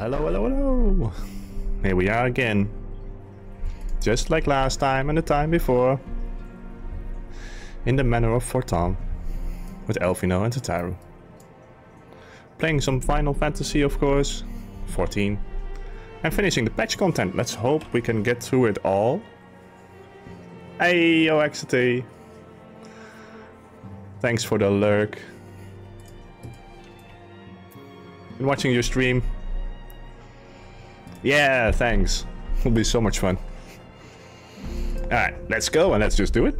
Hello. Here we are again. Just like last time and the time before. In the manor of Fortan. With Alphinaud and Tataru. Playing some Final Fantasy, of course. 14. And finishing the patch content. Let's hope we can get through it all. Hey, yo, XT. Thanks for the lurk. Been watching your stream. Yeah, thanks. It'll be so much fun. Alright, let's go and let's just do it.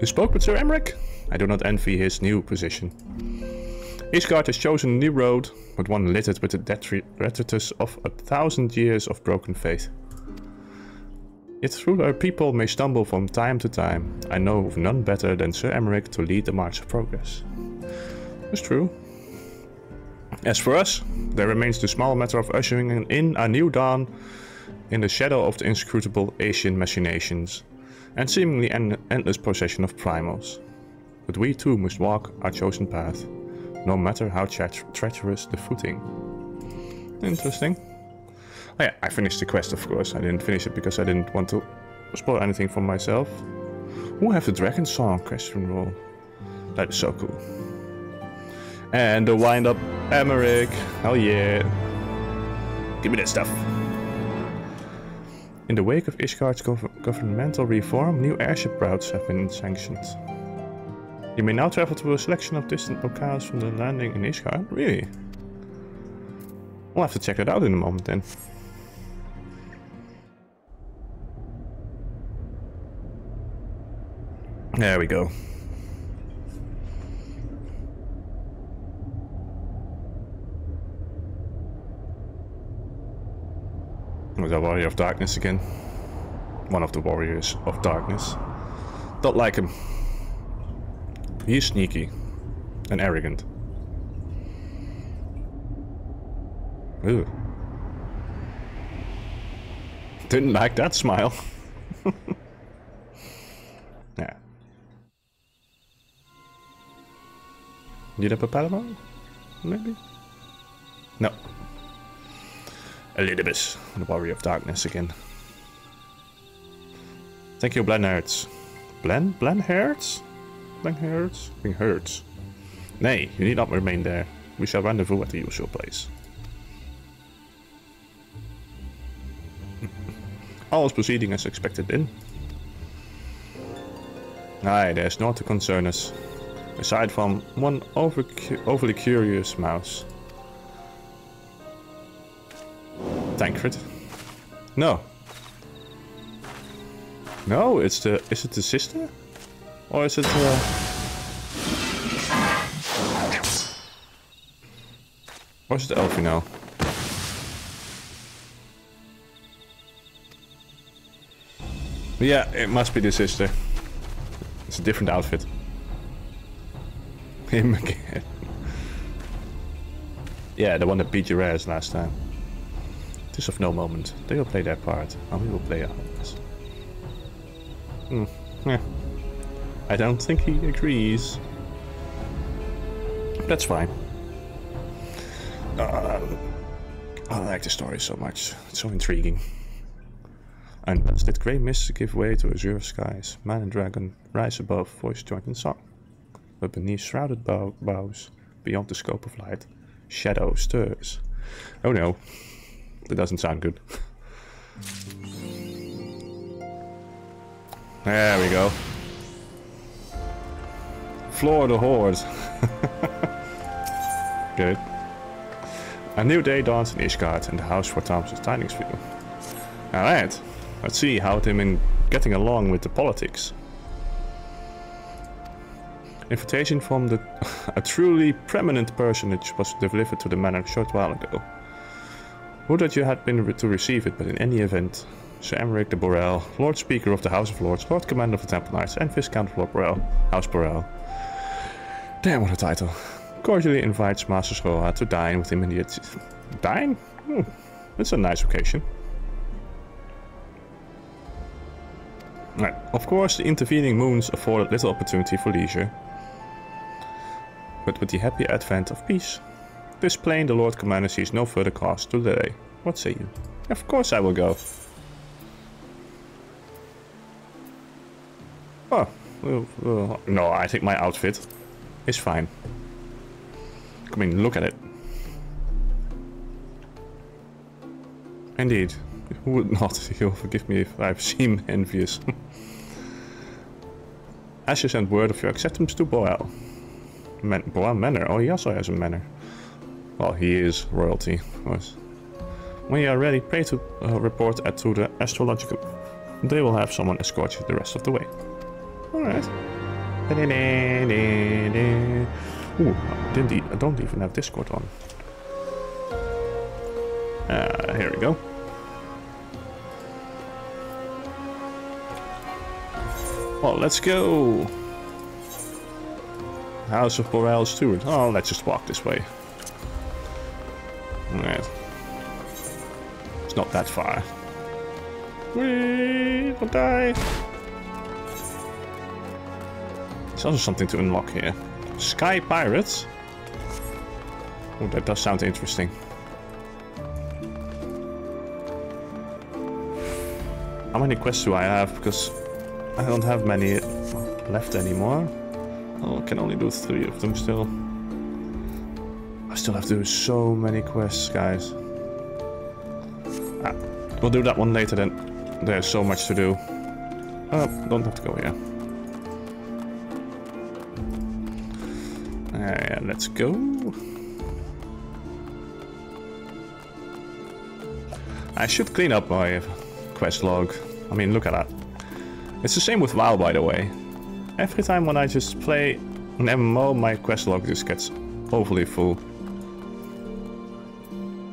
You spoke with Ser Aymeric? I do not envy his new position. Ishgard has chosen a new road, but one littered with the detritus of 1,000 years of broken faith. Yet through our people may stumble from time to time. I know of none better than Ser Aymeric to lead the march of progress. That's true. As for us, there remains the small matter of ushering in a new dawn in the shadow of the inscrutable Ascian machinations and seemingly an endless procession of primals. But we too must walk our chosen path, no matter how treacherous the footing. Interesting. Oh yeah, I finished the quest, of course. I didn't finish it because I didn't want to spoil anything for myself. Who have the dragon song? Question roll. That is so cool. And the wind-up Aymeric. Hell yeah. Give me that stuff. In the wake of Ishgard's governmental reform, new airship routes have been sanctioned. You may now travel to a selection of distant locales from the landing in Ishgard. Really? We'll have to check that out in a moment then. There we go. With a warrior of darkness again. One of the warriors of darkness. Don't like him. He's sneaky and arrogant. Ooh. Didn't like that smile. Yeah. Need a Papalymo? Maybe? No. Elidibus, the warrior of darkness again. Thank you, Blenherds. Blenherds? Blenherds? Blenherds. Nay, you need not remain there. We shall rendezvous at the usual place. All is proceeding as expected then. Aye, there's naught to concern us, aside from one overly curious mouse. Thancred. No. No, it's the... Is it the sister? Or is it the... Or is it Elfie now? Yeah, it must be the sister. It's a different outfit. Him again. Yeah, the one that beat your ass last time. Is of no moment. They will play their part, and we will play ours. Yeah. I don't think he agrees. That's fine. I like the story so much. It's so intriguing. And thus did grey mists give way to azure skies. Man and dragon rise above, voice joined in song. But beneath shrouded boughs, beyond the scope of light, shadow stirs. Oh no. That doesn't sound good. There we go. Floor the horde. Good. A new day dawns in Ishgard and the house for Thompson's tidings for you. Alright. Let's see how they've been getting along with the politics. Invitation from the a truly prominent personage was delivered to the manor a short while ago. Would that you had been to receive it, but in any event, Ser Aymeric de Borel, Lord Speaker of the House of Lords, Lord Commander of the Temple Knights, and Viscount of Lord Borel, House Borel. Damn, what a title. Cordially invites Master Shoah to dine with him in the... Dine? That's a nice occasion. Right. Of course, the intervening moons afforded little opportunity for leisure. But with the happy advent of peace, This plain the Lord Commander sees no further cause to delay. What say you? Of course I will go. Oh, no, I think my outfit is fine. I mean, look at it. Indeed. Who would not? You'll forgive me if I seem envious. Asher sent word of your acceptance to Boel. Boel Manor? Oh, he also has a manor. Well, he is royalty, of course. When you are ready, pray to report to the astrological. They will have someone escort you the rest of the way. Alright. Ooh, I don't even have Discord on. Here we go. Well, let's go. House of Borel Steward. Oh, let's just walk this way. Alright. It's not that far. Whee! Don't die! There's also something to unlock here. Sky Pirates? Oh, that does sound interesting. How many quests do I have? Because I don't have many left anymore. Oh, I can only do 3 of them still. I still have to do so many quests, guys. Ah, we'll do that one later then. There's so much to do. Oh, don't have to go here. Yeah, let's go. I should clean up my quest log. I mean, look at that. It's the same with WoW, by the way. Every time when I just play an MMO, my quest log just gets overly full.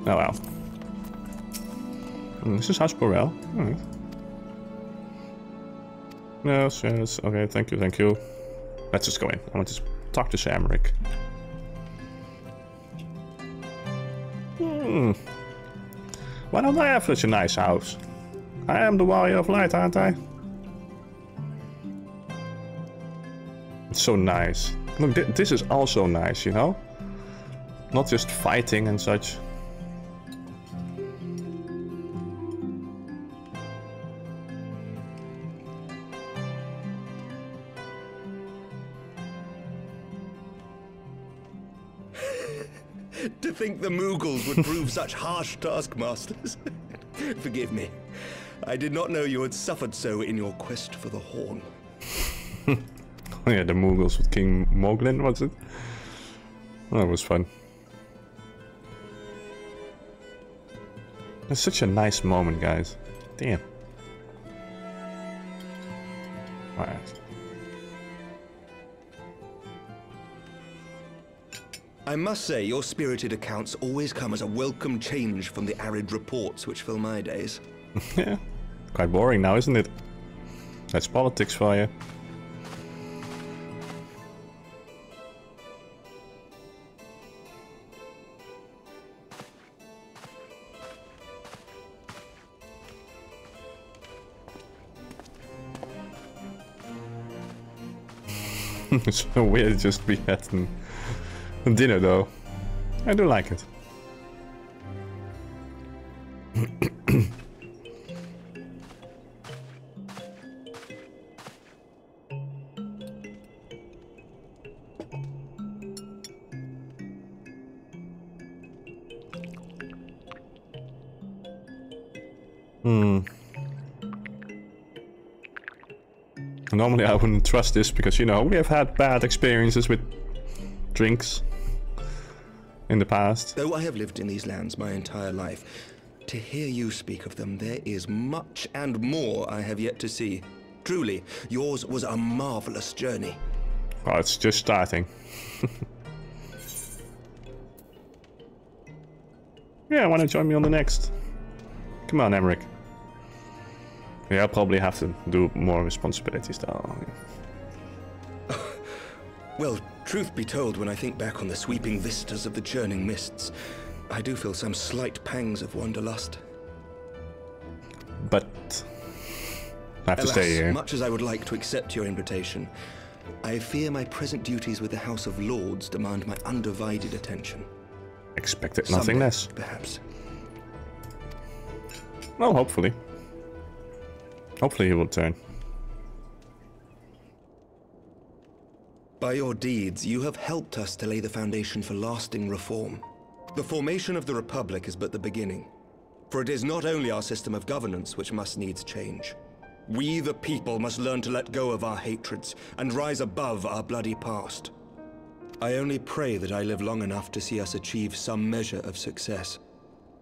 Oh well. This is House Borel. Alright. Yes, yes. Okay, thank you, thank you. Let's just go in. I want to talk to Ser Aymeric. Why don't I have such a nice house? I am the warrior of light, aren't I? It's so nice. Look, this is also nice, you know? Not just fighting and such. To think the Mughals would prove such harsh taskmasters. Forgive me. I did not know you had suffered so in your quest for the horn. Oh yeah, the Mughals with King Moglin, was it? That was fun. That's such a nice moment, guys. Damn. Alright. I must say, your spirited accounts always come as a welcome change from the arid reports which fill my days. Yeah. Quite boring now, isn't it? That's politics for you. It's so weird just be at dinner though. I do like it. Normally I wouldn't trust this because, you know, we have had bad experiences with drinks in the past. Though I have lived in these lands my entire life, to hear you speak of them, there is much and more I have yet to see. Truly, yours was a marvelous journey. Well, it's just starting. Yeah, why not join me on the next? Come on, Aymeric. Yeah, I'll probably have to do more responsibilities though. Well, truth be told, when I think back on the sweeping vistas of the churning mists, I do feel some slight pangs of wanderlust. But I have to stay here. Much as I would like to accept your invitation, I fear my present duties with the House of Lords demand my undivided attention. Expected nothing less. Perhaps. Well, hopefully. Hopefully he will turn. By your deeds, you have helped us to lay the foundation for lasting reform. The formation of the Republic is but the beginning. For it is not only our system of governance which must needs change. We, the people, must learn to let go of our hatreds and rise above our bloody past. I only pray that I live long enough to see us achieve some measure of success,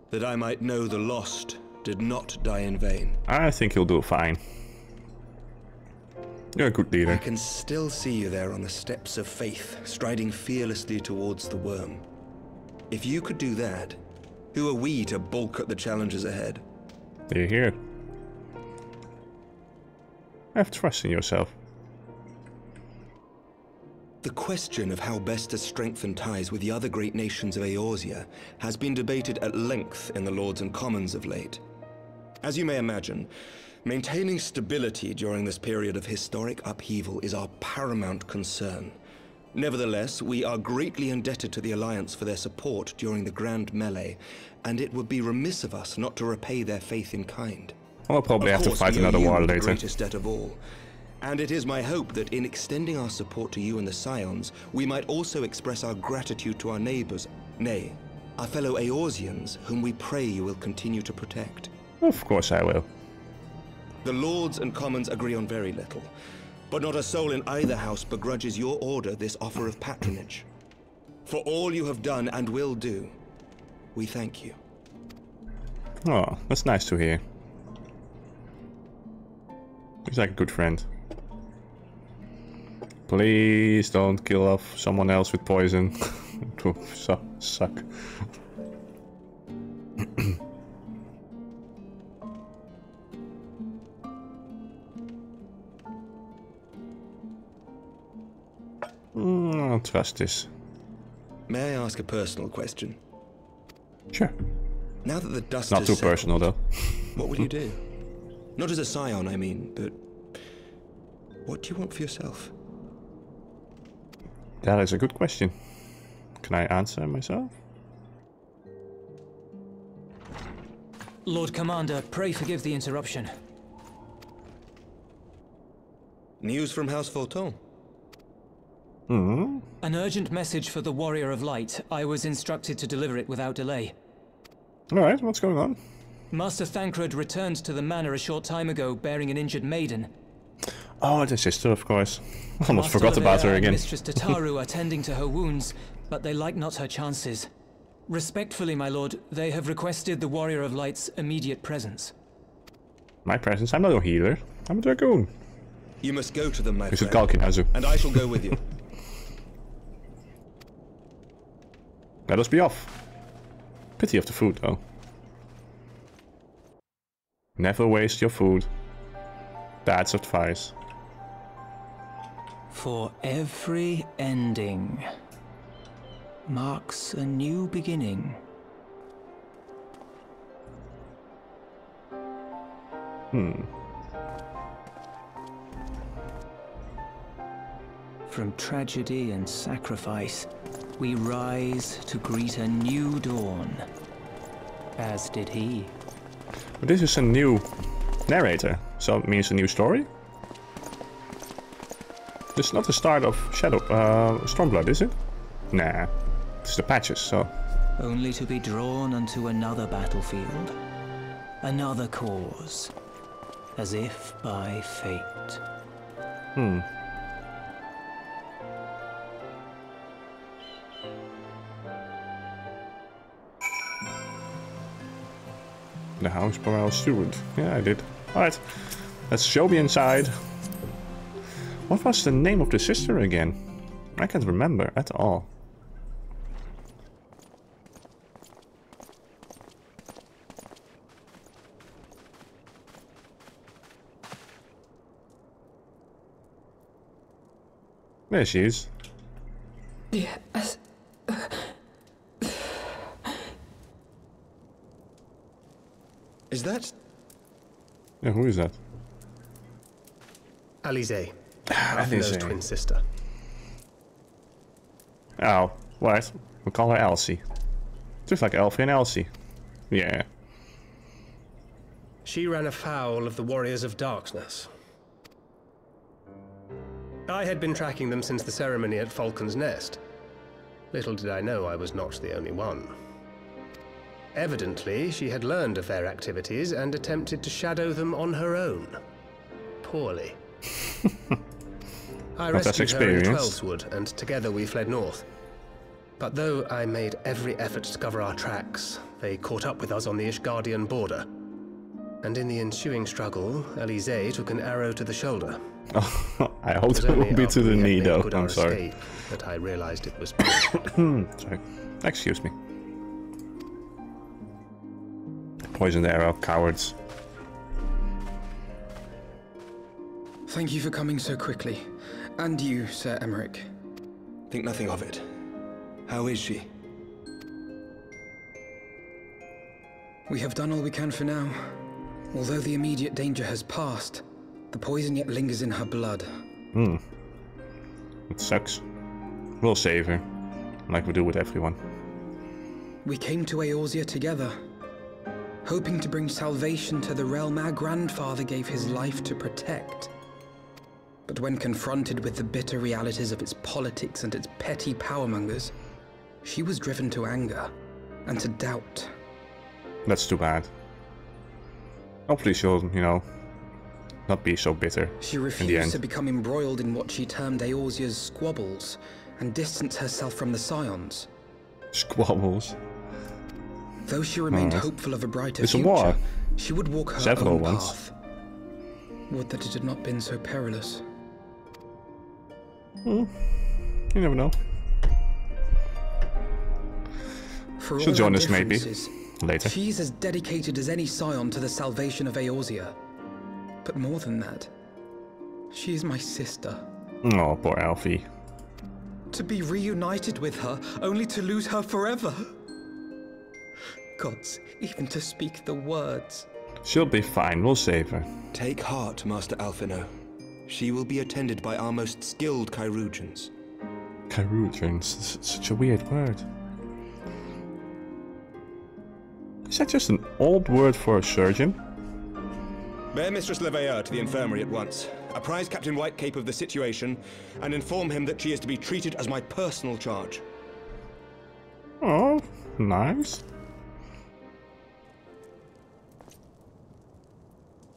that I might know the lost did not die in vain. I think you'll do fine. You're a good leader. I can still see you there on the steps of faith, striding fearlessly towards the worm. If you could do that, who are we to balk at the challenges ahead? You're here. Have trust in yourself. The question of how best to strengthen ties with the other great nations of Eorzea has been debated at length in the Lords and Commons of late. As you may imagine, maintaining stability during this period of historic upheaval is our paramount concern. Nevertheless, we are greatly indebted to the Alliance for their support during the Grand Melee, and it would be remiss of us not to repay their faith in kind. I'll probably have to fight another war later. The greatest debt of all. And it is my hope that in extending our support to you and the Scions, we might also express our gratitude to our neighbors, nay, our fellow Eorzeans, whom we pray you will continue to protect. Of course I will. The Lords and Commons agree on very little, but not a soul in either house begrudges your order this offer of patronage. For all you have done and will do, we thank you. Oh, that's nice to hear. He's like a good friend. Please don't kill off someone else with poison. It will suck. I'll trust this. May I ask a personal question? Sure. Now that the dust has settled, not too personal though. What will you do? Not as a scion, I mean, but what do you want for yourself? That is a good question. Can I answer myself? Lord Commander, pray forgive the interruption. News from House Fortan. Mm-hmm. An urgent message for the Warrior of Light. I was instructed to deliver it without delay. Alright, what's going on? Master Thancred returned to the manor a short time ago, bearing an injured maiden. Oh, the sister, of course. Almost forgot about her again. Mistress Tataru are tending to her wounds, but they like not her chances. Respectfully, my lord, they have requested the Warrior of Light's immediate presence. My presence? I'm not a healer. I'm a dragoon. You must go to them, my friend, and I shall go with you. Let us be off. Pity of the food, though. Never waste your food. That's advice. For every ending marks a new beginning. From tragedy and sacrifice, we rise to greet a new dawn, as did he. But this is a new narrator, so it means a new story? This is not the start of Stormblood, is it? Nah, it's the patches, so... Only to be drawn onto another battlefield, another cause, as if by fate. The house by our steward. Yeah, I did. Alright, let's show me inside. What was the name of the sister again? I can't remember at all. There she is. Yes. Is that? Yeah, who is that? Alisaie, Alphinaud's twin sister. Oh, what? We call her Elsie. Just like Alfie and Elsie. Yeah. She ran afoul of the Warriors of Darkness. I had been tracking them since the ceremony at Falcon's Nest. Little did I know I was not the only one. Evidently, she had learned of their activities and attempted to shadow them on her own. Poorly. I rescued her in Twelveswood, and together we fled north. But though I made every effort to cover our tracks, they caught up with us on the Ishgardian border. And in the ensuing struggle, Alisaie took an arrow to the shoulder. Oh, I hope it won't be to the knee, though. I'm sorry. That I realized it was. Sorry. Excuse me. Poisoned arrow, cowards. Thank you for coming so quickly, and you, Ser Aymeric. Think nothing of it. How is she? We have done all we can for now. Although the immediate danger has passed, the poison yet lingers in her blood. Hmm. It sucks. We'll save her, like we do with everyone. We came to Eorzea together, hoping to bring salvation to the realm our grandfather gave his life to protect. But when confronted with the bitter realities of its politics and its petty powermongers, she was driven to anger and to doubt. That's too bad. Hopefully she'll, you know, not be so bitter. She refused to become embroiled in what she termed Eorzea's squabbles and distanced herself from the Scions. Squabbles? Though she remained hopeful of a brighter future, she would walk her own path. Would that it had not been so perilous. Mm. You never know. She'll join us maybe. Later. She's as dedicated as any scion to the salvation of Eorzea. But more than that, she is my sister. Oh, poor Alfie. To be reunited with her, only to lose her forever. Gods, even to speak the words. She'll be fine, we'll save her. Take heart, Master Alphinaud. She will be attended by our most skilled Chirurgeons. Chirurgeons? Such a weird word. Is that just an old word for a surgeon? Bear Mistress Leveilleur to the infirmary at once. Apprise Captain Whitecape of the situation, and inform him that she is to be treated as my personal charge. Oh, nice.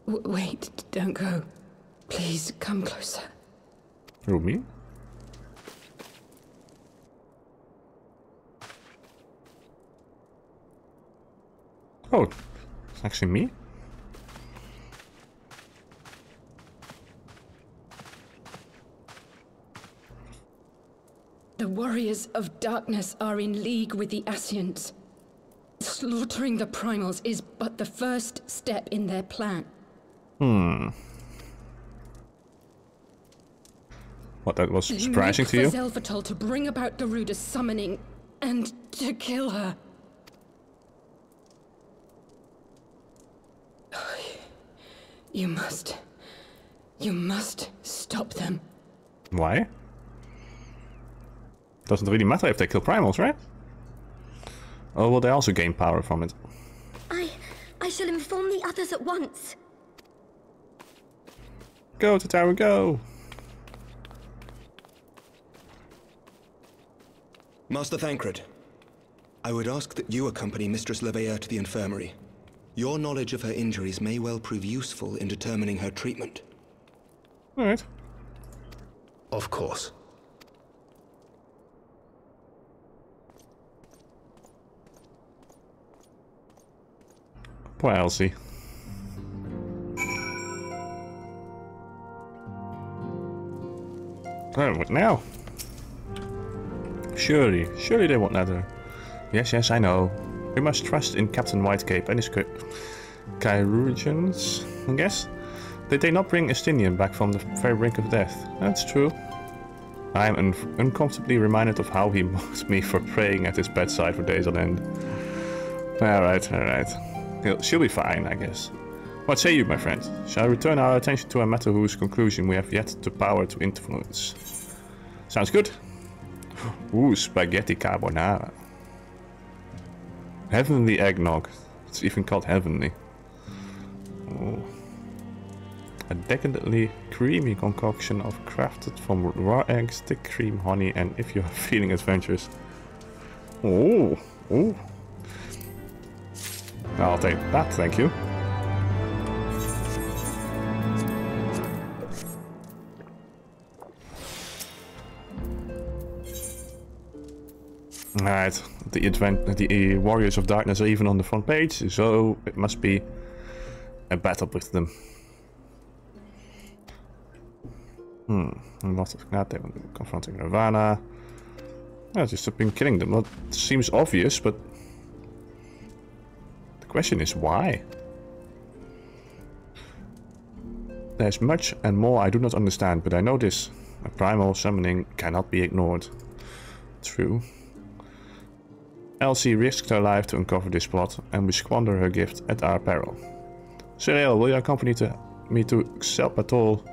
Wait, don't go. Please, come closer. You mean? Oh, it's actually me. The Warriors of Darkness are in league with the Ascians. Slaughtering the Primals is but the first step in their plan. Hmm. What, that was surprising to you? They need for Xelphatol to bring about Garuda's summoning and to kill her. You must stop them. Why? Doesn't really matter if they kill Primals, right? Oh, well, they also gain power from it. I shall inform the others at once. Go, Tataru, go! Master Thancred, I would ask that you accompany Mistress Leveilleur to the infirmary. Your knowledge of her injuries may well prove useful in determining her treatment. All right. Of course. Poor Elsie. Oh, what now? Surely they won't let her. Yes, I know. We must trust in Captain Whitecape and his Chirurgeons, I guess? Did they not bring Astinian back from the very brink of death? That's true. I am uncomfortably reminded of how he mocked me for praying at his bedside for days on end. Alright. She'll be fine, I guess. What say you, my friend? Shall I return our attention to a matter whose conclusion we have yet the power to influence? Sounds good. Ooh, spaghetti carbonara. Heavenly eggnog. It's even called heavenly. Oh. A decadently creamy concoction of crafted from raw eggs, thick cream, honey, and if you are feeling adventurous. Oh, oh. I'll take that, thank you. Alright, the Warriors of Darkness are even on the front page, so it must be a battle with them. Hmm, lots of that, they were confronting Ravana. I just have been killing them. That seems obvious, but the question is why? There's much and more I do not understand, but I know this. A primal summoning cannot be ignored. True. Elsie risked her life to uncover this plot, and we squander her gift at our peril. Seriel, will you accompany me to Xelphatol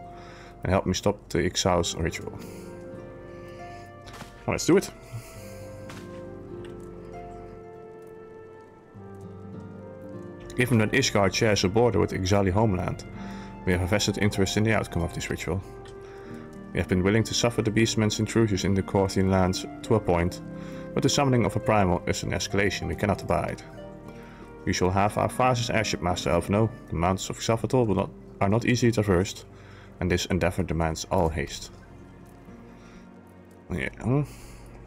and help me stop the Ixaus ritual? Well, let's do it. Given that Ishgard shares a border with Ixali homeland, we have a vested interest in the outcome of this ritual. We have been willing to suffer the beastmen's intrusions in the Corthian lands to a point, but the summoning of a primal is an escalation we cannot abide. We shall have our fastest airship, Master Alphinaud. The mountains of Xelphatol are not easily traversed, and this endeavor demands all haste. Yeah,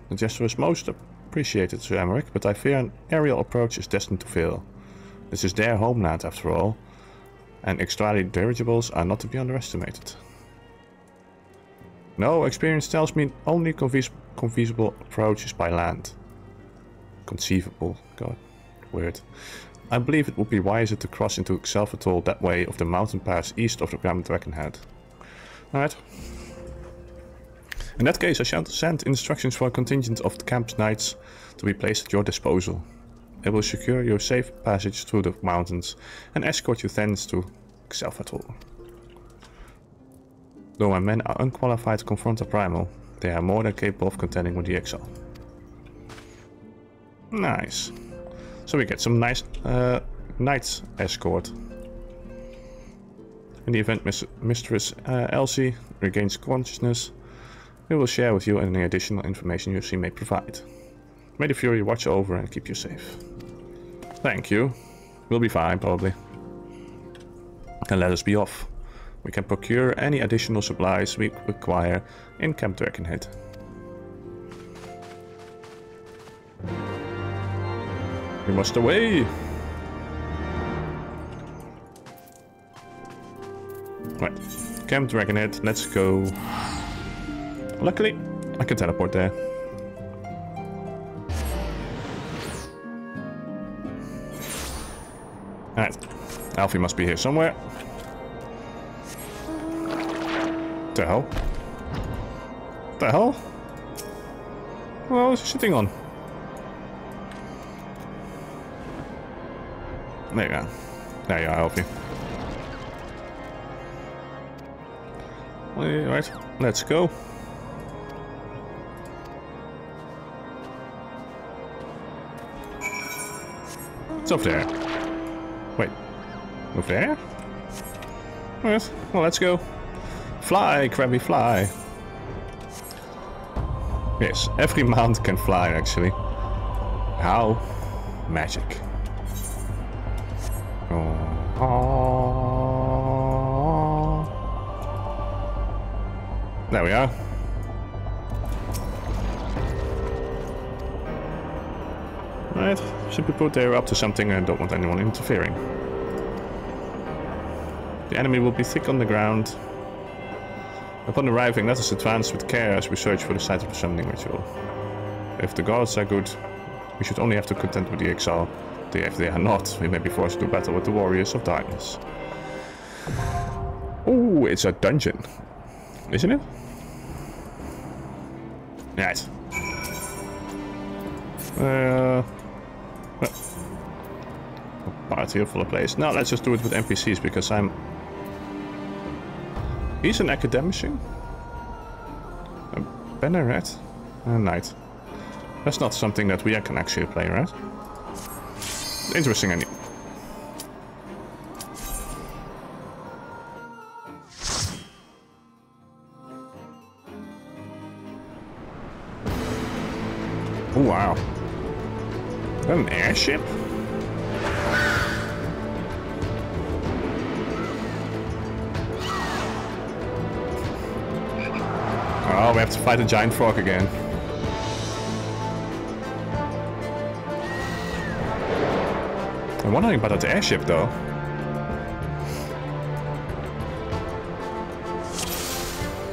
the gesture is most appreciated, Ser Aymeric, but I fear an aerial approach is destined to fail. This is their homeland, after all, and Ixtrali dirigibles are not to be underestimated. No, experience tells me only conceivable approach is by land. Conceivable, God, weird. I believe it would be wiser to cross into Xelphatol that way of the mountain pass east of the Camp Dragonhead. Alright. In that case, I shall send instructions for a contingent of the camp's knights to be placed at your disposal. It will secure your safe passage through the mountains and escort you thence to Xelphatol. Though my men are unqualified to confront a primal, they are more than capable of contending with the exile. Nice. So we get some nice knights escort. In the event Mistress Elsie regains consciousness, we will share with you any additional information she may provide. May the Fury watch over and keep you safe. Thank you. We'll be fine, probably. And let us be off. We can procure any additional supplies we require in Camp Dragonhead. We must away! Right, Camp Dragonhead, let's go. Luckily, I can teleport there. Alright, Alfie must be here somewhere. The hell? The hell? What was he sitting on? There you go. There you are, Alfie. Alright, let's go. It's over there. Wait. Over there? Alright, well, let's go. Fly, Krabby, fly! Yes, every mount can fly, actually. How? Magic. Oh. There we are. Right, simply put, they're up to something and I don't want anyone interfering. The enemy will be thick on the ground. Upon arriving, let us advance with care as we search for the site of the summoning ritual. If the gods are good, we should only have to contend with the exile. If they are not, we may be forced to battle with the Warriors of Darkness. Ooh, it's a dungeon, isn't it? Nice. A party full of place. Now let's just do it with NPCs because I'm... He's an academician, a banneret, and a knight. That's not something that we can actually play, right? interesting anyway. Oh, wow. Is that an airship? Oh, we have to fight a giant frog again. I'm wondering about that airship, though.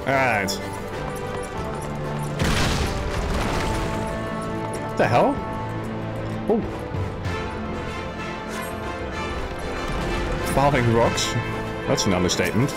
Alright. What the hell? Oh. Falling rocks. That's an understatement.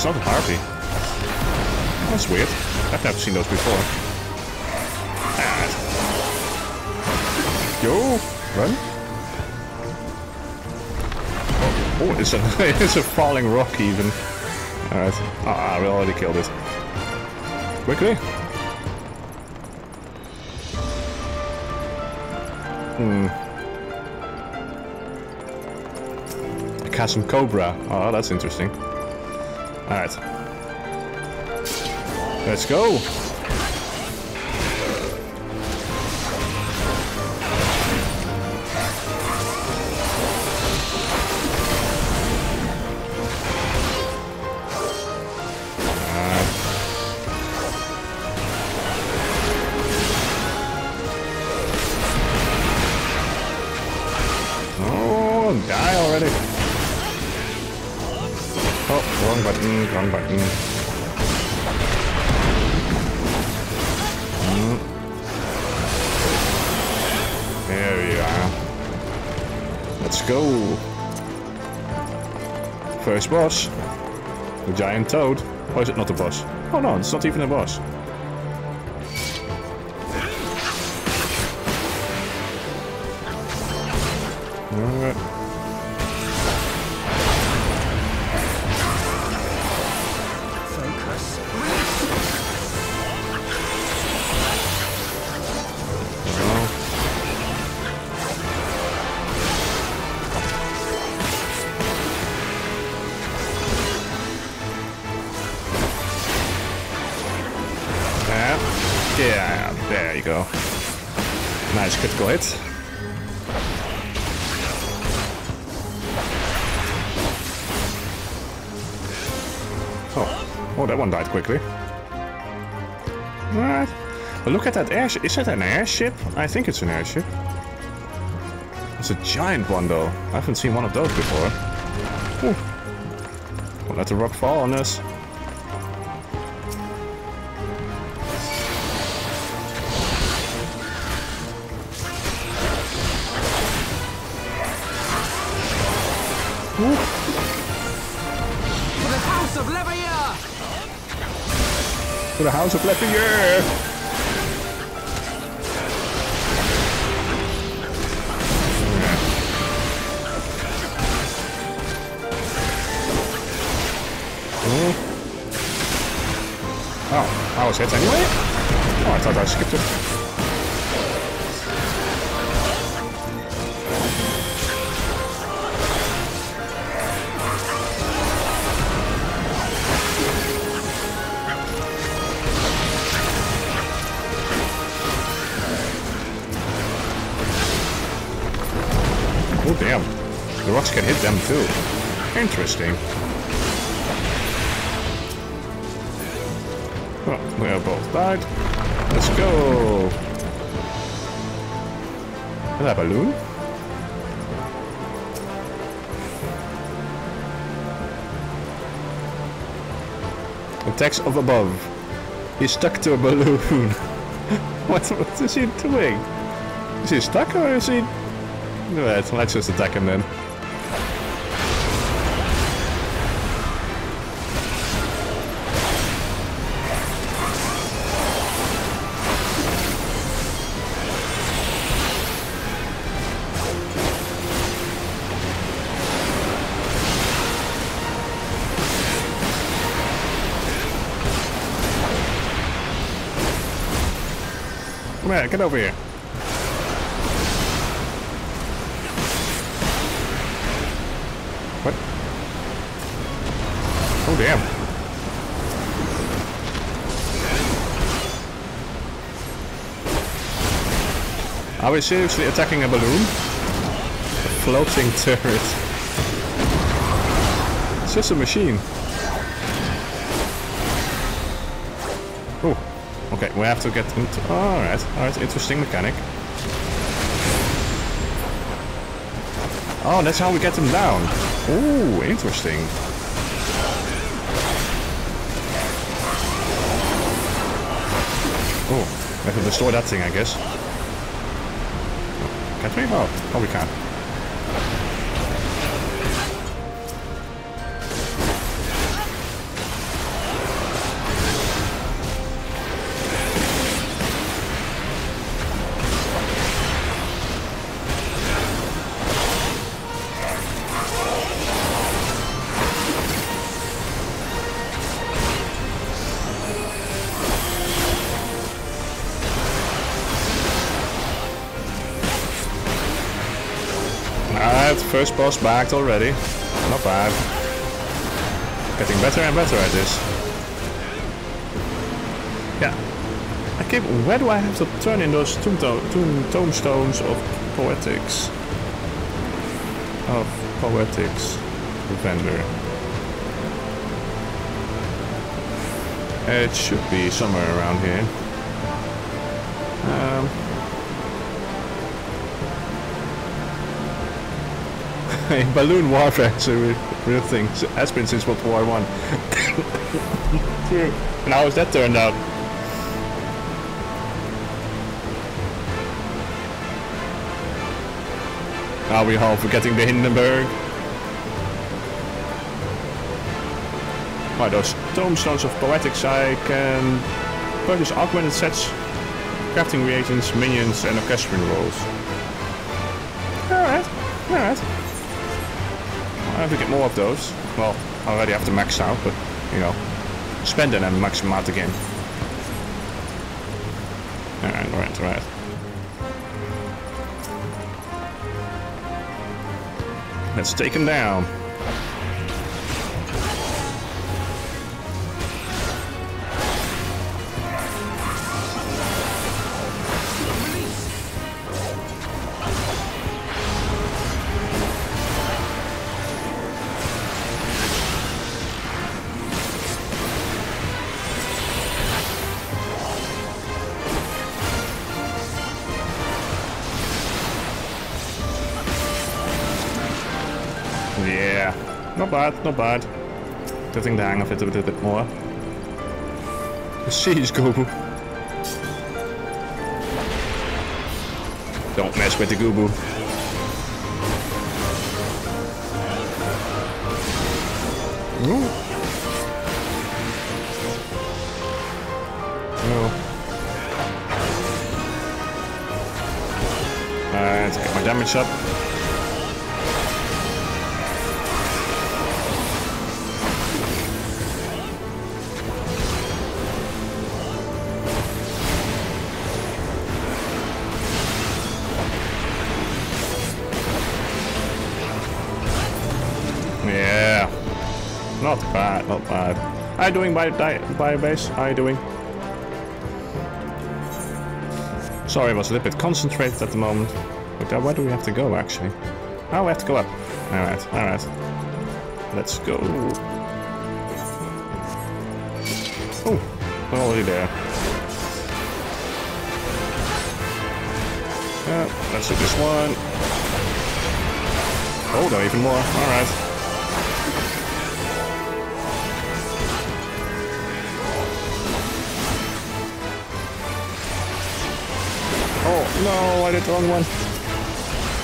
It's not a harpy. That's weird. I've never seen those before. Ah. Yo, run! Oh, oh, it's a falling rock even. All right. Ah, we already killed it. Quickly. Hmm. A chasm cobra. Oh, that's interesting. Alright. Let's go! Oh, die already! Oh, wrong button, wrong button. There you are. Let's go. First boss. The giant toad. Or is it not a boss? Oh no, it's not even a boss. Alright. Critical hit. Oh, oh, that one died quickly. What? But look at that airship. Is that an airship? I think it's an airship. It's a giant one though. I haven't seen one of those before. Ooh. Don't let the rock fall on us. To the house of Leffier! Oh. Oh, I was hit anyway? Oh, I thought I skipped it. Damn, the rocks can hit them too. Interesting. Oh, they are both died. Let's go. Is that a balloon? Attacks of above. He's stuck to a balloon. What is he doing? Is he stuck or is he... Let's just attack him then. Come here, get over here. What? Oh damn. Are we seriously attacking a balloon? A floating turret. It's just a machine. Oh. Okay, we have to get into... Alright, interesting mechanic. Oh, that's how we get them down. Ooh, interesting. Oh, we have to destroy that thing, I guess. Can't we? Oh, we can't. First boss backed already. Not bad. Getting better and better at this. Yeah. I keep... Where do I have to turn in those tombstones of poetics? Of poetics. Vendor. It should be somewhere around here. Balloon warfare is a real thing. It has been since World War I. And how has that turned out? Are we all forgetting the Hindenburg? Why, those tombstones of poetics I can purchase augmented sets, crafting reagents, minions, and orchestrion rolls. Alright, alright. I have to get more of those. Well, I already have to max out, but you know, spend it and max them out again. Alright, alright, alright. Let's take him down. Not bad, not bad. Getting the hang of it a little bit more. Jeez, Gabu. Don't mess with the Gabu. Oh. Alright, get my damage up. Not bad, not bad. How are you doing by base? How are you doing? Sorry, I was a little bit concentrated at the moment. But where do we have to go, actually? Oh, we have to go up. Alright, alright. Let's go. Oh, we're already there. Let's hit this one. Oh, no, even more. Alright. No, I did the wrong one.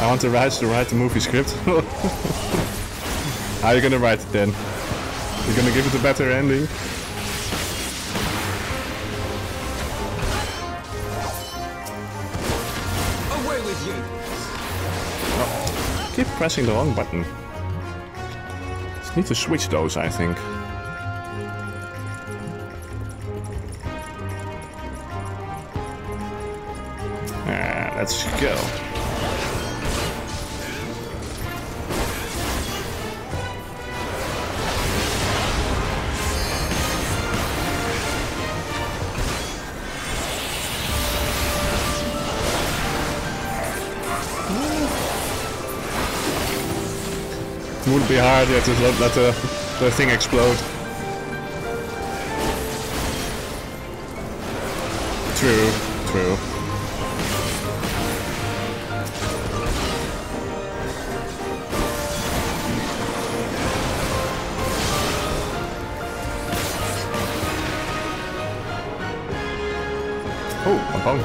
I want the rights to write the movie script. How are you gonna write it then? You're gonna give it a better ending? Away with you. Oh, keep pressing the wrong button. Just need to switch those, I think. Let's go. It would be hard, you have to let the thing explode. True, true.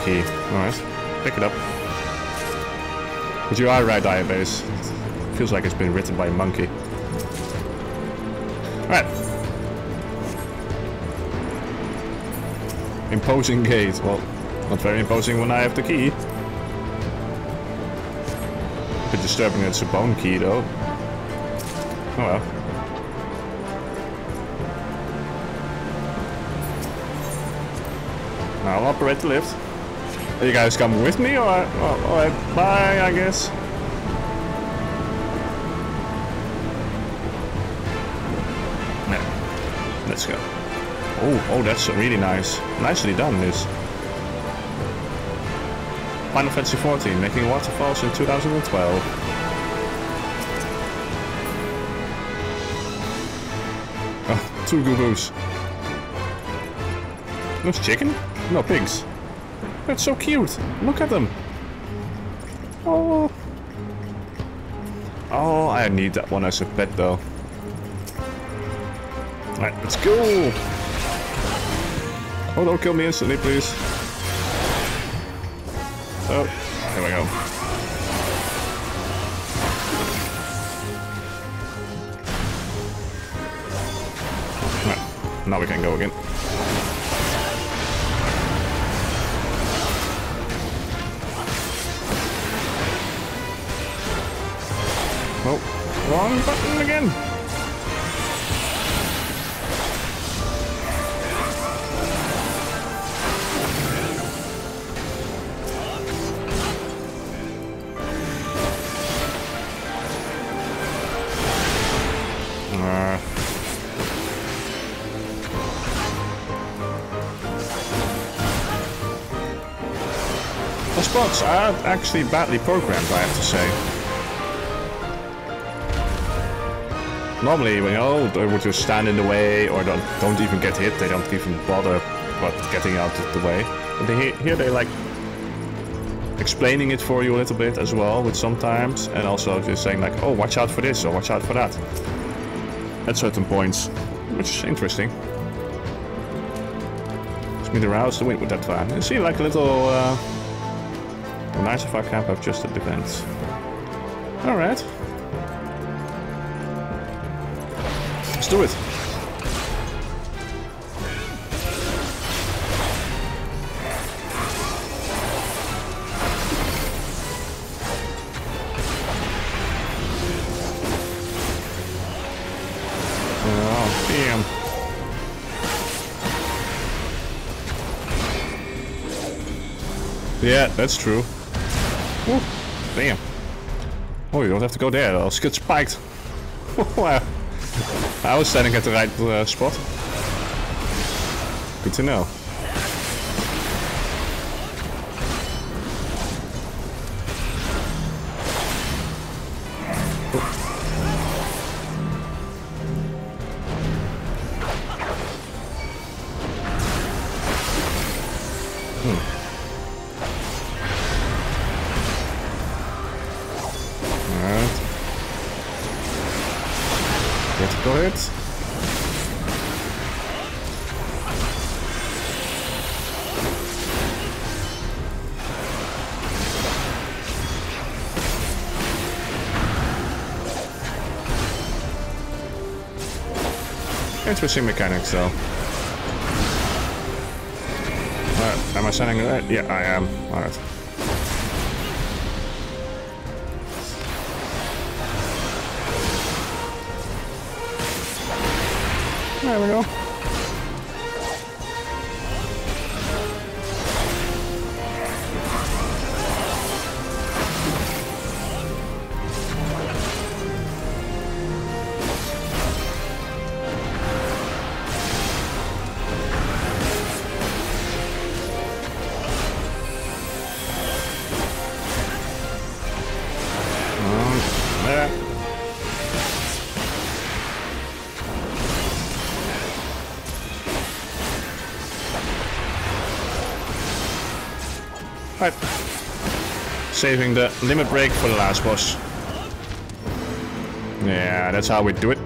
Key. Alright, pick it up. But you are right, Diabase. Feels like it's been written by a monkey. Alright. Imposing gate. Well, not very imposing when I have the key. A bit disturbing that it's a bone key, though. Oh well. I'll operate the lift. Are you guys coming with me, or alright, bye, I guess. No. Let's go. Oh, that's really nice. Nicely done, this. Final Fantasy XIV, making waterfalls in 2012. Oh, two Gurus. Those chicken? No, pigs. That's so cute. Look at them. Oh. Oh, I need that one as a pet though. Alright, let's go. Oh, don't kill me instantly, please. Oh, here we go. Alright, now we can go again. Wrong button again! The spots are actually badly programmed, I have to say. Normally, you know, they would just stand in the way or don't even get hit. They don't even bother about getting out of the way. But here they like explaining it for you a little bit as well, which sometimes, and also just saying like, oh, watch out for this or watch out for that at certain points, which is interesting. Let's meet around the wind with that van. You see like a little nice of our camp have just at the vents. All right. Do it. Oh, damn. Yeah, that's true. Ooh, damn. Oh, you don't have to go there. I'll get spiked. Wow. I was standing at the right spot. Good to know. Interesting mechanics, though. Alright, am I standing there? Yeah, I am. Alright. There we go. Right. Saving the limit break for the last boss. Yeah, that's how we do it.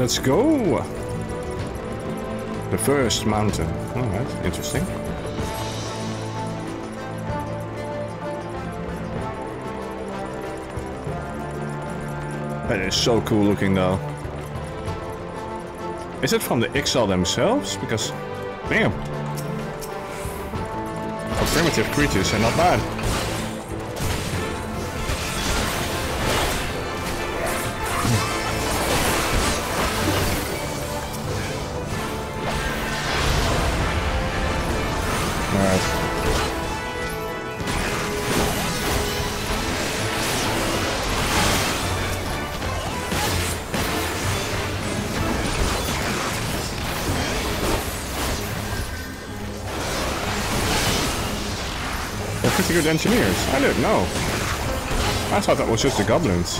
Let's go! The first mountain. Alright, interesting. That is so cool looking though. Is it from the Ixal themselves? Because, damn. For primitive creatures, they're not bad. Good engineers. I don't know. I thought that was just the goblins.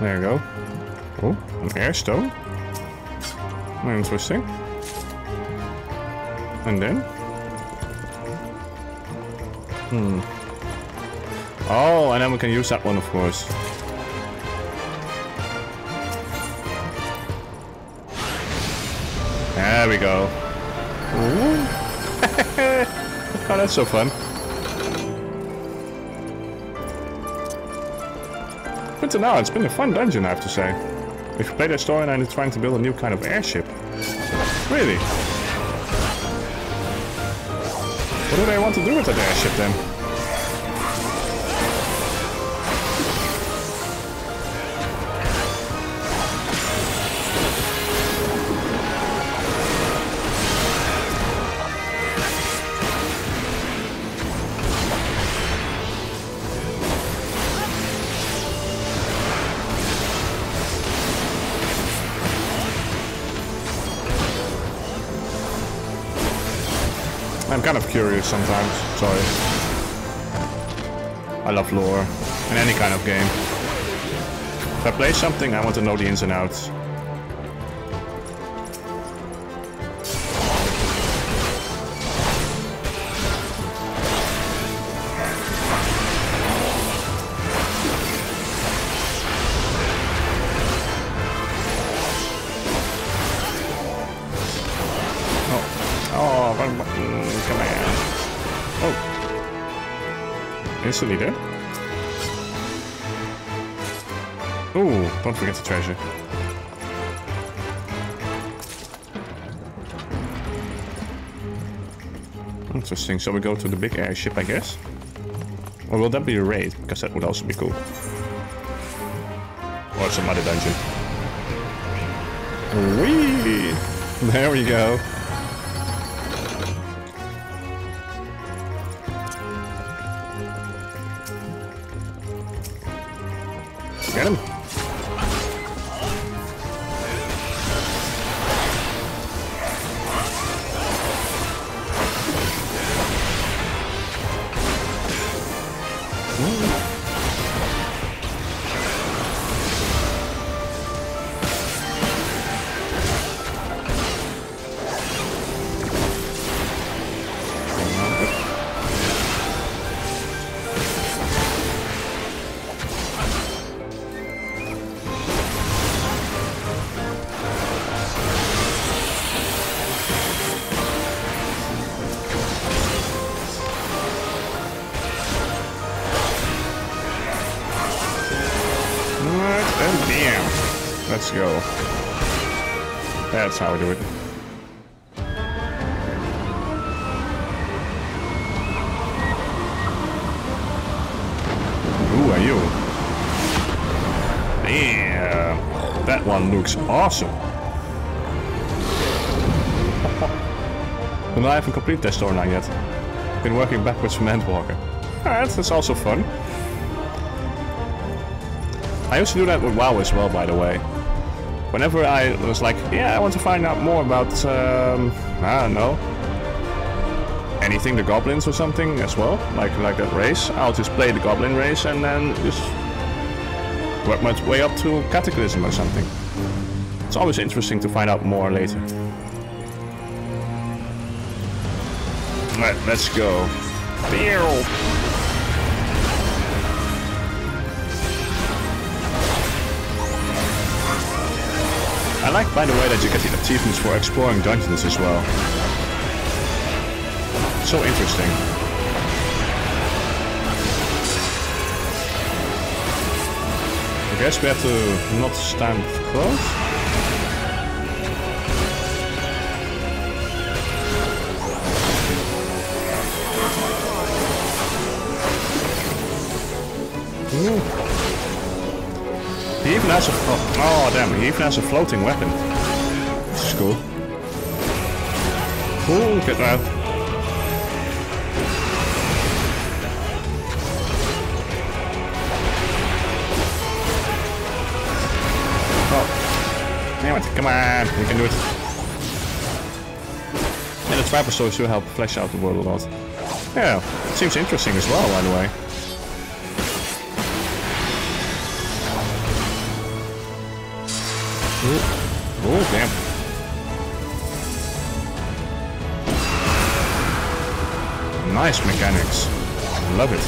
There you go. Oh, an air stone. Interesting. And then? Oh, and then we can use that one, of course. There we go. Oh, that's so fun. But to now, it's been a fun dungeon, I have to say. If you play that storyline, it's trying to build a new kind of airship. Really? What do they want to do with that airship then? I'm kind of curious sometimes, sorry. I love lore in any kind of game. If I play something, I want to know the ins and outs. Leader. Oh, don't forget the treasure. Interesting, so we go to the big airship, I guess. Or will that be a raid? Because that would also be cool. Or some other dungeon. Whee! There we go. Get him. Let's go. That's how we do it. Who are you? Damn! That one looks awesome! But I haven't completed that storyline yet. I've been working backwards from Endwalker. Alright, that's also fun. I used to do that with WoW as well, by the way. Whenever I was like, yeah, I want to find out more about, I don't know, anything, the goblins or something as well, like that race, I'll just play the goblin race and then just work my way up to Cataclysm or something. It's always interesting to find out more later. Alright, let's go. Barrel! I like, by the way, that you get the achievements for exploring dungeons as well. So interesting. I guess we have to not stand close. Ooh. He even has a he even has a floating weapon. This is cool. Cool, get that. Oh, damn it! Come on, we can do it. And the trapper swords will help flesh out the world a lot. Yeah, seems interesting as well, by the way. Oh, damn. Nice mechanics. Love it.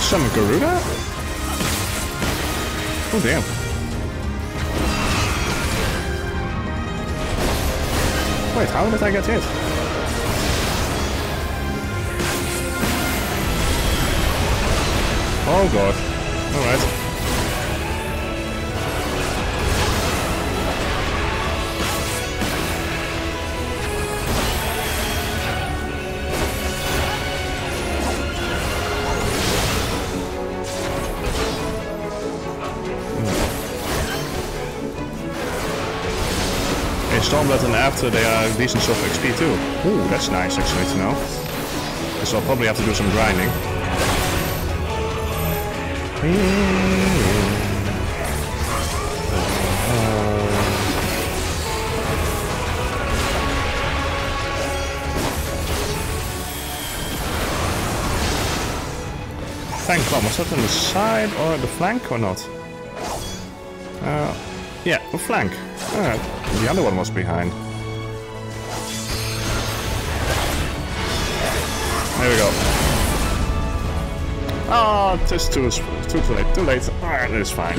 Some Garuda? Oh, damn. Wait, how did I get hit? Oh, God. Stormblood and after they are decent sort of XP too. Ooh, that's nice actually to know. So I'll probably have to do some grinding. Thank God, was that on the side or the flank or not? Yeah, the flank. Alright, the other one was behind. There we go. Oh, just too late, too late. Alright, it's fine.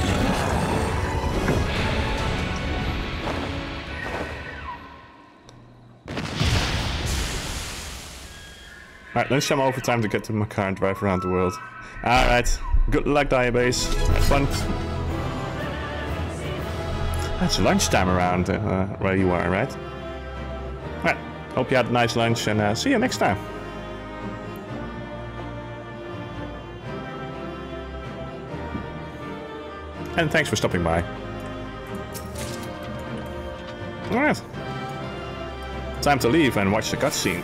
Alright, let's jump over time to get to my car and drive around the world. Alright, good luck, Diabase. Have fun. It's lunchtime around where you are, right? Alright, hope you had a nice lunch and see you next time. And thanks for stopping by. Alright. Time to leave and watch the cutscene.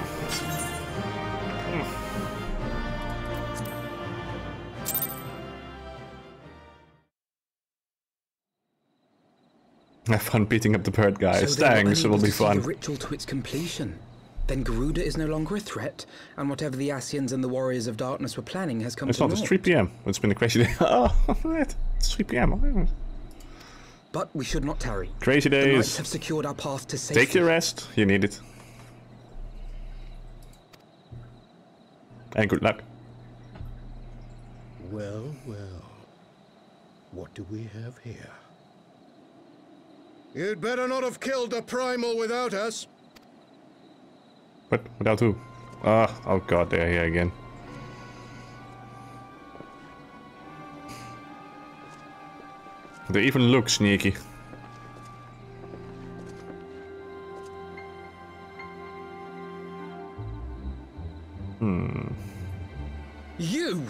Have fun beating up the bird guys. Thanks, it will be fun. The ritual to its completion. Then Garuda is no longer a threat, and whatever the Ascians and the Warriors of Darkness were planning has come to naught. It's not, it's 3 PM. It's been a crazy day. Oh, right. It's 3 PM. But we should not tarry. Crazy days. The knights have secured our path to safety. Take your rest. You need it. And good luck. Well, well. What do we have here? You'd better not have killed the primal without us. What? Without who? Oh god, they're here again. They even look sneaky. Hmm. You!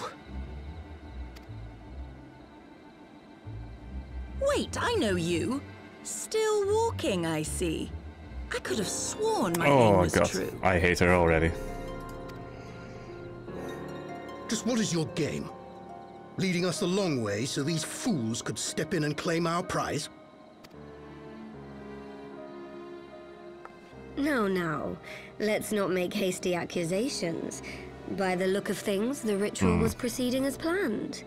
Wait, I know you. Still walking, I see. I could have sworn my name was true. Oh god, I hate her already. Just what is your game? Leading us a long way so these fools could step in and claim our prize? No, no. Let's not make hasty accusations. By the look of things, the ritual was proceeding as planned.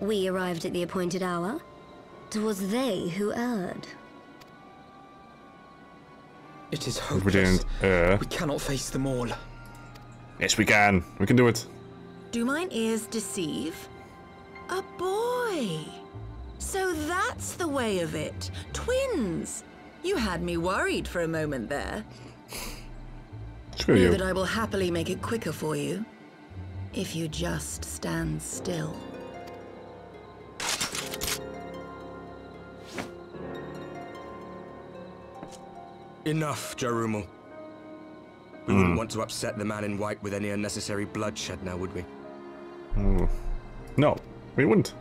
We arrived at the appointed hour. 'Twas they who erred. It is hopeless. We cannot face them all. Yes, we can. We can do it. Do mine ears deceive? A boy. So that's the way of it. Twins. You had me worried for a moment there. True. Know that I will happily make it quicker for you, if you just stand still. Enough, Jarumal. We wouldn't want to upset the man in white with any unnecessary bloodshed now, would we? No, we wouldn't.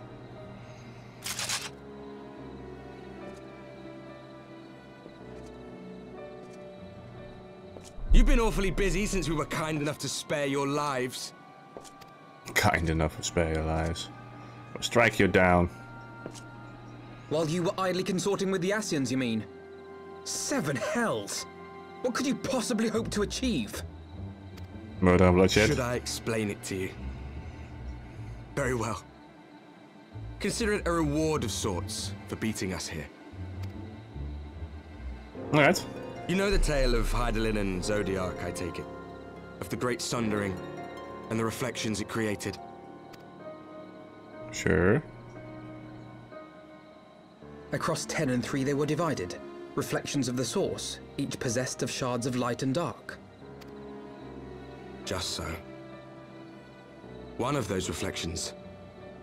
You've been awfully busy since we were kind enough to spare your lives. Kind enough to spare your lives. We'll strike you down. While you were idly consorting with the Ascians, you mean? 7 hells! What could you possibly hope to achieve? Murder and bloodshed. Should I explain it to you? Very well. Consider it a reward of sorts for beating us here. Alright. You know the tale of Hydaelyn and Zodiac, I take it. Of the great sundering and the reflections it created. Sure. Across 10 and 3 they were divided. Reflections of the source, each possessed of shards of light and dark. Just so. One of those reflections,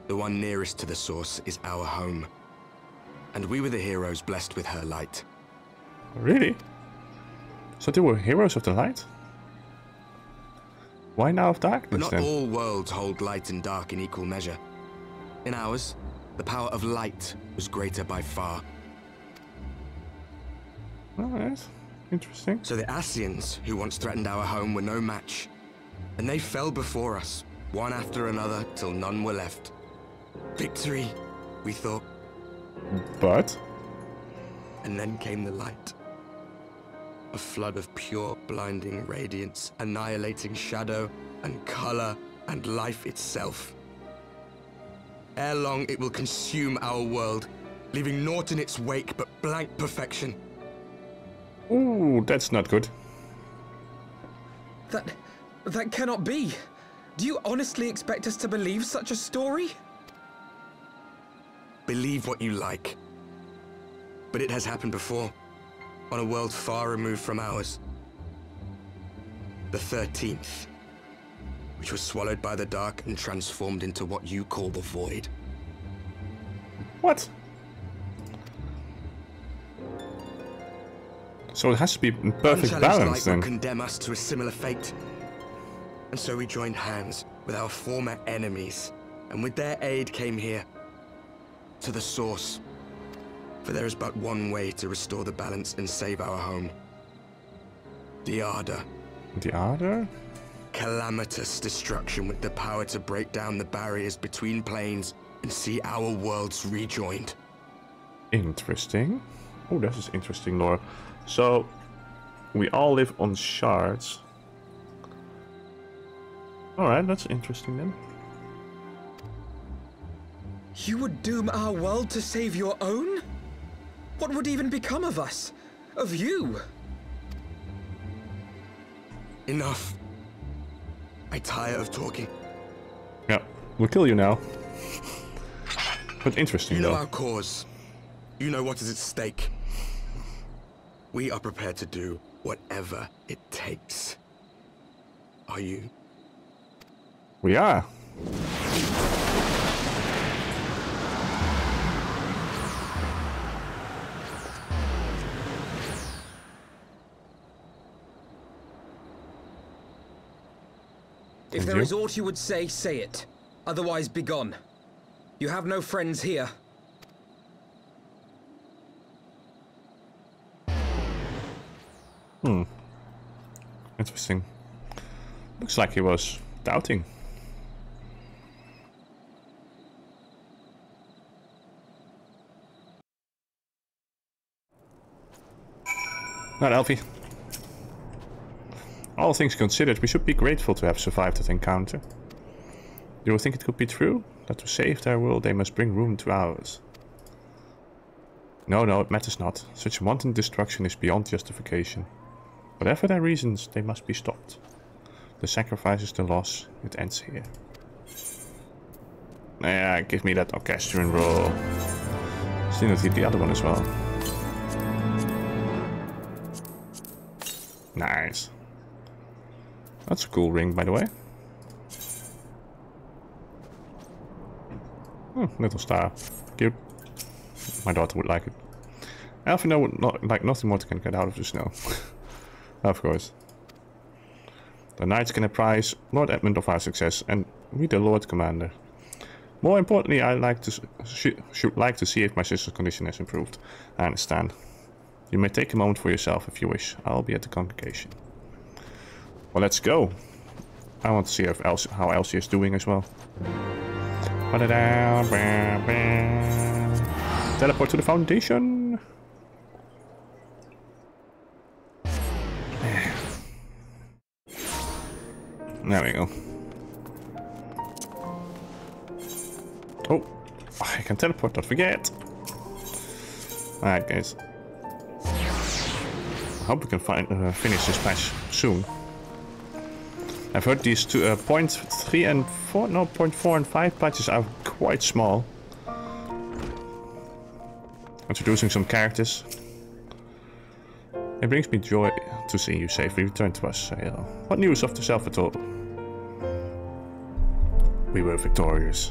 the one nearest to the source, is our home. And we were the heroes blessed with her light. Really? So they were heroes of the light? Why now of darkness, then? Not all worlds hold light and dark in equal measure. In ours, the power of light was greater by far. Alright, interesting. So the Ascians, who once threatened our home, were no match. And they fell before us, one after another, till none were left. Victory, we thought. But? And then came the light. A flood of pure, blinding radiance, annihilating shadow and color and life itself. Ere long, it will consume our world, leaving naught in its wake but blank perfection. Ooh, that's not good. That cannot be. Do you honestly expect us to believe such a story? Believe what you like. But it has happened before, on a world far removed from ours. The 13th, which was swallowed by the dark and transformed into what you call the Void. What? So it has to be in perfect balance, then. Unchallenged light will condemn us to a similar fate. And so we joined hands with our former enemies, and with their aid came here, to the source. For there is but one way to restore the balance and save our home. The Arda. The Arda? Calamitous destruction with the power to break down the barriers between planes and see our worlds rejoined. Interesting. Oh, this is interesting lore. So, we all live on shards. Alright, that's interesting then. You would doom our world to save your own? What would even become of us? Of you? Enough. I tire of talking. Yeah, we'll kill you now. But interesting, though. You know our cause. You know what is at stake. We are prepared to do whatever it takes. Are you? We are. If there is aught you would say, say it. Otherwise, be gone. You have no friends here. Hmm. Interesting. Looks like he was doubting. Not Alfie. All things considered, we should be grateful to have survived that encounter. Do you think it could be true? That to save their world, they must bring ruin to ours. No, it matters not. Such wanton destruction is beyond justification. Whatever their reasons, they must be stopped. The sacrifice is the loss. It ends here. Yeah, give me that orchestrion roll. Still not hit the other one as well. Nice. That's a cool ring, by the way. Oh, little star. Cute. My daughter would like it. Alphinaud would not like nothing more can get out of the snow. Of course. The knights can apprise Lord Edmund of our success, and we the Lord Commander. More importantly, I like to should like to see if my sister's condition has improved. I understand. You may take a moment for yourself if you wish. I'll be at the congregation. Well, let's go. I want to see if how Elsie is doing as well. Teleport to the foundation. There we go. Oh, I can teleport, don't forget. Alright, guys. I hope we can finish this patch soon. I've heard these two, point 4 and 5 patches are quite small. Introducing some characters. It brings me joy to see you safely return to us. What news of the Xelphatol? We were victorious.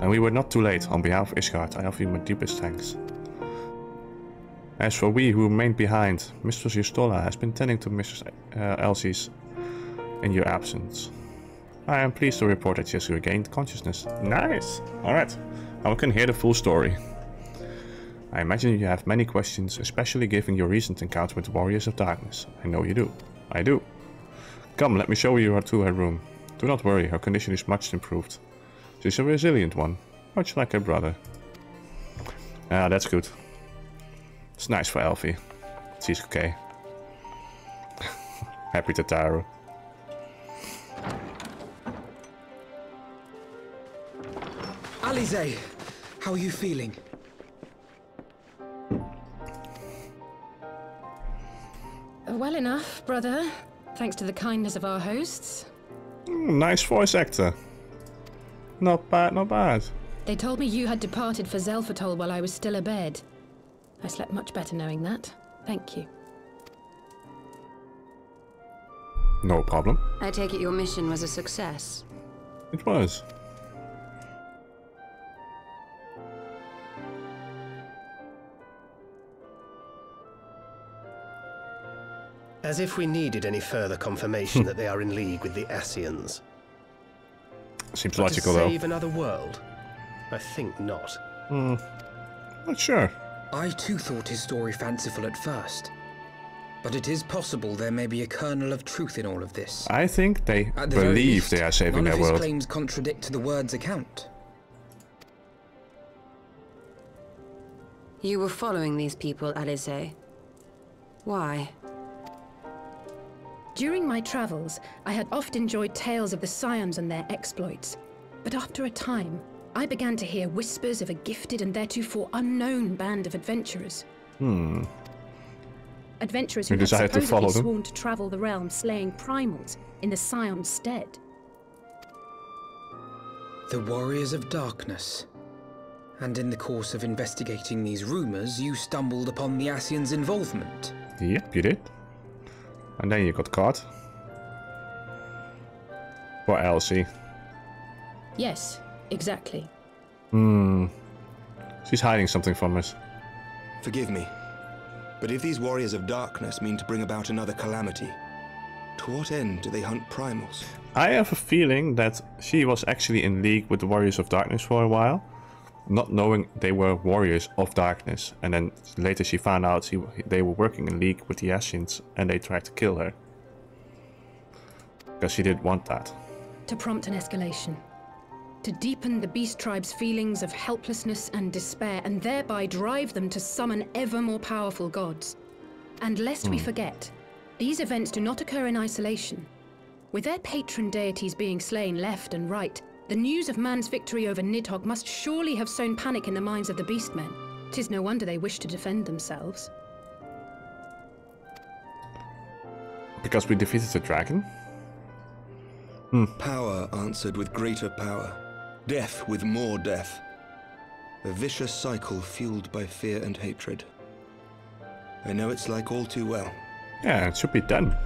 And we were not too late. On behalf of Ishgard, I offer you my deepest thanks. As for we who remained behind, Mistress Y'shtola has been tending to Mrs. Elsie's in your absence. I am pleased to report that she has regained consciousness. Nice! Alright, now we can hear the full story. I imagine you have many questions, especially given your recent encounter with the Warriors of Darkness. I know you do. I do. Come, let me show you to her room. Do not worry, her condition is much improved. She's a resilient one, much like her brother. Ah, that's good. It's nice for Alfie. She's okay. Happy Tataru. Alisaie, how are you feeling? Well enough, brother. Thanks to the kindness of our hosts. Nice voice actor. Not bad, not bad. They told me you had departed for Xelphatol while I was still abed. I slept much better knowing that. Thank you. No problem. I take it your mission was a success. It was. As if we needed any further confirmation that they are in league with the Ascians. Seems logical, though. To save another world? I think not. Hmm. Not sure. I too thought his story fanciful at first. But it is possible there may be a kernel of truth in all of this. I think they believe they are saving their world. None of his claims contradict the word's account. You were following these people, Alisaie. Why? During my travels, I had oft enjoyed tales of the Scions and their exploits. But after a time, I began to hear whispers of a gifted and theretofore unknown band of adventurers. Adventurers who had supposedly sworn to travel the realm slaying primals in the Scion's stead. The Warriors of Darkness. And in the course of investigating these rumors, you stumbled upon the Ascian's involvement. Yep, you did. And then you got caught. Poor Elsie. Yes, exactly. She's hiding something from us. Forgive me, but if these Warriors of Darkness mean to bring about another calamity, to what end do they hunt primals? I have a feeling that she was actually in league with the Warriors of Darkness for a while, not knowing they were Warriors of Darkness, and then later she found out they were working in league with the Ascians, and they tried to kill her. Because she didn't want that. To prompt an escalation. To deepen the Beast Tribe's feelings of helplessness and despair, and thereby drive them to summon ever more powerful gods. And lest we forget, these events do not occur in isolation. With their patron deities being slain left and right, the news of man's victory over Nidhogg must surely have sown panic in the minds of the beastmen. 'Tis no wonder they wish to defend themselves. Because we defeated the dragon? Power answered with greater power. Death with more death. A vicious cycle fueled by fear and hatred. I know it's like all too well. Yeah, it should be done.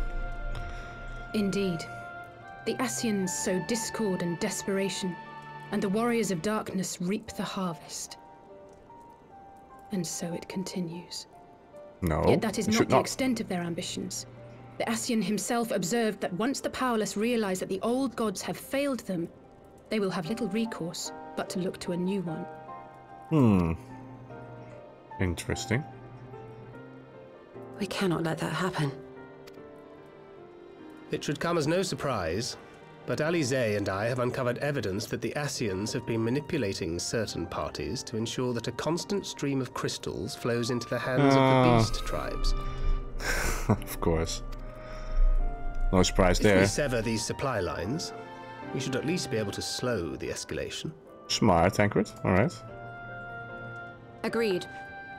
Indeed. The Ascians sow discord and desperation, and the Warriors of Darkness reap the harvest. And so it continues. No, yet that is not the extent of their ambitions. The Ascian himself observed that once the powerless realize that the old gods have failed them, they will have little recourse but to look to a new one. Interesting. We cannot let that happen. It should come as no surprise, but Alisaie and I have uncovered evidence that the Ascians have been manipulating certain parties to ensure that a constant stream of crystals flows into the hands of the beast tribes. Of course. No surprise there. If we sever these supply lines, we should at least be able to slow the escalation. Smart, Thancred. All right. Agreed.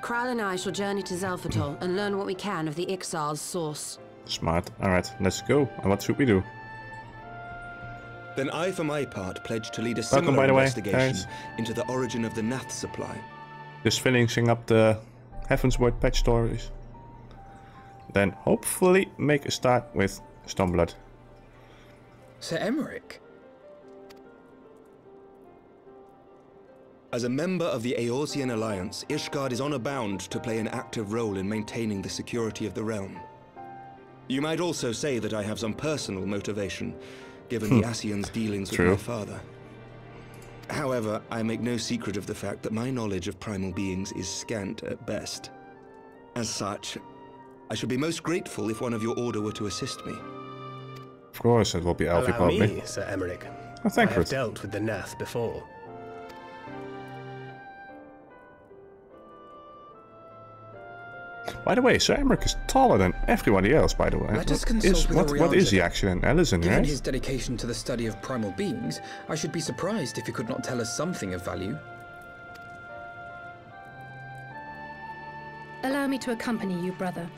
Kral and I shall journey to Xelphatol and learn what we can of the exile's source. Smart. Alright, let's go. And what should we do? Then I, for my part, pledge to lead a similar investigation into the origin of the Nath supply. Just finishing up the Heavensward patch stories. Then hopefully make a start with Stormblood. Ser Aymeric? As a member of the Eorzean Alliance, Ishgard is honor bound to play an active role in maintaining the security of the realm. You might also say that I have some personal motivation, given the Ascian's dealings with my father. However, I make no secret of the fact that my knowledge of primal beings is scant at best. As such, I should be most grateful if one of your order were to assist me. Of course, it will be Alfie probably. Allow me, Ser Aymeric. Oh, I have dealt with the Nath before. By the way, Ser Aymeric is taller than everybody else, by the way. What is he actually, an Ellison, right? Given his dedication to the study of primal beings, I should be surprised if he could not tell us something of value. Allow me to accompany you, brother.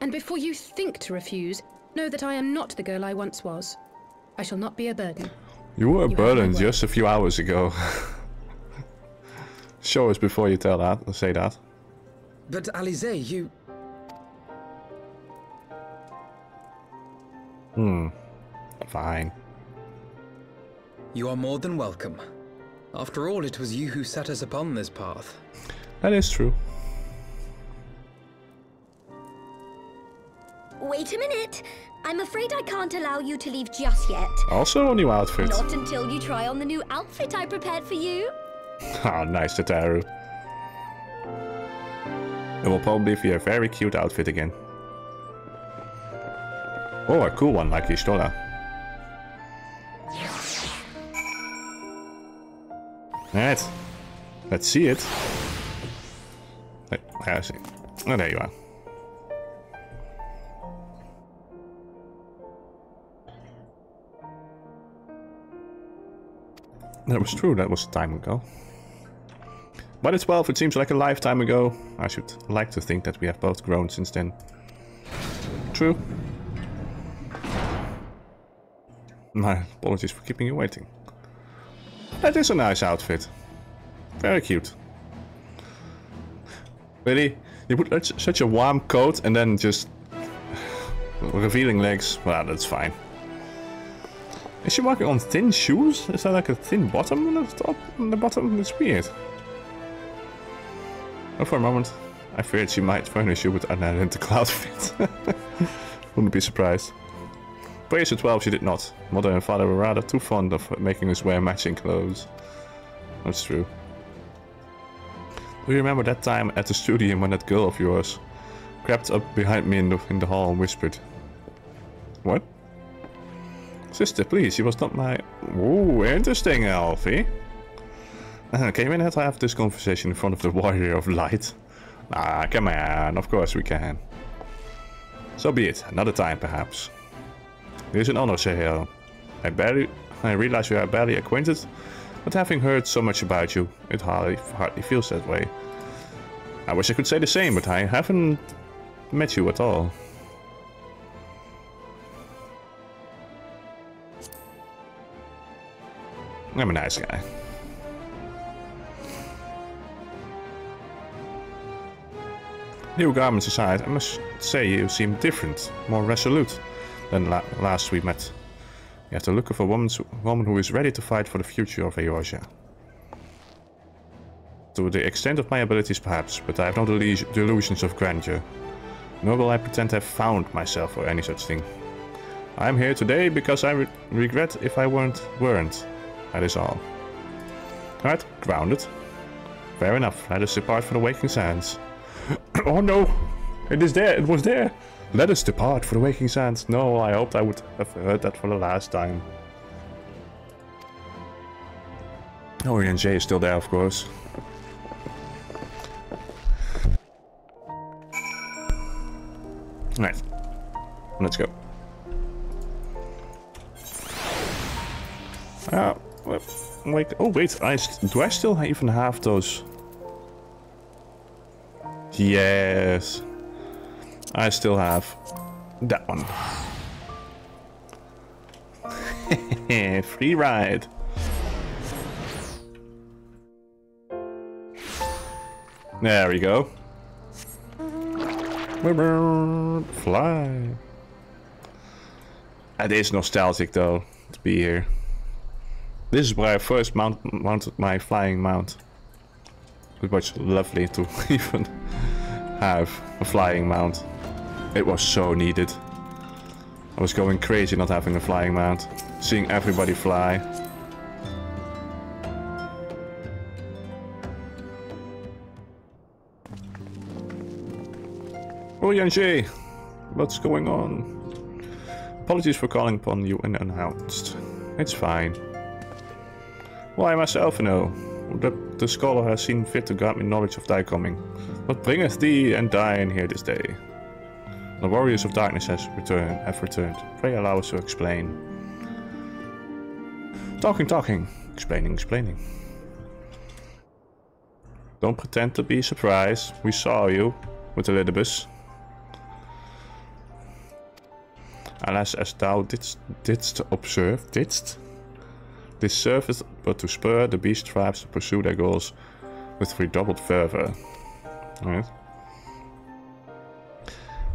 And before you think to refuse, know that I am not the girl I once was. I shall not be a burden. You were a burden just a few hours ago. Show us before you tell that, or say that. But Alisaie, you... Fine. You are more than welcome. After all, it was you who set us upon this path. That is true. Wait a minute! I'm afraid I can't allow you to leave just yet. Also a new outfit. Not until you try on the new outfit I prepared for you. Ah, nice, Tataru. It will probably be a very cute outfit again. Or a cool one like Y'shtola. Alright. Let's see it. Wait, I see. Oh, there you are. That was true, that was time ago. But it's 12, it seems like a lifetime ago. I should like to think that we have both grown since then. True. My apologies for keeping you waiting. That is a nice outfit. Very cute. Really? You put such a warm coat and then just... revealing legs? Well, that's fine. Is she walking on thin shoes? Is there like a thin bottom on the top? On the bottom? It's weird. Oh, for a moment, I feared she might furnish you with an identical outfit. Wouldn't be surprised. Praise to 12, she did not. Mother and father were rather too fond of making us wear matching clothes. That's true. Do you remember that time at the studio when that girl of yours crept up behind me in the hall and whispered? What? Sister, please, she was not my... Ooh, interesting, Alfie. Can we not have this conversation in front of the Warrior of Light? Ah, come on, of course we can. So be it, another time perhaps. Here's an honor, Sahel. I realize we are barely acquainted, but having heard so much about you, it hardly feels that way. I wish I could say the same, but I haven't met you at all. I'm a nice guy. New garments aside, I must say you seem different, more resolute than last we met. You have the look of a woman who is ready to fight for the future of Eorzea. To the extent of my abilities perhaps, but I have no delusions of grandeur. Nor will I pretend to have found myself or any such thing. I am here today because I regret if I weren't. That is all. Alright, grounded. Fair enough, let us depart for the Waking Sands. Oh no! It is there! It was there! Let us depart for the Waking Sands. No, I hoped I would have heard that for the last time. Orienje is still there, of course. Alright. Let's go. Wait, oh wait, do I still even have those? Yes, I still have that one. Free ride. There we go. Fly. It is nostalgic though to be here. This is where I first mounted my flying mount. It was lovely to even have a flying mount. It was so needed. I was going crazy not having a flying mount. Seeing everybody fly. Urianger, what's going on? Apologies for calling upon you unannounced. It's fine. Why myself, no? The scholar has seen fit to grant me knowledge of thy coming. What bringeth thee and thine here this day? The warriors of darkness have returned. Pray allow us to explain. Talking. Explaining. Don't pretend to be surprised. We saw you with Elidibus. Alas, as thou didst observe, This served but to spur the beast tribes to pursue their goals with redoubled fervor. Right.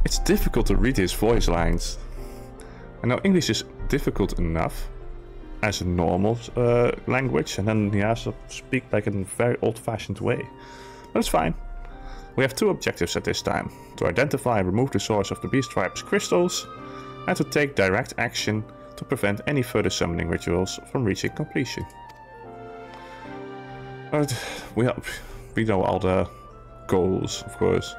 It's difficult to read his voice lines. I know English is difficult enough as a normal language, and then he has to speak like in a very old-fashioned way. But it's fine. We have two objectives at this time: to identify and remove the source of the beast tribe's crystals, and to take direct action to prevent any further summoning rituals from reaching completion. But we know all the goals, of course.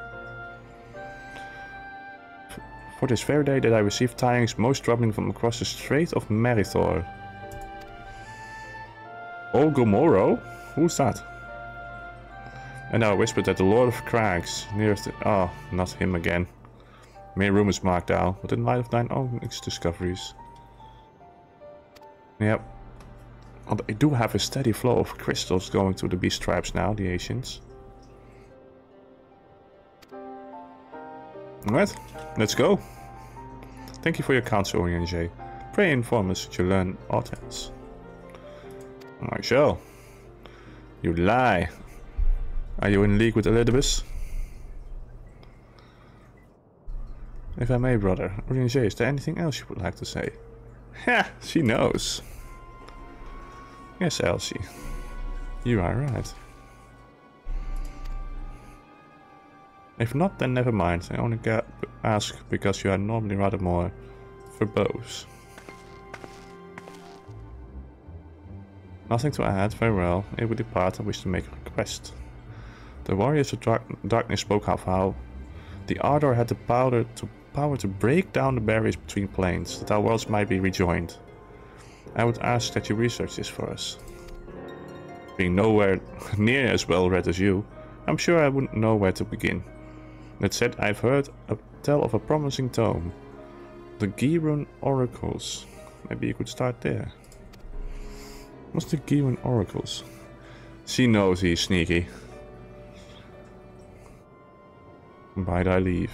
For this very day that I received tidings most troubling from across the Strait of Merithor. O'Ghomoro? Who's that? And now I whispered that the Lord of Crags nearest the... Oh, not him again. Main room is marked down, but in light of thine own discoveries. Yep. Although I do have a steady flow of crystals going to the beast tribes now, the Asians. Alright, let's go. Thank you for your counsel, Orienje. Pray inform us that you learn aught else. I shall. You lie. Are you in league with Elidibus? If I may, brother, Orienje, is there anything else you would like to say? Ha! She knows. Yes, Elsie. You are right. If not, then never mind. I only ask because you are normally rather more verbose. Nothing to add. Very well. It would depart. I wish to make a request. The warriors of darkness spoke of how the Ardor had the power to break down the barriers between planes, that our worlds might be rejoined. I would ask that you research this for us. Being nowhere near as well read as you, I'm sure I wouldn't know where to begin. That said, I've heard tell of a promising tome, the Girun Oracles. Maybe you could start there. What's the Girun Oracles? She knows he's sneaky. Bide I leave.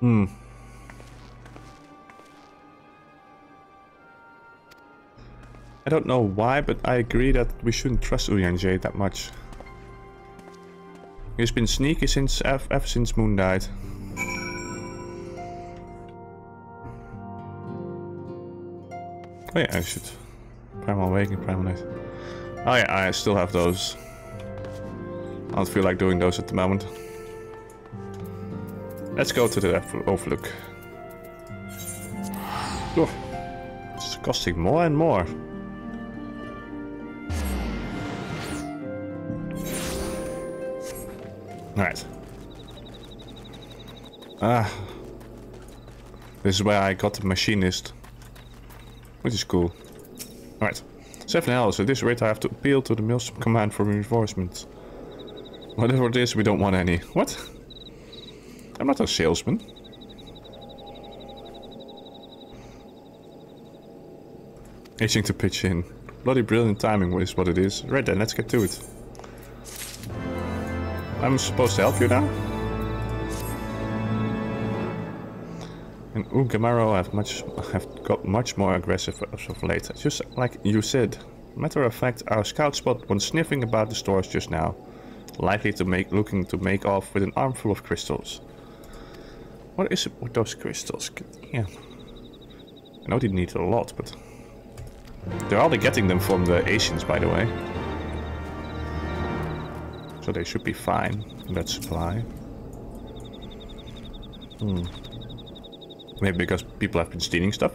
Hmm. I don't know why, but I agree that we shouldn't trust Urianger that much. He's been sneaky since ever since Moon died. Oh yeah, I should. Primal Waking, Primal Night. Oh yeah, I still have those. I don't feel like doing those at the moment. Let's go to the overlook. Oh, it's costing more and more. Alright. Ah. This is where I got the machinist. Which is cool. Alright. 7 hours. At this rate I have to appeal to the Maelstrom Command for reinforcements. Whatever it is, we don't want any. What? I'm not a salesman. Itching to pitch in. Bloody brilliant timing is what it is. Right then, let's get to it. I'm supposed to help you now? And O'Ghomoro have got much more aggressive as of late, just like you said. Matter of fact, our scout spot was sniffing about the stores just now, likely to looking to make off with an armful of crystals. What is it with those crystals? Yeah, I know they need a lot, but they're already getting them from the Asians, by the way. So they should be fine in that supply. Hmm. Maybe because people have been stealing stuff.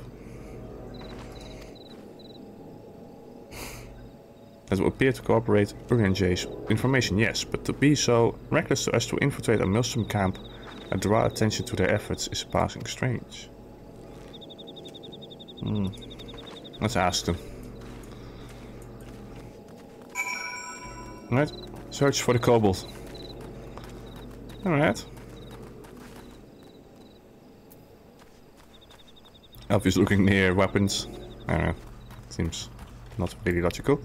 That will appear to corroborate Urianger's information, yes, but to be so reckless as to infiltrate a Maelstrom camp and draw attention to their efforts is passing strange. Hmm. Let's ask them. Alright. Search for the kobold. Alright. Elf is looking near weapons. I don't know. Seems not really logical.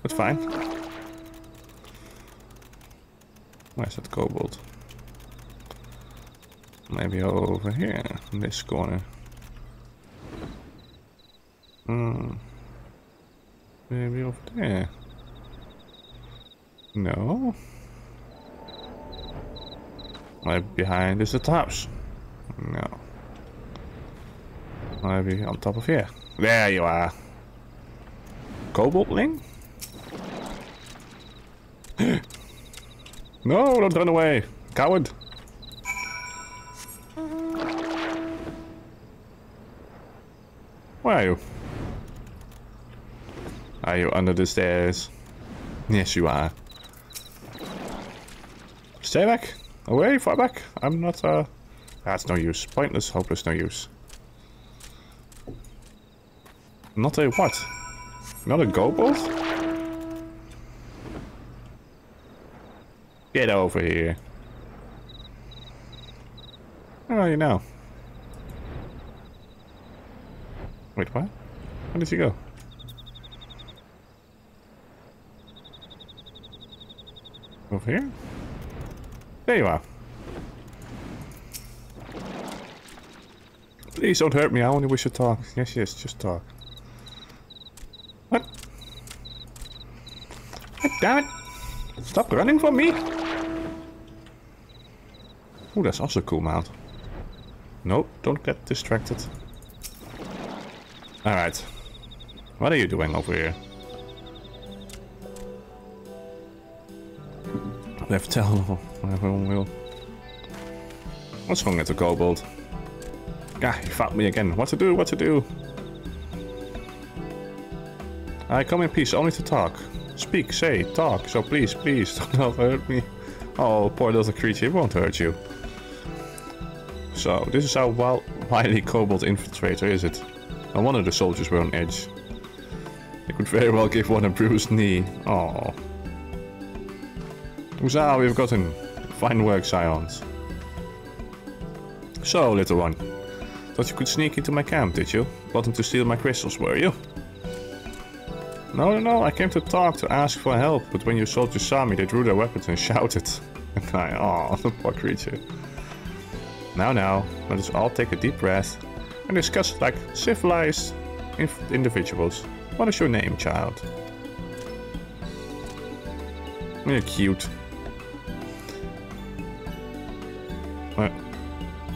But fine. Where's that kobold? Maybe over here, in this corner. Hmm. Maybe over there. No. Maybe behind is the tops. No. Maybe on top of here. There you are. Koboldling? No, don't run away. Coward. Where are you? Are you under the stairs? Yes, you are. Stay back! Away! Far back! I'm not, That's no use. Pointless, hopeless, no use. Not a what? Not a kobold? Get over here. Oh, you know. Wait, what? Where did she go? Over here? There you are. Please don't hurt me, I only wish to talk. Yes, yes, just talk. What? God damn it! Stop running from me! Oh, that's also a cool mount. Nope, don't get distracted. Alright. What are you doing over here? Left tail, everyone will. What's wrong with the kobold? Ah, he found me again. What to do, what to do? I come in peace, only to talk. Speak, say, talk, so please, please, don't hurt me. Oh, poor little creature, it won't hurt you. So, this is our wily kobold infiltrator, is it? No wonder the soldiers were on edge. They could very well give one a bruised knee. Oh. Huzzah, we've gotten fine work, Scions. So, little one. Thought you could sneak into my camp, did you? Wanted to steal my crystals, were you? No, no, no, I came to talk, to ask for help, but when your soldiers saw me, they drew their weapons and shouted. And I, aw, the poor creature. Now, now, let us all take a deep breath and discuss like civilized individuals. What is your name, child? You're cute.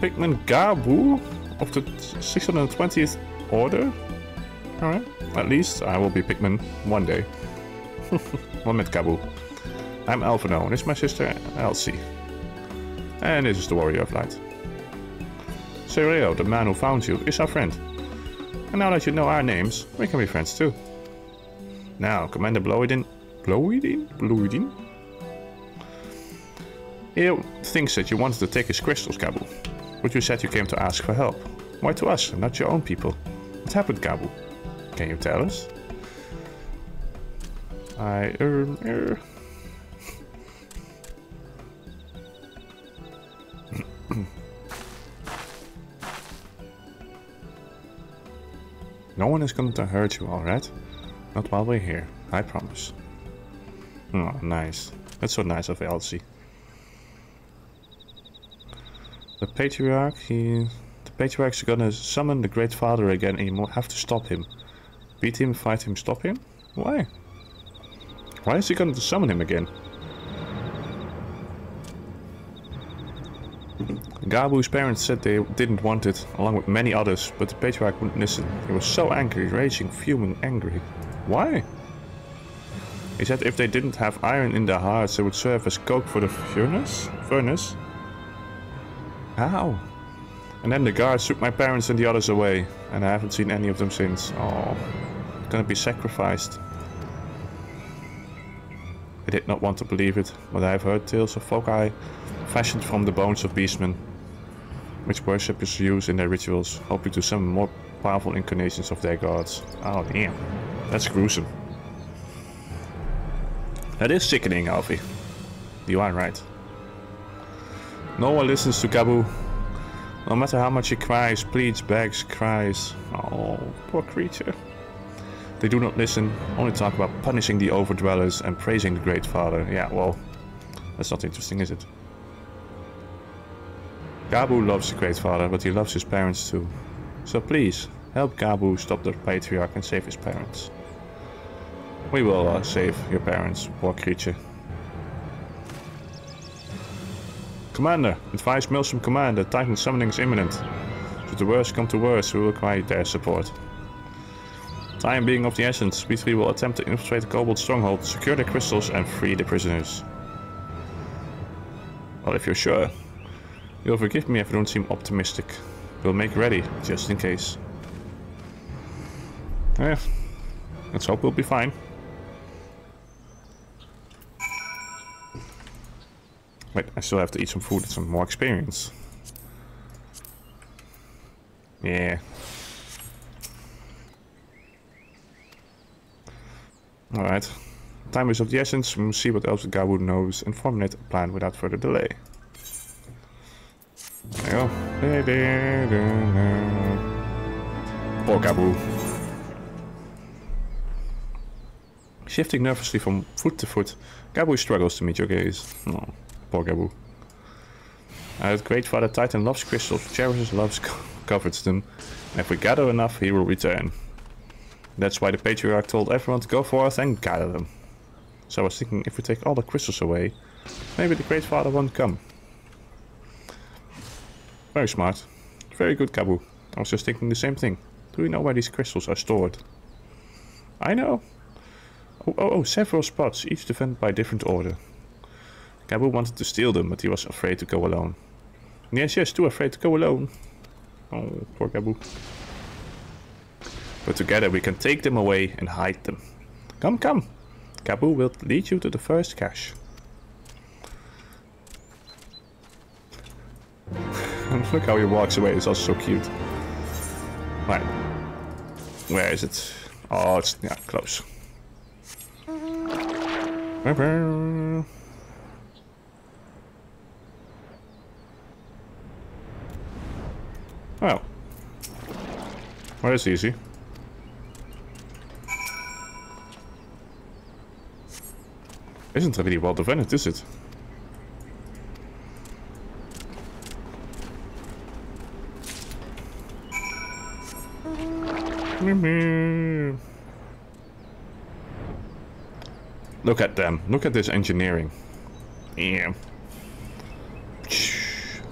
Pigman Gabu of the 620th order? Alright. At least I will be Pigman one day. One met Gabu. I'm Alphinaud, and it's my sister Alisaie. And this is the Warrior of Light. Sereo, the man who found you, is our friend. And now that you know our names, we can be friends too. Now, Commander Bloedin. Bloedin? He thinks that you wanted to take his crystals, Gabu. But you said you came to ask for help. Why to us and not your own people? What happened, Gabu? Can you tell us? No one is going to hurt you, alright? Not while we're here, I promise. Oh, nice. That's so nice of Alisaie. The patriarch's gonna summon the Great Father again, and you have to stop him. Beat him, fight him, stop him? Why? Why is he gonna summon him again? Gabu's parents said they didn't want it, along with many others, but the patriarch wouldn't listen. He was so angry, raging, fuming, angry. Why? He said if they didn't have iron in their hearts, they would serve as coke for the furnace? How? And then the guards took my parents and the others away, and I haven't seen any of them since. Oh, gonna be sacrificed. I did not want to believe it, but I have heard tales of foci fashioned from the bones of beastmen, which worshippers use in their rituals, hoping to summon more powerful incarnations of their gods. Oh damn, that's gruesome. That is sickening, Alfie. You are right. No one listens to Gabu. No matter how much he cries, pleads, begs, cries. Oh, poor creature. They do not listen, only talk about punishing the overdwellers and praising the Great Father. Yeah, well, that's not interesting, is it? Gabu loves the Great Father, but he loves his parents too. So please, help Gabu stop the patriarch and save his parents. We will save your parents, poor creature. Commander, advise Milsom Command that Titan summoning is imminent. Should the worst come to worst, we will require their support. Time being of the essence, we three will attempt to infiltrate the Kobold stronghold, secure the crystals, and free the prisoners. Well, if you're sure, you'll forgive me if I don't seem optimistic. We'll make ready, just in case. Yeah, let's hope we'll be fine. Wait, I still have to eat some food and some more experience. Yeah. Alright. Time is of the essence. We must see what else the Gabu knows and formulate a plan without further delay. There you go. Poor Gabu. Shifting nervously from foot to foot, Gabu struggles to meet your gaze. Oh, poor Gabu. Our great father Titan loves crystals, cherishes, loves, covets them, and if we gather enough, he will return. That's why the patriarch told everyone to go forth and gather them. So I was thinking, if we take all the crystals away, maybe the great father won't come. Very smart. Very good, Gabu. I was just thinking the same thing. Do we know where these crystals are stored? I know. Several spots, each defended by a different order. Gabu wanted to steal them, but he was afraid to go alone. Yes, too afraid to go alone. Oh, poor Gabu. But together we can take them away and hide them. Come, come. Gabu will lead you to the first cache. And look how he walks away, it's also so cute. Right. Where is it? Oh, it's yeah, close. Well. Well, that's easy. Isn't really well defended, is it? Look at them. Look at this engineering. Yeah.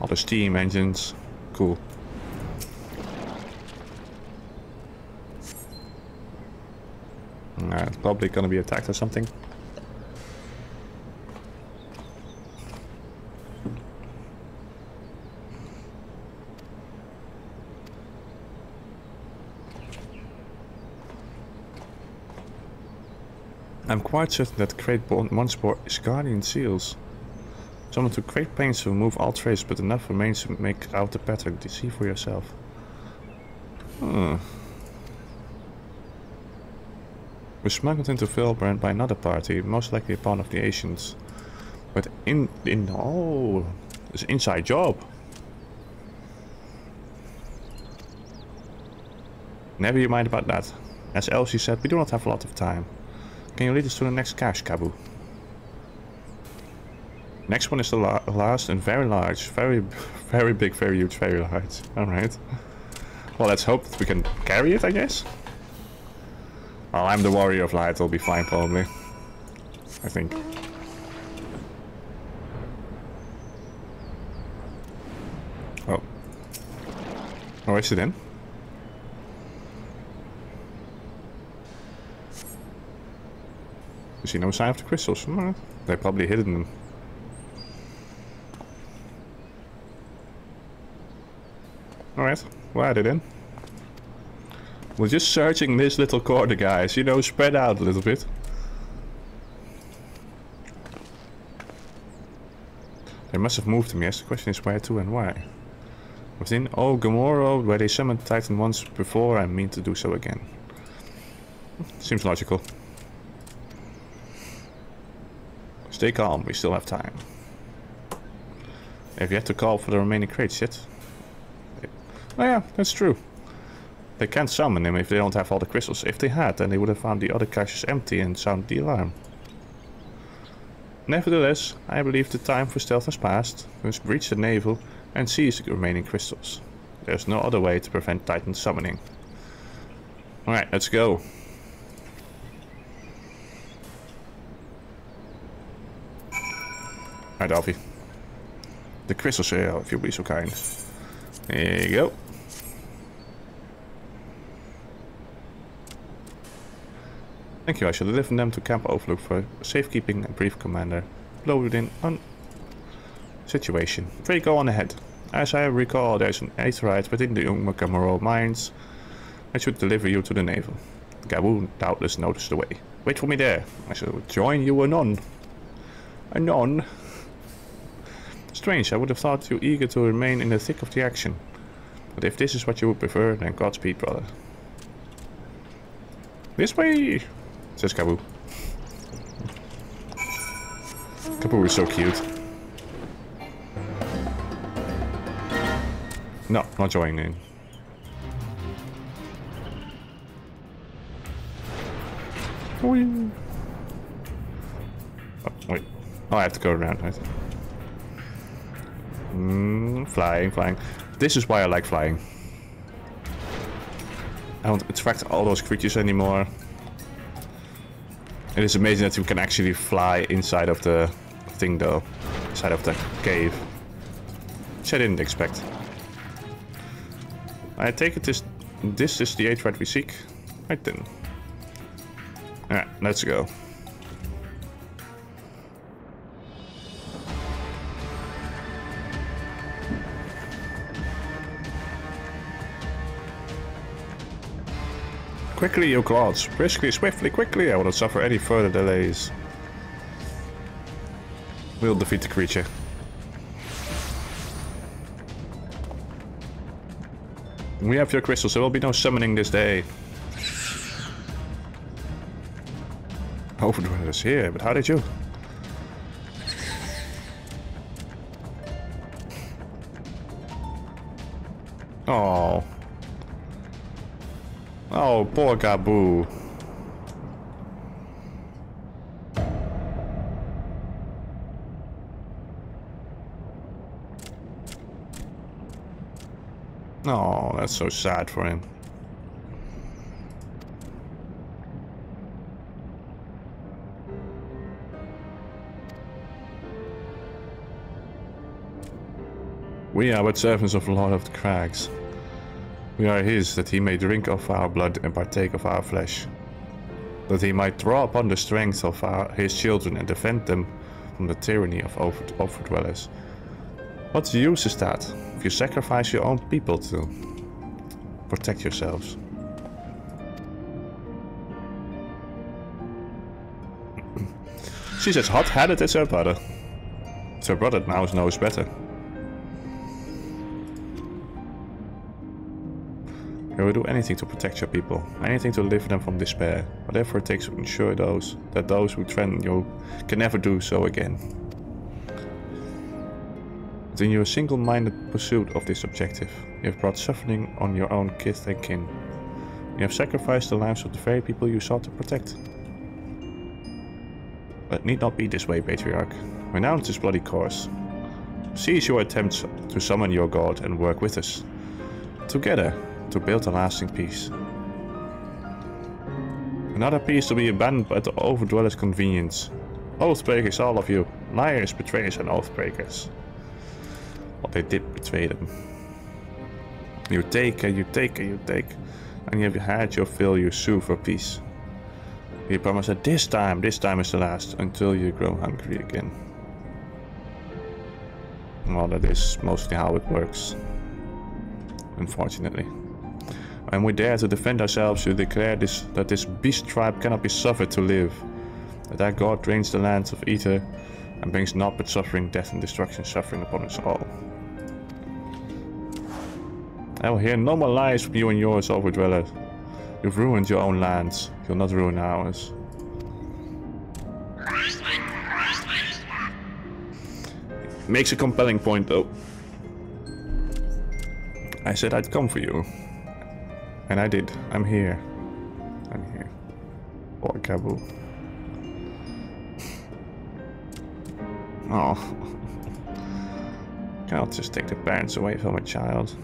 All the steam engines. Cool. Probably gonna be attacked or something. I'm quite certain that the crate once bore Ishgardian seals. Someone took great pains to remove all trace, but enough remains to make out the pattern. To see for yourself. Hmm. We smuggled into Vylbrand by another party, most likely a pawn of the Ascians. But oh, it's an inside job. Never you mind about that. As Elsie said, we do not have a lot of time. Can you lead us to the next cache, Gabu? Next one is the last and very large, very big, very huge, very large. All right. Well, let's hope that we can carry it, I guess. Well, I'm the warrior of light, I'll be fine probably. I think. Oh. Oh, is it in? You see no sign of the crystals? They probably hidden them. Alright, well, are they then? We're just searching this little corner, guys, you know, spread out a little bit. They must have moved them, yes. The question is where to and why. Within O'Ghomoro, where they summoned the Titan once before, I mean to do so again. Seems logical. Stay calm, we still have time. Have you had to call for the remaining crates yet? Oh yeah, that's true. They can't summon him if they don't have all the crystals. If they had, then they would have found the other caches empty and sounded the alarm. Nevertheless, I believe the time for stealth has passed. We must breach the navel and seize the remaining crystals. There's no other way to prevent Titan summoning. Alright, let's go. Alright, Alfie. The crystals here, if you'll be so kind. There you go. Thank you, I shall deliver them to Camp Overlook for safekeeping and brief, Commander. Loaded in on situation. Pray go on ahead. As I recall, there is an aetherite within the O'Ghomoro mines. I should deliver you to the navel. Gabu doubtless noticed the way. Wait for me there. I shall join you anon. Anon? Strange, I would have thought you eager to remain in the thick of the action. But if this is what you would prefer, then Godspeed, brother. This way! Says Gabu. Gabu is so cute. No, not joining. Boing. Oh, wait. Oh, I have to go around, I think. Flying. This is why I like flying. I don't attract all those creatures anymore. It is amazing that you can actually fly inside of the thing though. Inside of the cave. Which I didn't expect. I take it this is the aid right we seek. Right then. Alright, let's go. Quickly, you gods! Briskly, swiftly, quickly! I will not suffer any further delays. We'll defeat the creature. We have your crystals, there will be no summoning this day. Overdweller is here, but how did you? Oh. Oh, poor Gabu. Oh, that's so sad for him. We are but servants of Lord of the Crags. We are his, that he may drink of our blood and partake of our flesh, that he might draw upon the strength of his children and defend them from the tyranny of overdwellers. What use is that, if you sacrifice your own people to protect yourselves? She's as hot-headed as her brother. Her brother now knows better. You will do anything to protect your people, anything to lift them from despair, whatever it takes to ensure those who threaten you can never do so again. But in your single-minded pursuit of this objective, you have brought suffering on your own kith and kin. You have sacrificed the lives of the very people you sought to protect. But it need not be this way, Patriarch. Renounce this bloody course. Cease your attempts to summon your god and work with us. Together, to build a lasting peace. Another peace to be abandoned by the overdweller's convenience. Oathbreakers, all of you. Liars, betrayers and oathbreakers. Well, they did betray them. You take and you take and you take, and you have had your fill, you sue for peace. You promise that this time is the last, until you grow hungry again. Well, that is mostly how it works, unfortunately. And we dare to defend ourselves, to declare that this beast tribe cannot be suffered to live, that our god drains the lands of ether and brings naught but suffering, death and destruction, suffering upon us all. I will hear no more lies from you and yours, overdweller. You've ruined your own lands, you'll not ruin ours. It makes a compelling point though. I said I'd come for you. And I did. I'm here. I'm here. Poor Gabu. Oh. Can't just take the parents away from a child.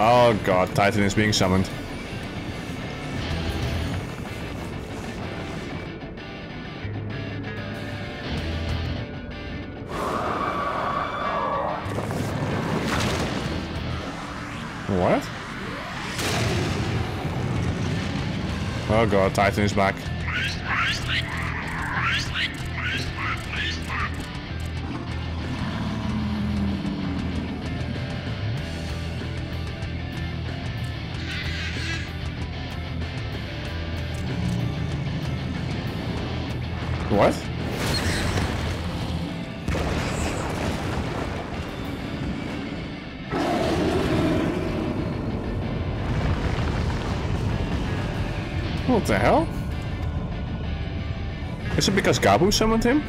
Oh god, Titan is being summoned. What? Oh god, Titan is back. What? What the hell? Is it because Gabu summoned him?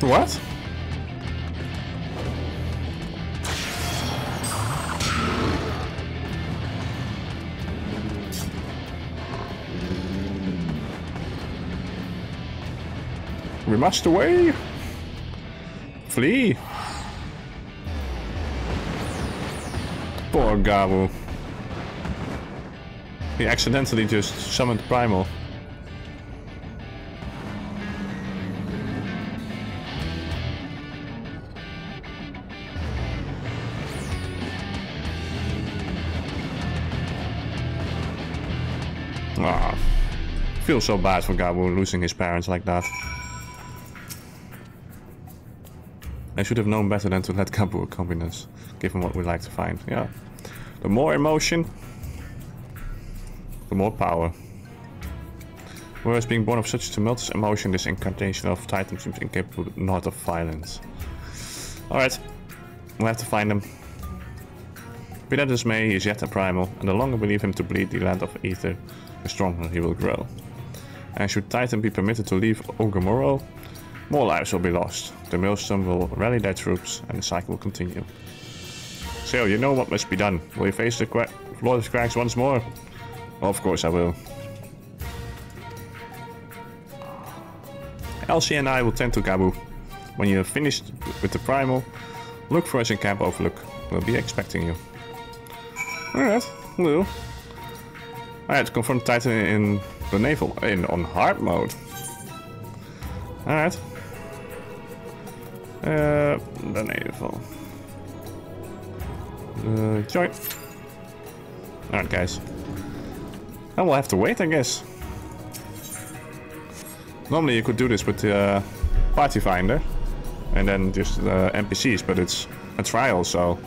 What? We must away! Flee! Poor Gabu. He accidentally just summoned Primal. Ah, I feel so bad for Gabu losing his parents like that. I should have known better than to let Gabu accompany us, given what we like to find. Yeah. The more emotion, the more power. Whereas being born of such tumultuous emotion, this incarnation of Titan seems incapable not of violence. Alright. We'll have to find him. Be that as may, he is yet a primal, and the longer we leave him to bleed the land of ether, the stronger he will grow. And should Titan be permitted to leave O'Ghomoro, more lives will be lost, the Maelstrom will rally their troops, and the cycle will continue. So, you know what must be done. Will you face the Lord of Crags once more? Of course I will. Elsie and I will tend to Gabu. When you have finished with the Primal, look for us in Camp Overlook. We'll be expecting you. Alright, we'll do. Alright, confront Titan in the naval, on hard mode. Alright. The naval. Join. Alright, guys. And we'll have to wait, I guess. Normally you could do this with the party finder. And then just the NPCs, but it's a trial, so...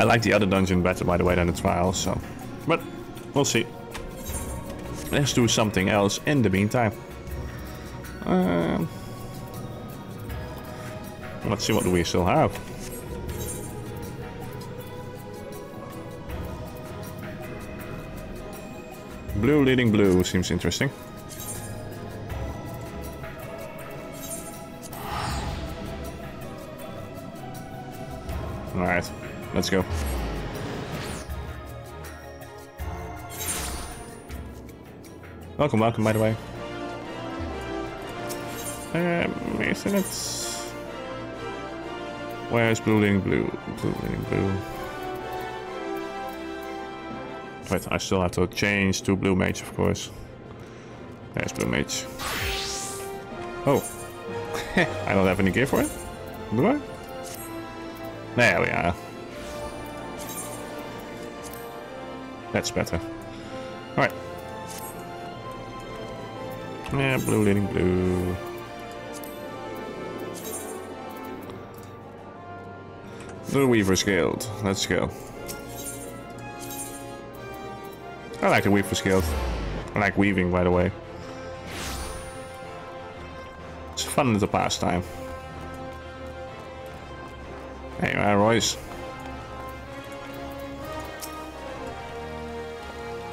I like the other dungeon better, by the way, than the trial, so... But, we'll see. Let's do something else in the meantime. Let's see what we still have. Blue leading blue seems interesting. Alright, let's go. Welcome, welcome, by the way. Isn't it... Where's blue leading blue? Blue leading blue. Wait, I still have to change to blue mage, of course. There's blue mage. Oh. I don't have any gear for it. Do I? There we are. That's better. Alright. Yeah, blue leading blue. The Weaver's Guild. Let's go. I like the Weaver's Guild. I like weaving, by the way. It's a fun little pastime. Hey, my Royce.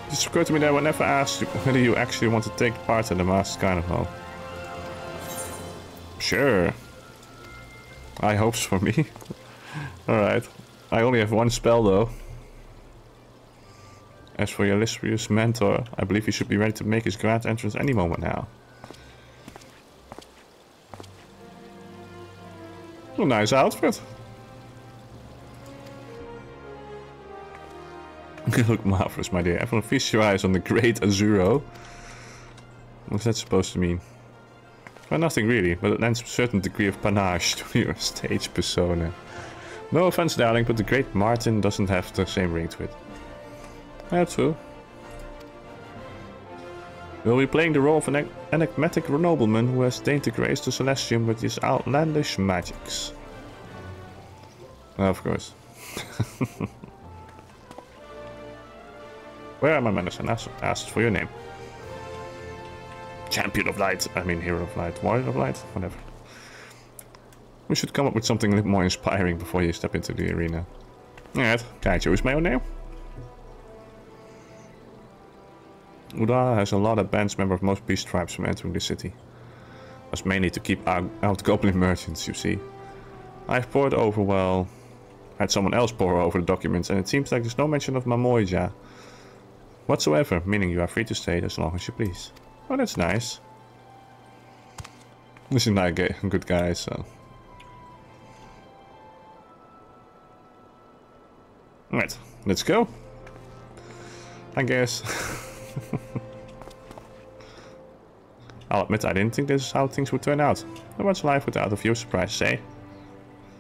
It just occurred to me that I would never ask whether you actually want to take part in the Masters Carnival. Sure. High hopes for me. Alright. I only have one spell though. As for your illustrious mentor, I believe he should be ready to make his grand entrance any moment now. What a nice outfit. You look marvelous, my dear. Everyone feast your eyes on the great Azuro. What's that supposed to mean? Well, nothing really, but it lends a certain degree of panache to your stage persona. No offense, darling, but the great Martin doesn't have the same ring to it. That's true. We'll be playing the role of an enigmatic nobleman who has deigned to grace the Celestium with his outlandish magics. Of course. Where are my manners? And asked for your name. Champion of Light, I mean Hero of Light, Warrior of Light, whatever. We should come up with something a little more inspiring before you step into the arena. Alright, can I choose my own name? Udara has allowed a banned member of most beast tribes from entering the city. Us mainly to keep out goblin merchants, you see. I've poured over, well, had someone else pour over the documents, and it seems like there's no mention of Amalj'aa whatsoever, meaning you are free to stay as long as you please. Oh, that's nice. This is not a good guy, so... Alright, let's go. I guess. I'll admit I didn't think this is how things would turn out. And what's life without a few surprises, say?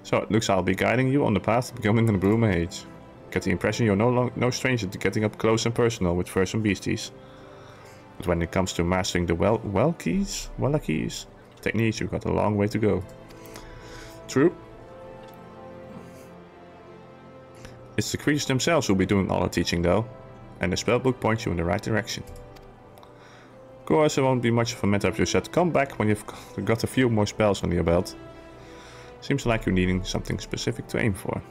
So it looks I'll be guiding you on the path to becoming the Blue Mage. Get the impression you're no stranger to getting up close and personal with furs and beasties. But when it comes to mastering the Wallachies techniques, you've got a long way to go. True. It's the creatures themselves who'll be doing all the teaching though, and the spellbook points you in the right direction. Of course, it won't be much of a matter if you said come back when you've got a few more spells on your belt. Seems like you're needing something specific to aim for.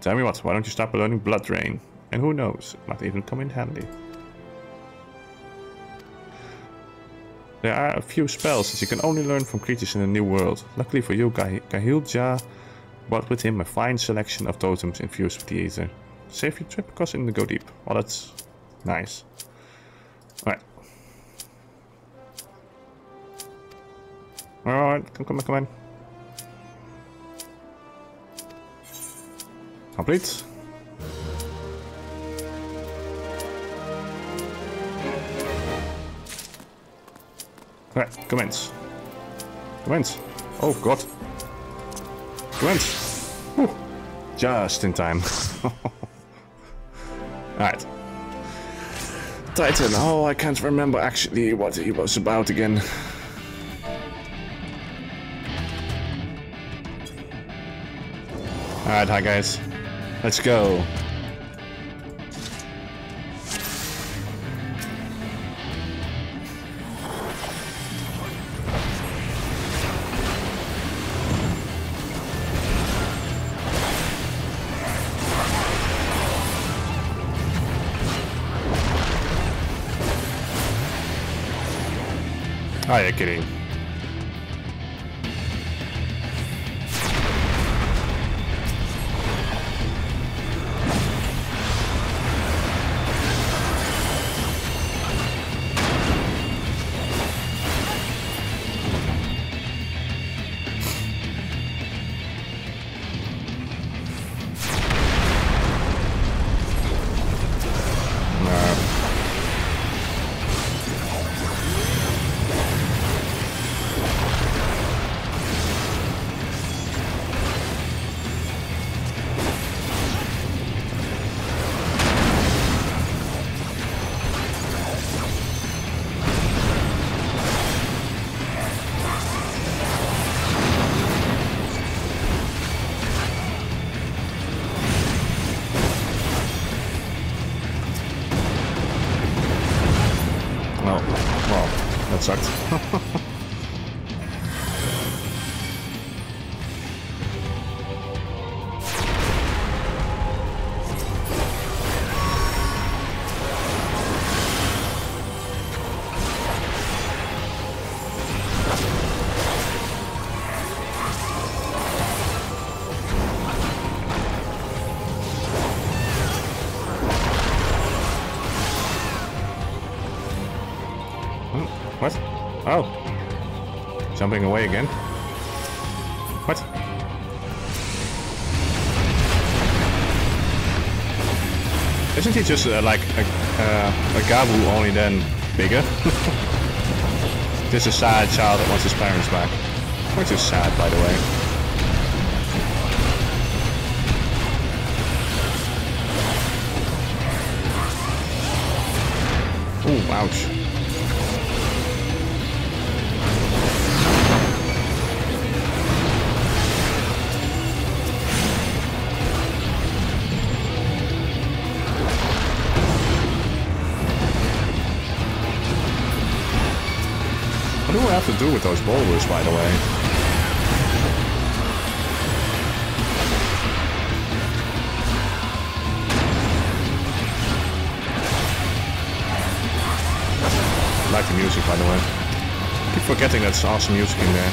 Tell me what, why don't you start learning Blood Rain? And who knows, it might even come in handy. There are a few spells that you can only learn from creatures in the new world. Luckily for you, Gahilja brought with him a fine selection of totems infused with the ether. Save your trip because in the go deep. Oh, that's nice. Alright. Alright, come on. Complete. Alright, commence. Commence. Oh god. Commence. Whew. Just in time. Alright. Titan. Oh, I can't remember actually what he was about again. Alright, hi guys. Let's go. Are you kidding? What? Oh. Jumping away again. What? Isn't he just like a Gabu, only then bigger? Just a sad child that wants his parents back. Which is sad, by the way. Oh, ouch. have to do with those boulders, by the way. I like the music, by the way. I keep forgetting that's awesome music in there.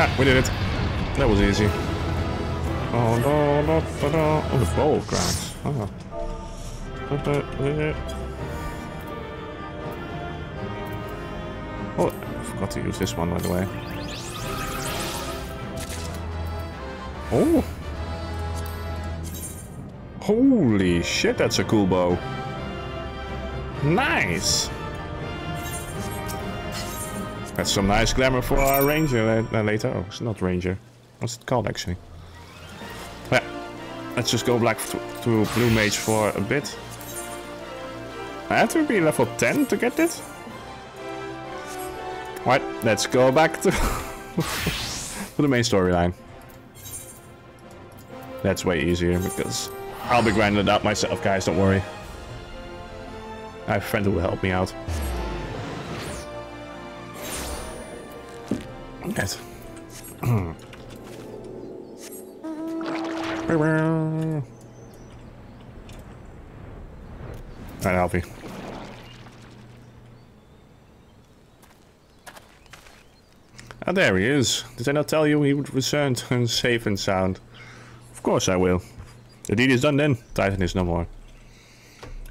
Ah, we did it. That was easy. Oh, da, da, da, da. Oh, the bowl cracks. Oh. Oh, I forgot to use this one, by the way. Oh. Holy shit, that's a cool bow. Nice. That's some nice glamour for our ranger later. Oh, it's not ranger. What's it called, actually? Well, let's just go black to blue mage for a bit. I have to be level 10 to get it? Alright, let's go back to, to the main storyline. That's way easier, because I'll be grinding it out myself, guys, don't worry. I have a friend who will help me out. Yes. Alright, Alfie. Ah, there he is. Did I not tell you he would return safe and sound? Of course I will. The deed is done then. Titan is no more.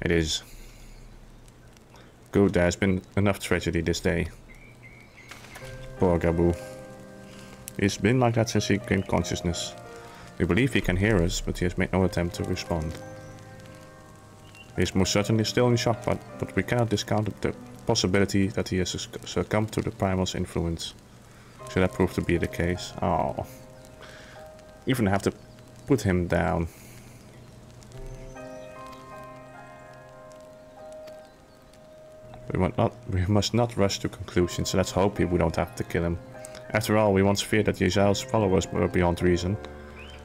It is. Good, there has been enough tragedy this day. Poor Gabu. He's been like that since he gained consciousness. We believe he can hear us, but he has made no attempt to respond. He is most certainly still in shock, but we cannot discount the possibility that he has succumbed to the Primal's influence. Should that prove to be the case? Oh. Even have to put him down. We must not rush to conclusions, so let's hope we don't have to kill him. After all, we once feared that Yezel's followers were beyond reason,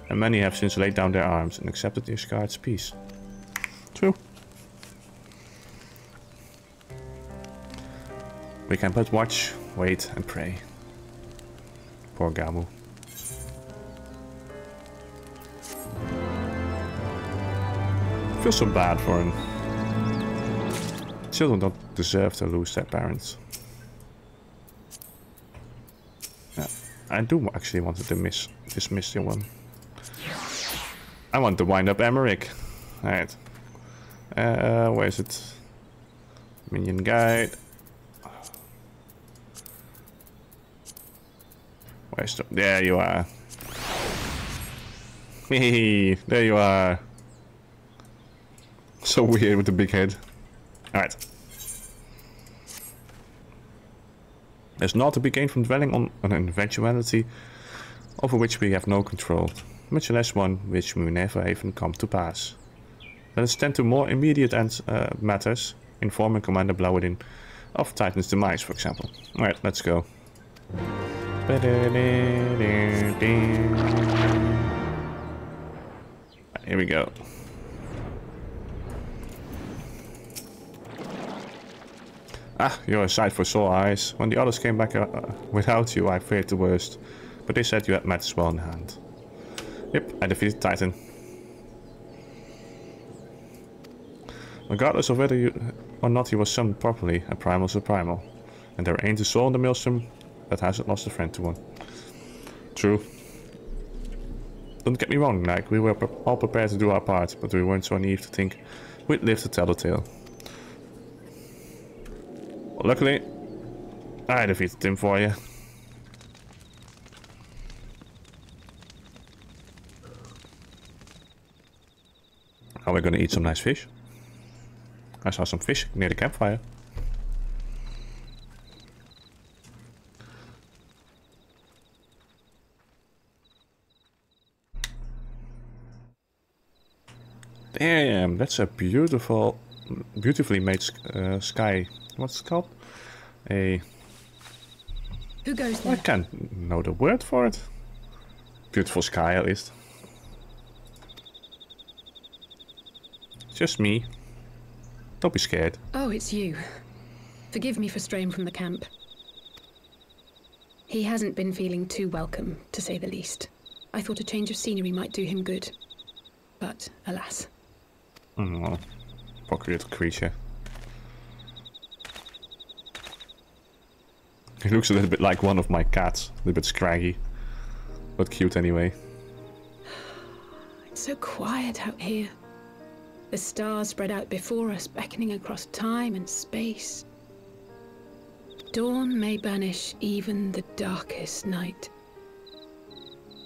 and many have since laid down their arms and accepted Ishgard's peace. True. We can but watch, wait, and pray. Poor Gamu. I feel so bad for him. Children don't deserve to lose their parents. Yeah, I do actually want to dismiss the one. I want to wind up Aymeric. Alright. Where is it? Minion guide. Where's the... There you are. Hehe, there you are. So weird with the big head. Alright. There's naught to be gained from dwelling on an eventuality over which we have no control, much less one which may never even come to pass. Let us tend to more immediate matters, informing Commander Blauwardin of Titan's demise, for example. Alright, let's go. Here we go. Ah, you're a sight for sore eyes. When the others came back without you, I feared the worst. But they said you had matters well in hand. Yep, I defeated Titan. Regardless of whether or not he was summoned properly, a primal's a primal. And there ain't a soul in the maelstrom that hasn't lost a friend to one. True. Don't get me wrong, like, we were all prepared to do our part, but we weren't so naive to think we'd live to tell the tale. Luckily, I defeated him for you. Now we're gonna eat some nice fish. I saw some fish near the campfire. Damn, that's a beautiful, beautifully made sky. What's it called? A... Who goes there? I can't know the word for it. Beautiful sky, at least. Just me. Don't be scared. Oh, it's you. Forgive me for straying from the camp. He hasn't been feeling too welcome, to say the least. I thought a change of scenery might do him good. But, alas. Oh, poor little creature. He looks a little bit like one of my cats. A little bit scraggy. But cute anyway. It's so quiet out here. The stars spread out before us, beckoning across time and space. Dawn may banish even the darkest night.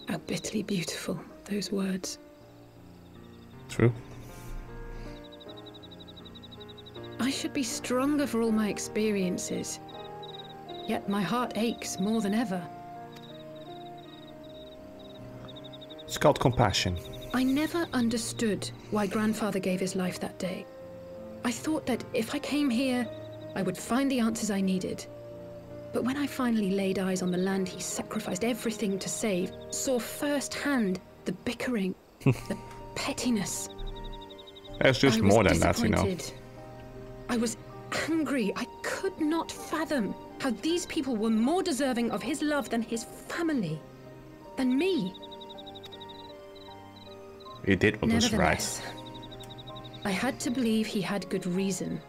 How bitterly beautiful, those words. True. I should be stronger for all my experiences. Yet my heart aches more than ever. It's called compassion. I never understood why Grandfather gave his life that day. I thought that if I came here, I would find the answers I needed. But when I finally laid eyes on the land he sacrificed everything to save, saw firsthand the bickering, the pettiness. There's just more than that, you know. I was angry. I could not fathom how these people were more deserving of his love than his family, than me. He did what was right. I had to believe he had good reason.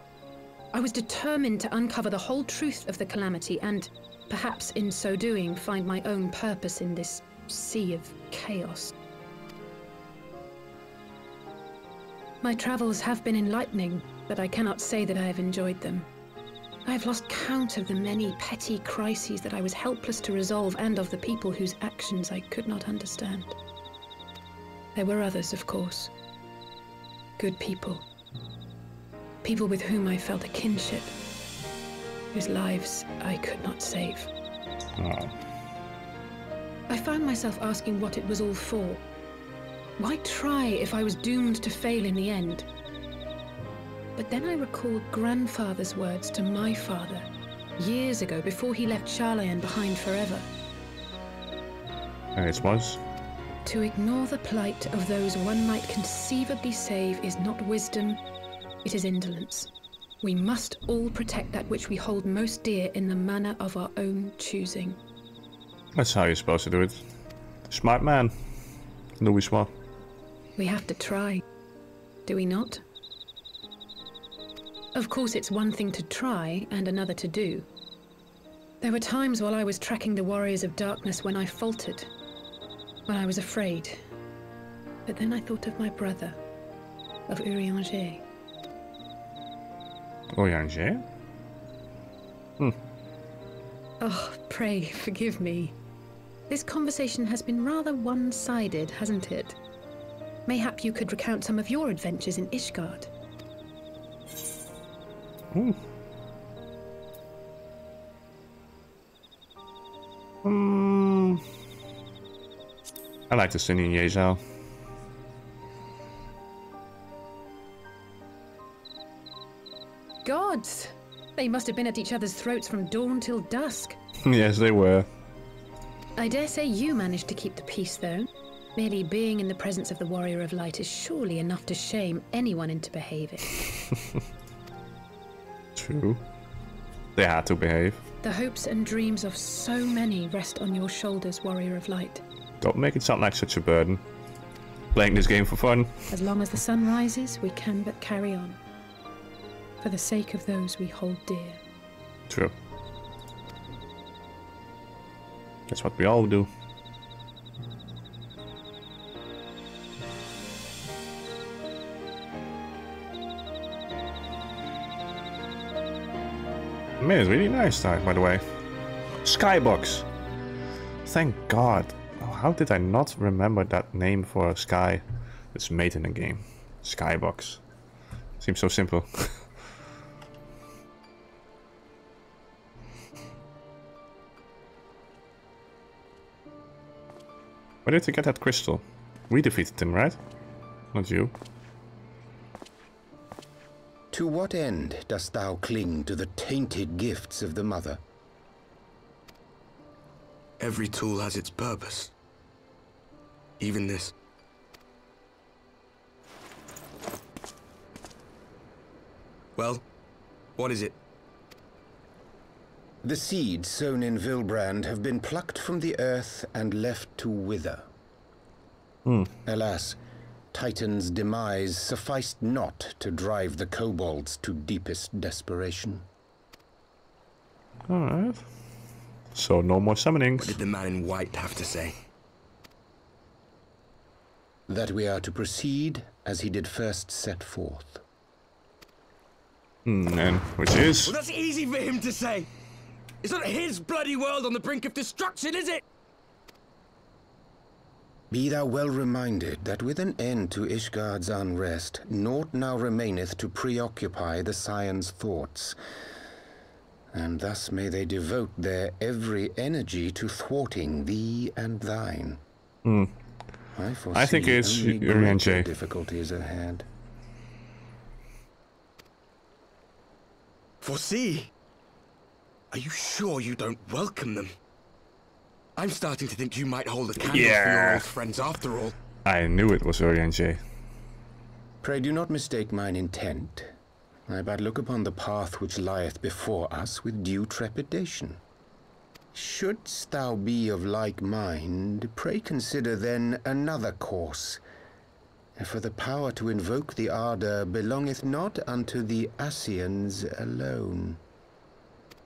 I was determined to uncover the whole truth of the calamity and, perhaps in so doing, find my own purpose in this sea of chaos. My travels have been enlightening, but I cannot say that I have enjoyed them. I have lost count of the many petty crises that I was helpless to resolve and of the people whose actions I could not understand. There were others, of course. Good people. People with whom I felt a kinship, whose lives I could not save. Oh. I found myself asking what it was all for. Why try if I was doomed to fail in the end? But then I recalled Grandfather's words to my father, years ago, before he left Charlayan behind forever. It was? To ignore the plight of those one might conceivably save is not wisdom, it is indolence. We must all protect that which we hold most dear in the manner of our own choosing. That's how you're supposed to do it. Smart man. Louis Schwab. We have to try, do we not? Of course it's one thing to try and another to do. There were times while I was tracking the Warriors of Darkness when I faltered. When I was afraid, but then I thought of my brother, of Urianger. Urianger? Hmm. Oh, pray forgive me. This conversation has been rather one-sided, hasn't it? Mayhap you could recount some of your adventures in Ishgard. Hmm. I like to sing in Yezel. Gods! They must have been at each other's throats from dawn till dusk. Yes, they were. I dare say you managed to keep the peace, though. Merely being in the presence of the Warrior of Light is surely enough to shame anyone into behaving. True. They had to behave. The hopes and dreams of so many rest on your shoulders, Warrior of Light. Don't make it sound like such a burden. Playing this game for fun. As long as the sun rises, we can but carry on. For the sake of those we hold dear. True. That's what we all do. Man, it's really nice time, by the way. Skybox. Thank God. How did I not remember that name for a sky that's made in a game? Skybox. Seems so simple. Where did you get that crystal? We defeated them, right? Not you. To what end dost thou cling to the tainted gifts of the mother? Every tool has its purpose. Even this. Well, what is it? The seeds sown in Vylbrand have been plucked from the earth and left to wither. Alas, Titan's demise sufficed not to drive the kobolds to deepest desperation. Alright. So no more summonings. What did the man in white have to say? That we are to proceed as he did first set forth. And which is? Well, that's easy for him to say. It's not his bloody world on the brink of destruction, is it? Be thou well reminded that with an end to Ishgard's unrest, naught now remaineth to preoccupy the scion's thoughts, and thus may they devote their every energy to thwarting thee and thine. I think it's Urianger. Difficulties ahead. Foresee? Are you sure you don't welcome them? I'm starting to think you might hold a candle for your old friends after all. I knew it was Orienje. Pray do not mistake mine intent. I but look upon the path which lieth before us with due trepidation. Shouldst thou be of like mind, pray consider then another course. For the power to invoke the Arda belongeth not unto the Ascians alone.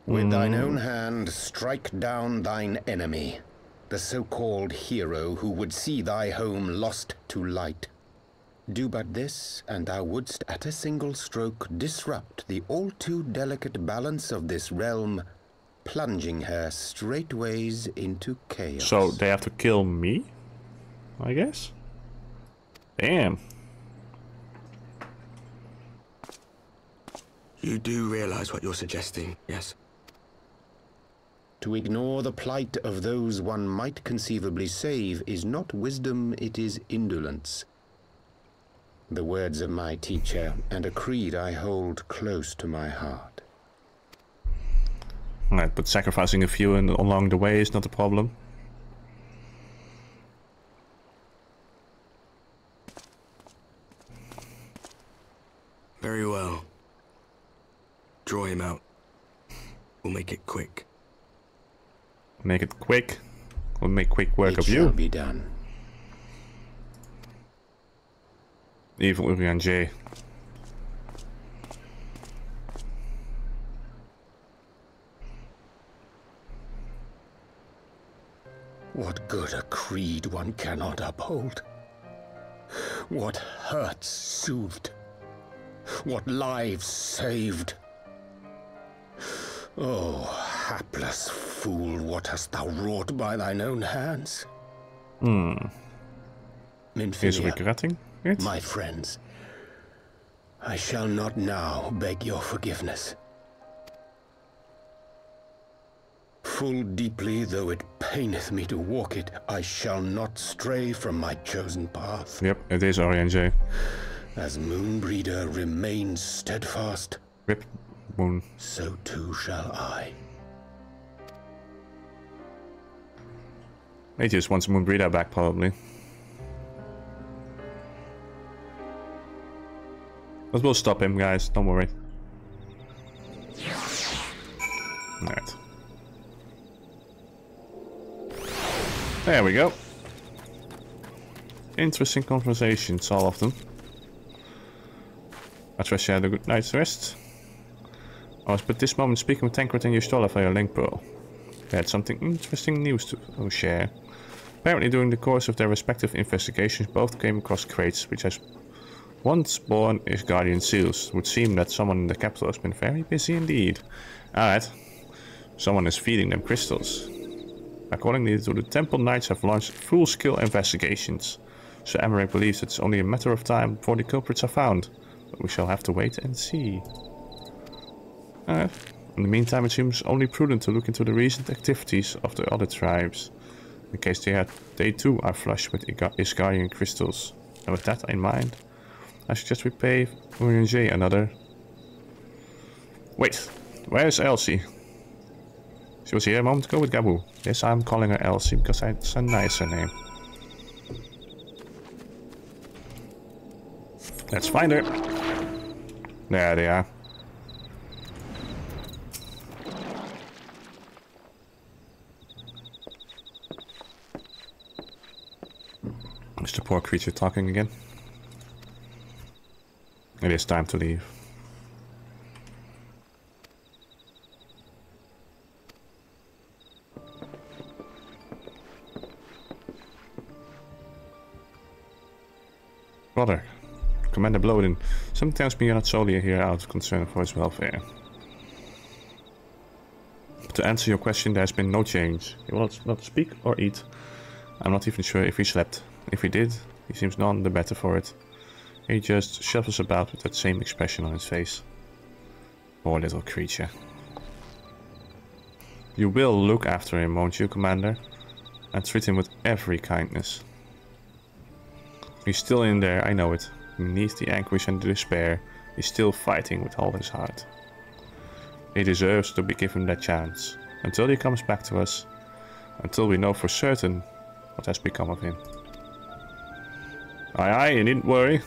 With thine own hand, strike down thine enemy, the so-called hero who would see thy home lost to light. Do but this, and thou wouldst at a single stroke disrupt the all-too-delicate balance of this realm, plunging her straightways into chaos. So they have to kill me, I guess? Damn. You do realize what you're suggesting, yes? To ignore the plight of those one might conceivably save is not wisdom, it is indolence. The words of my teacher, and a creed I hold close to my heart. Right, but sacrificing a few along the way is not a problem. Very well. Draw him out. We'll make it quick. Make it quick. We'll make quick work of you. It shall be done. Evil Urianger. What good a creed one cannot uphold? What hurts soothed? What lives saved? Oh, hapless fool, what hast thou wrought by thine own hands? Is regretting it? My friends, I shall not now beg your forgiveness. Full deeply though it paineth me to walk it, I shall not stray from my chosen path. Yep, it is Orienje. As Moonbreeder remains steadfast. Rip. Moon. So too shall I. He just wants Moonbreeder back, probably. But we'll stop him, guys. Don't worry. Alright. There we go. Interesting conversations, all of them. I trust you had a good night's rest. I was at this moment speaking with Thancred and Y'shtola via Link Pearl. They had something interesting news to share. Apparently during the course of their respective investigations both came across crates which has once borne Ishgardian seals. It would seem that someone in the capital has been very busy indeed. Alright. Someone is feeding them crystals. Accordingly to the Temple Knights have launched full-scale investigations. Ser Aymeric believes it's only a matter of time before the culprits are found. But we shall have to wait and see. In the meantime, it seems only prudent to look into the recent activities of the other tribes, in case they too are flushed with Ishgardian crystals. And with that in mind, I suggest we pay Orienje another... Wait, where is Elsie? She was here a moment ago with Gabu. Yes, I'm calling her Elsie because it's a nicer name. Let's find her. There they are. poor creature talking again. It is time to leave. Brother, Commander Bloden, sometimes we are not solely here out of concern for his welfare. But to answer your question, there has been no change. He will not speak or eat. I'm not even sure if he slept. If he did, he seems none the better for it. He just shuffles about with that same expression on his face. Poor little creature. You will look after him, won't you, Commander? And treat him with every kindness. He's still in there, I know it. Beneath the anguish and the despair, he's still fighting with all his heart. He deserves to be given that chance. Until he comes back to us, until we know for certain what has become of him. Aye aye, you needn't worry.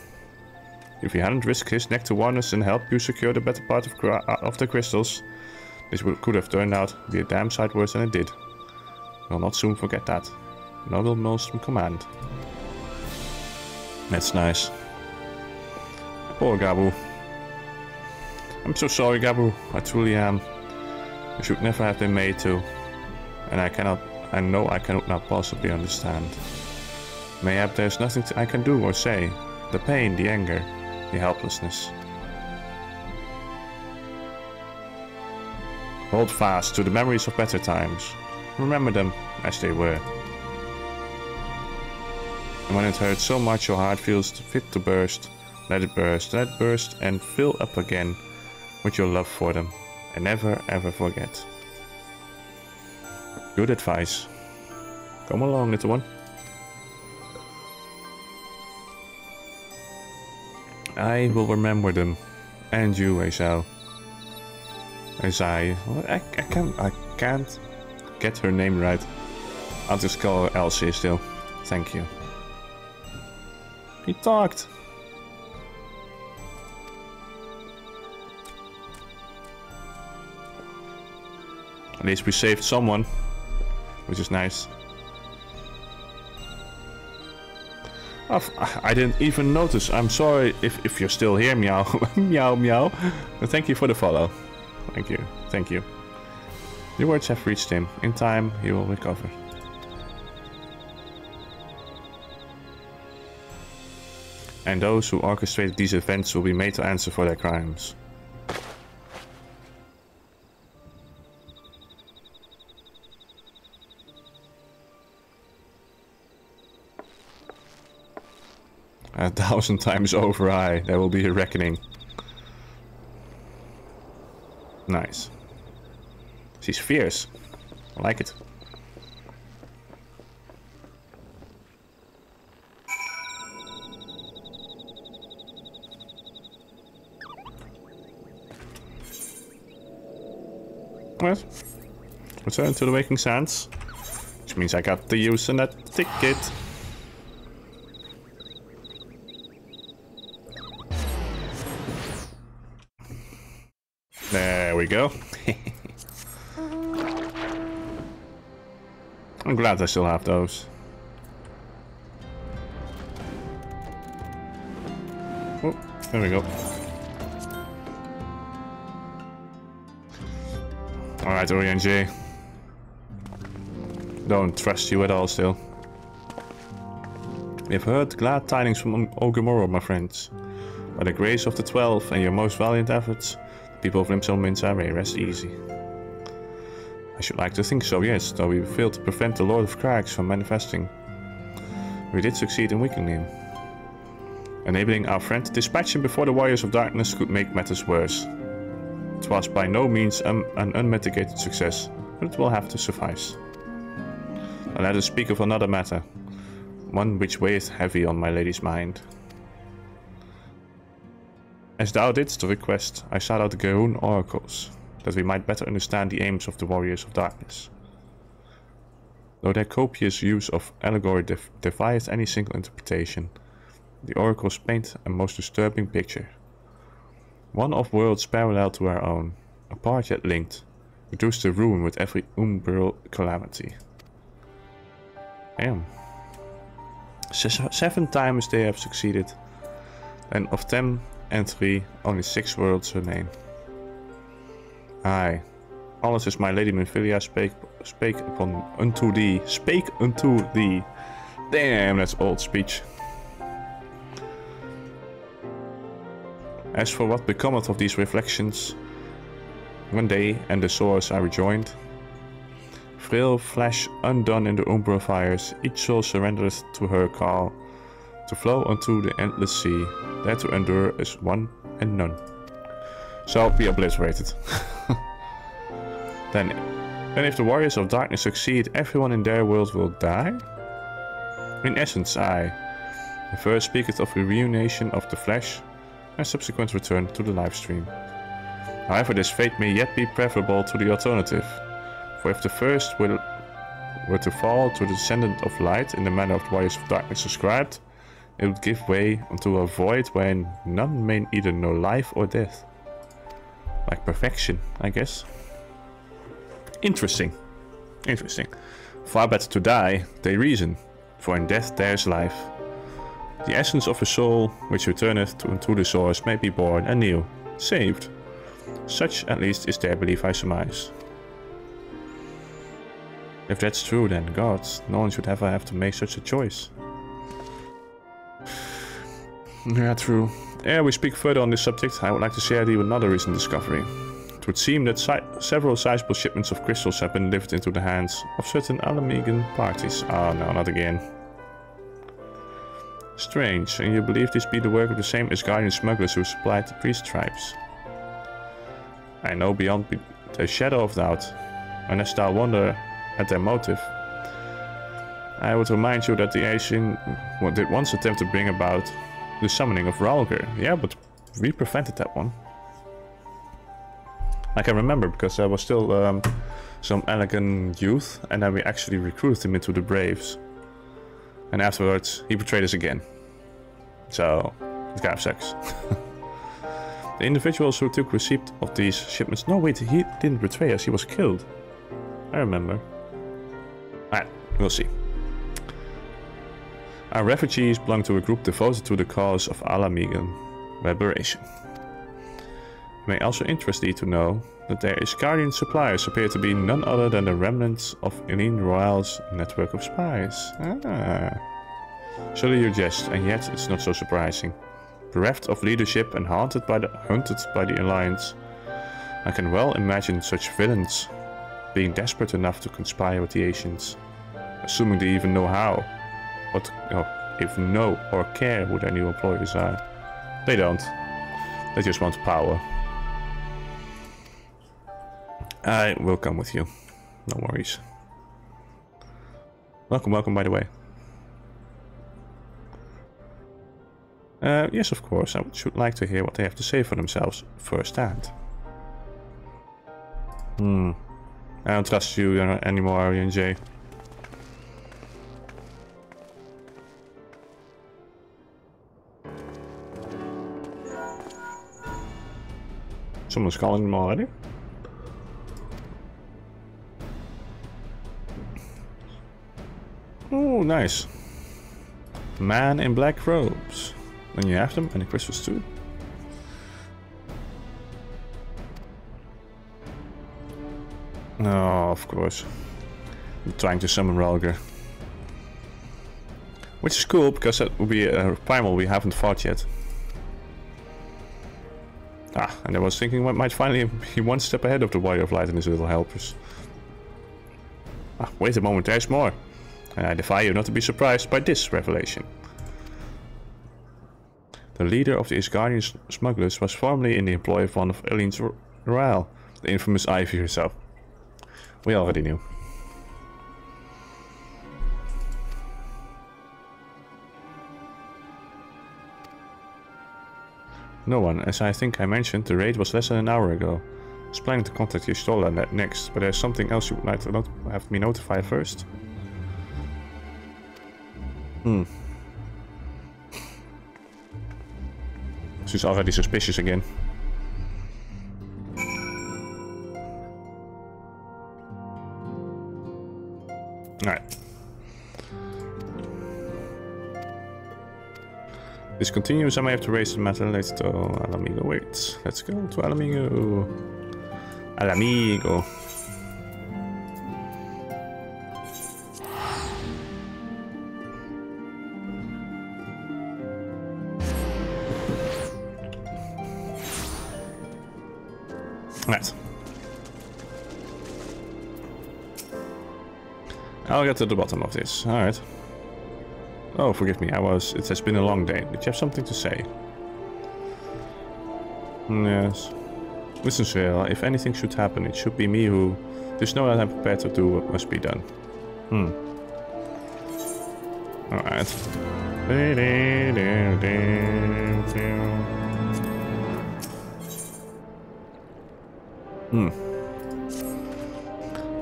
If he hadn't risked his neck to warn us and help you secure the better part of the crystals, this could have turned out to be a damn sight worse than it did. We'll not soon forget that. Noble Maelstrom Command. That's nice. Poor Gabu. I'm so sorry, Gabu. I truly am. I should never have been made to. And I know I cannot possibly understand. Mayhap there's nothing I can do or say. The pain, the anger, the helplessness. Hold fast to the memories of better times. Remember them as they were. And when it hurts so much your heart feels fit to burst, let it burst and fill up again with your love for them. And never ever forget. Good advice. Come along, little one. I will remember them. And you, Asao. Asai. I can't get her name right. I'll just call her Elsie still. Thank you. He talked. At least we saved someone, which is nice. I didn't even notice. I'm sorry if you're still here, meow. Meow, meow. But thank you for the follow. Thank you. Thank you. Your words have reached him. In time, he will recover. And those who orchestrated these events will be made to answer for their crimes. A thousand times over, aye, there will be a reckoning. Nice. She's fierce. I like it. What? Return to the Waking Sands. Which means I got to use on that ticket. There we go. I'm glad I still have those. Oh, there we go. Alright, Orienje. Don't trust you at all still. We have heard glad tidings from O'Ghomoro, my friends. By the grace of the 12 and your most valiant efforts, the people of Limson Minza may rest easy. I should like to think so, yes, though we failed to prevent the Lord of Crags from manifesting. We did succeed in weakening him, enabling our friend to dispatch him before the warriors of darkness could make matters worse. It was by no means an unmitigated success, but it will have to suffice. Now let us speak of another matter, one which weighs heavy on my lady's mind. As thou didst request, I sought out the Girun Oracles, that we might better understand the aims of the Warriors of Darkness. Though their copious use of allegory defies any single interpretation, the Oracles paint a most disturbing picture. One of worlds parallel to our own, apart yet linked, reduced to ruin with every umbral calamity. Damn. 7 times they have succeeded, and of 10 and 3, only 6 worlds remain. Aye, alles is my lady Minfilia spake unto thee. Damn, that's old speech. As for what becometh of these reflections, when they and the source are rejoined, frail flesh undone in the umbral fires, each soul surrendereth to her call, to flow unto the endless sea, there to endure is one and none. So be obliterated. Then if the warriors of darkness succeed, everyone in their world will die? In essence, I. The first speaketh of the reunion of the flesh, and subsequent return to the livestream. However, this fate may yet be preferable to the alternative. For if the first were to fall to the descendant of light in the manner of the warriors of darkness described, it would give way unto a void wherein none may either know life or death. Like perfection, I guess. Interesting. Interesting. Far better to die, they reason, for in death there is life. The essence of a soul which returneth unto the source may be born anew, saved. Such at least is their belief, I surmise. If that's true, then gods, no one should ever have to make such a choice. Yeah, true. Ere we speak further on this subject, I would like to share with you another recent discovery. It would seem that several sizable shipments of crystals have been delivered into the hands of certain Ala Mhigo parties. Ah, no, not again. Strange, and you believe this be the work of the same Asgardian smugglers who supplied the priest tribes? I know beyond the shadow of doubt, unless thou wonder at their motive. I would remind you that the Ascian did once attempt to bring about the summoning of Ralgar. Yeah, but we prevented that one. I can remember because there was still some elegant youth, and then we actually recruited him into the Braves. And afterwards, he betrayed us again. So, it kind of sucks. The individuals who took receipt of these shipments... No, wait, he didn't betray us, he was killed. I remember. Alright, we'll see. Our refugees belong to a group devoted to the cause of Ala Mhigo liberation. It may also interest thee to know that their Ishgardian suppliers appear to be none other than the remnants of Eileen Royale's network of spies. Ah. Surely you jest, and yet it's not so surprising. Bereft of leadership and hunted by the Alliance, I can well imagine such villains being desperate enough to conspire with the Ascians, assuming they even know how. What, if know or care who their new employers are. They don't. They just want power. I will come with you. No worries. Welcome, welcome, by the way. Yes, of course, I should like to hear what they have to say for themselves firsthand. I don't trust you anymore, Orienje. Someone's calling them already? Oh, nice. Man in black robes. And you have them, and the crystals too. Oh, of course. I'm trying to summon Ralgar. Which is cool, because that will be a primal we haven't fought yet. Ah, and I was thinking what might finally be one step ahead of the Warrior of Light and his little helpers. Ah, wait a moment, there's more. And I defy you not to be surprised by this revelation. The leader of the Isgardian smugglers was formerly in the employ of one of Eileen Royale, the infamous Ivy herself. We already knew. No one, as I think I mentioned, the raid was less than an hour ago. I was planning to contact Y'shtola next, but there's something else you would like to not have me notify first. She's already suspicious again. Alright. This continues, I may have to raise the matter later to Ala Mhigo. Wait, let's go to Ala Mhigo. Ala Mhigo. Right. I'll get to the bottom of this. Alright. Oh, forgive me. It has been a long day. Did you have something to say? Yes. Listen, Sir, if anything should happen, it should be me who... Just know that I'm prepared to do what must be done. Alright.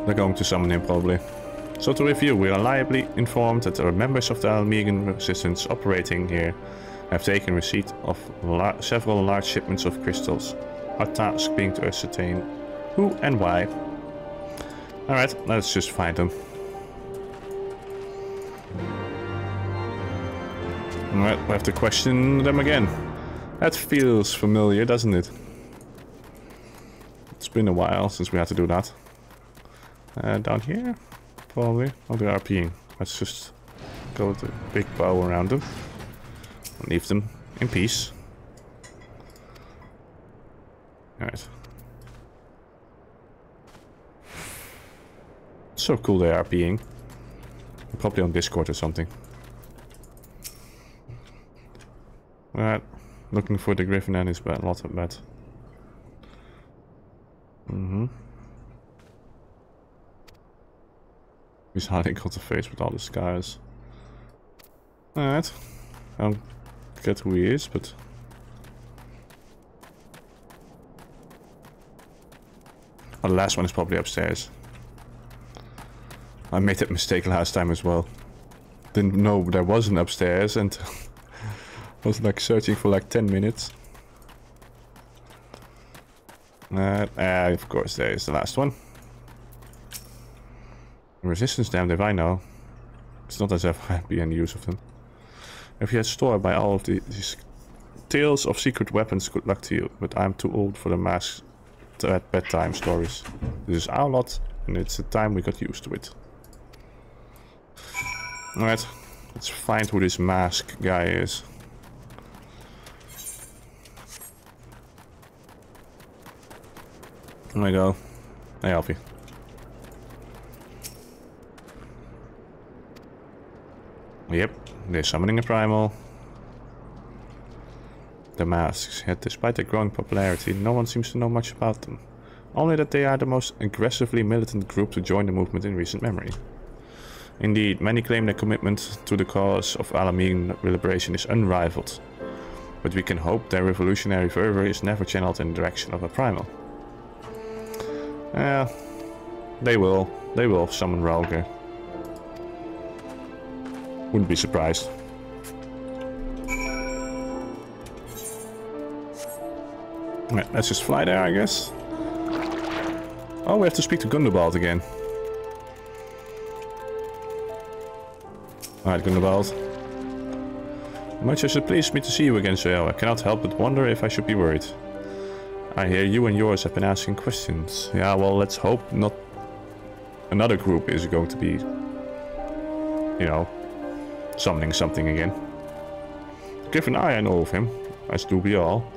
They're going to summon him, probably. So to review, we are reliably informed that there are members of the Ala Mhigo resistance operating here have taken receipt of several large shipments of crystals, our task being to ascertain who and why. Alright, let's just find them. Alright, we have to question them again. That feels familiar, doesn't it? It's been a while since we had to do that. Down here? Probably. Oh, they are RPing. Let's just go with a big bow around them. And leave them in peace. Alright. So cool they are RPing. Probably on Discord or something. Alright. Looking for the griffin and his bad lot of bad. He's hiding on the face with all the scars. Alright. I don't get who he is, but... Oh, the last one is probably upstairs. I made that mistake last time as well. Didn't know there was an upstairs and... I was like searching for like 10 minutes. Of course there is the last one. Resistance, damned if I know. It's not as if I'd be any use of them. If you had stored by all of these tales of secret weapons, good luck to you. But I'm too old for the masks at bedtime stories. This is our lot, and it's the time we got used to it. Alright, let's find who this mask guy is. There we go. Hey, Alfie. Yep, they're summoning a primal. The masks, yet despite their growing popularity, no one seems to know much about them. Only that they are the most aggressively militant group to join the movement in recent memory. Indeed, many claim their commitment to the cause of Ala Mhigo liberation is unrivaled. But we can hope their revolutionary fervor is never channeled in the direction of a primal. Yeah, they will summon Ralger. Wouldn't be surprised. Right, let's just fly there, I guess. Oh, we have to speak to Gundobald again. Alright, Gundobald. Much as it pleased me to see you again, Sir, I cannot help but wonder if I should be worried. I hear you and yours have been asking questions. Yeah, well, let's hope not another group is going to be, you know, summoning something again. Give an eye, I know of him, as do we all.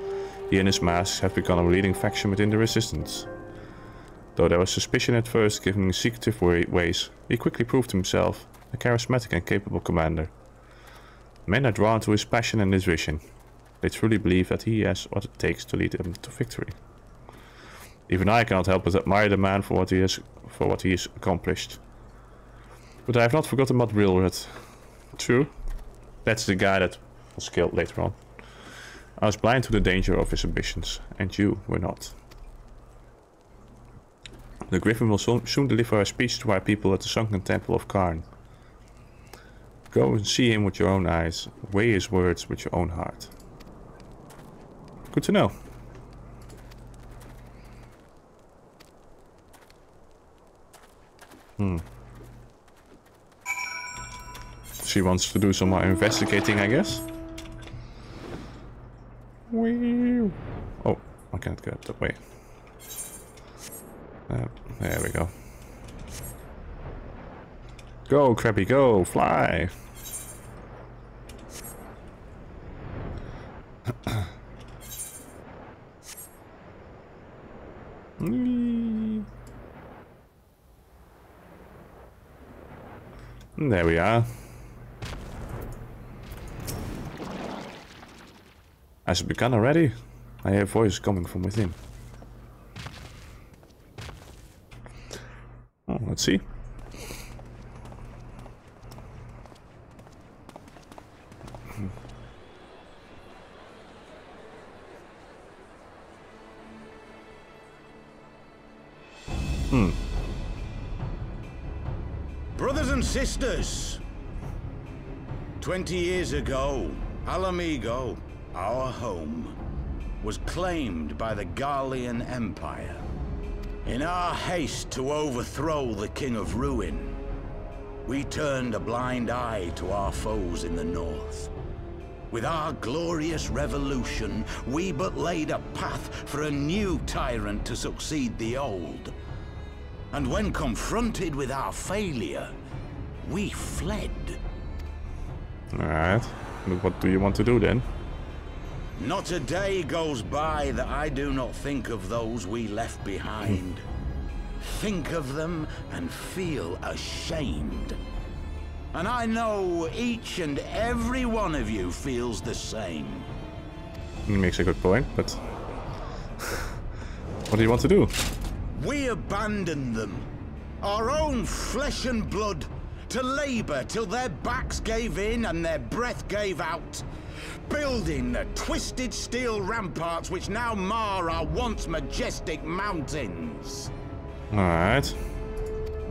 He and his masks have become a leading faction within the resistance. Though there was suspicion at first, given his secretive ways, he quickly proved himself a charismatic and capable commander. Men are drawn to his passion and his vision. They truly believe that he has what it takes to lead them to victory. Even I cannot help but admire the man for what he has accomplished. But I have not forgotten about Rilred. True. That's the guy that was killed later on. I was blind to the danger of his ambitions, and you were not. The Griffin will soon deliver a speech to our people at the sunken temple of Karn. Go and see him with your own eyes. Weigh his words with your own heart. Good to know. She wants to do some more investigating, I guess. cannot go up that way. There we go. Go, Krabby, go, fly! There we are. I should be gone already. I hear a voice coming from within. Oh, let's see. Brothers and sisters, 20 years ago, Ala Mhigo, our home, was claimed by the Garlian Empire. In our haste to overthrow the King of Ruin, we turned a blind eye to our foes in the north. With our glorious revolution, we but laid a path for a new tyrant to succeed the old. And when confronted with our failure, we fled. Alright, what do you want to do then? Not a day goes by that I do not think of those we left behind. Think of them and feel ashamed. And I know each and every one of you feels the same. He makes a good point, but... what do you want to do? We abandoned them, our own flesh and blood, to labor till their backs gave in and their breath gave out, building the twisted steel ramparts which now mar our once majestic mountains. All right.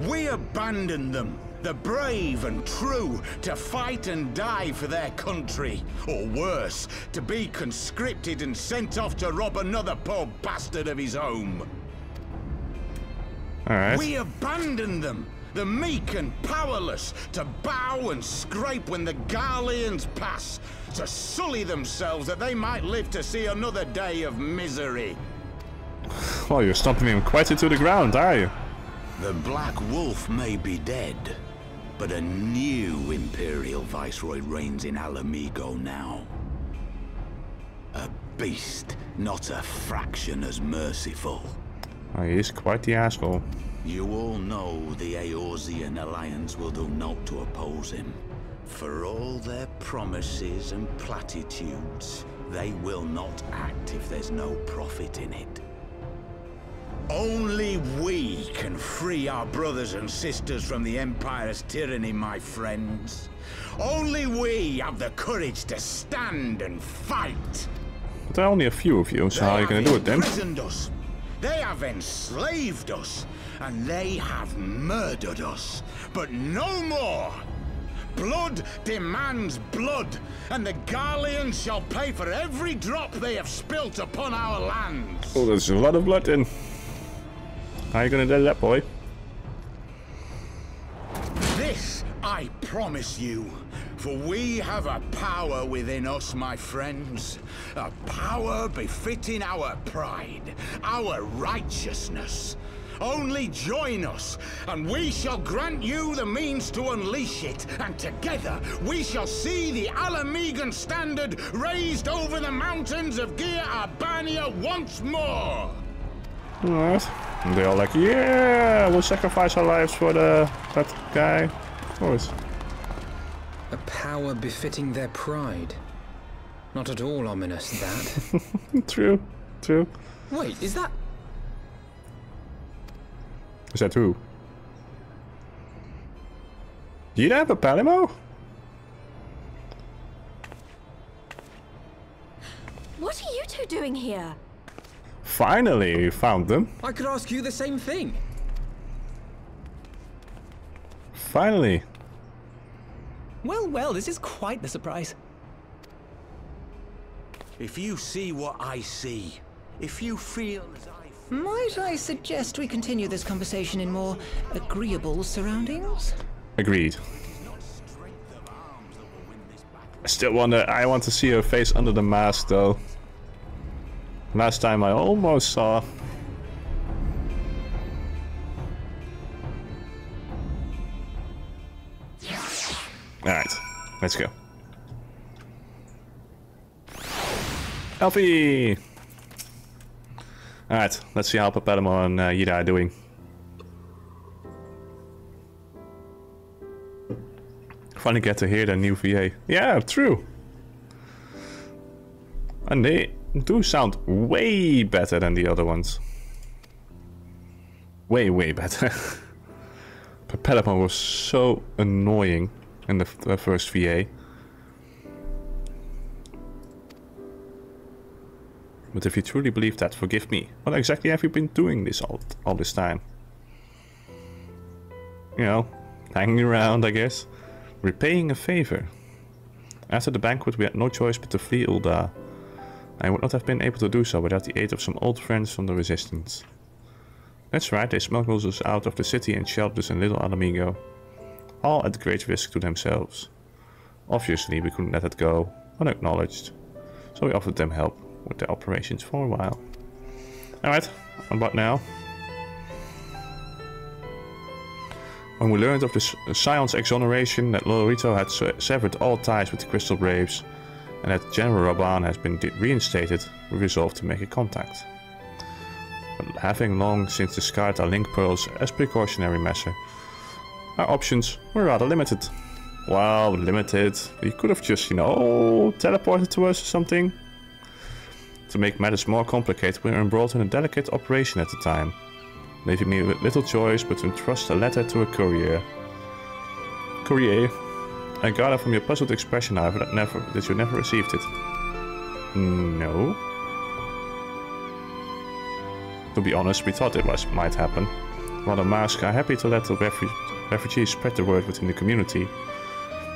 We abandoned them, the brave and true, to fight and die for their country, or worse, to be conscripted and sent off to rob another poor bastard of his home. All right. We abandoned them, the meek and powerless, to bow and scrape when the Garlians pass, to sully themselves that they might live to see another day of misery. Well, you're stomping him quite into the ground, are you? The Black Wolf may be dead, but a new Imperial Viceroy reigns in Ala Mhigo now. A beast, not a fraction as merciful. Oh, he is quite the asshole. You all know the Eorzean Alliance will do naught to oppose him. For all their promises and platitudes, they will not act if there's no profit in it. Only we can free our brothers and sisters from the Empire's tyranny, my friends. Only we have the courage to stand and fight. But there are only a few of you, so how are you going to do it then? They have enslaved us, and they have murdered us, but no more! Blood demands blood, and the Garlians shall pay for every drop they have spilt upon our lands. Oh, there's a lot of blood in. How are you gonna do that, boy? This I promise you, for we have a power within us, my friends, a power befitting our pride, our righteousness. Only join us, and we shall grant you the means to unleash it, and together we shall see the Ala Mhigan standard raised over the mountains of Gir Arbania once more! Alright, and they're all like, yeah, we'll sacrifice our lives for that guy. Of course. A power befitting their pride. Not at all ominous, that. True, true. Wait, is that... Is that who? Do you have a Papalymo? What are you two doing here? Finally, you found them. I could ask you the same thing. Finally. Well, well, this is quite the surprise. If you see what I see, if you feel as I... Might I suggest we continue this conversation in more agreeable surroundings? Agreed. I want to see her face under the mask, though. Last time I almost saw. Alright, let's go. Alfie! Alright, let's see how Papalymo and Yida are doing. Finally get to hear their new VA. Yeah, true! And they do sound way better than the other ones. Way, way better. Papalymo was so annoying in the first VA. But if you truly believe that, forgive me. What exactly have you been doing this all this time? You know, hanging around, I guess. Repaying a favor. After the banquet, we had no choice but to flee Ulda. I would not have been able to do so without the aid of some old friends from the Resistance. That's right, they smuggled us out of the city and sheltered us in Little Ala Mhigo. All at great risk to themselves. Obviously, we couldn't let it go, unacknowledged. So we offered them help with the operations for a while. Alright, and what now? When we learned of the Scion's exoneration, that Lorito had severed all ties with the Crystal Braves, and that General Raban has been reinstated, we resolved to make a contact. But having long since discarded our link pearls as precautionary measure, our options were rather limited. Well, limited. We could have just, you know, teleported to us or something. To make matters more complicated, we were embroiled in a delicate operation at the time, leaving me with little choice but to entrust a letter to a courier. Courier, I gather from your puzzled expression, however, that you never received it. No. To be honest, we thought might happen. While the Mask are happy to let the refugees spread the word within the community,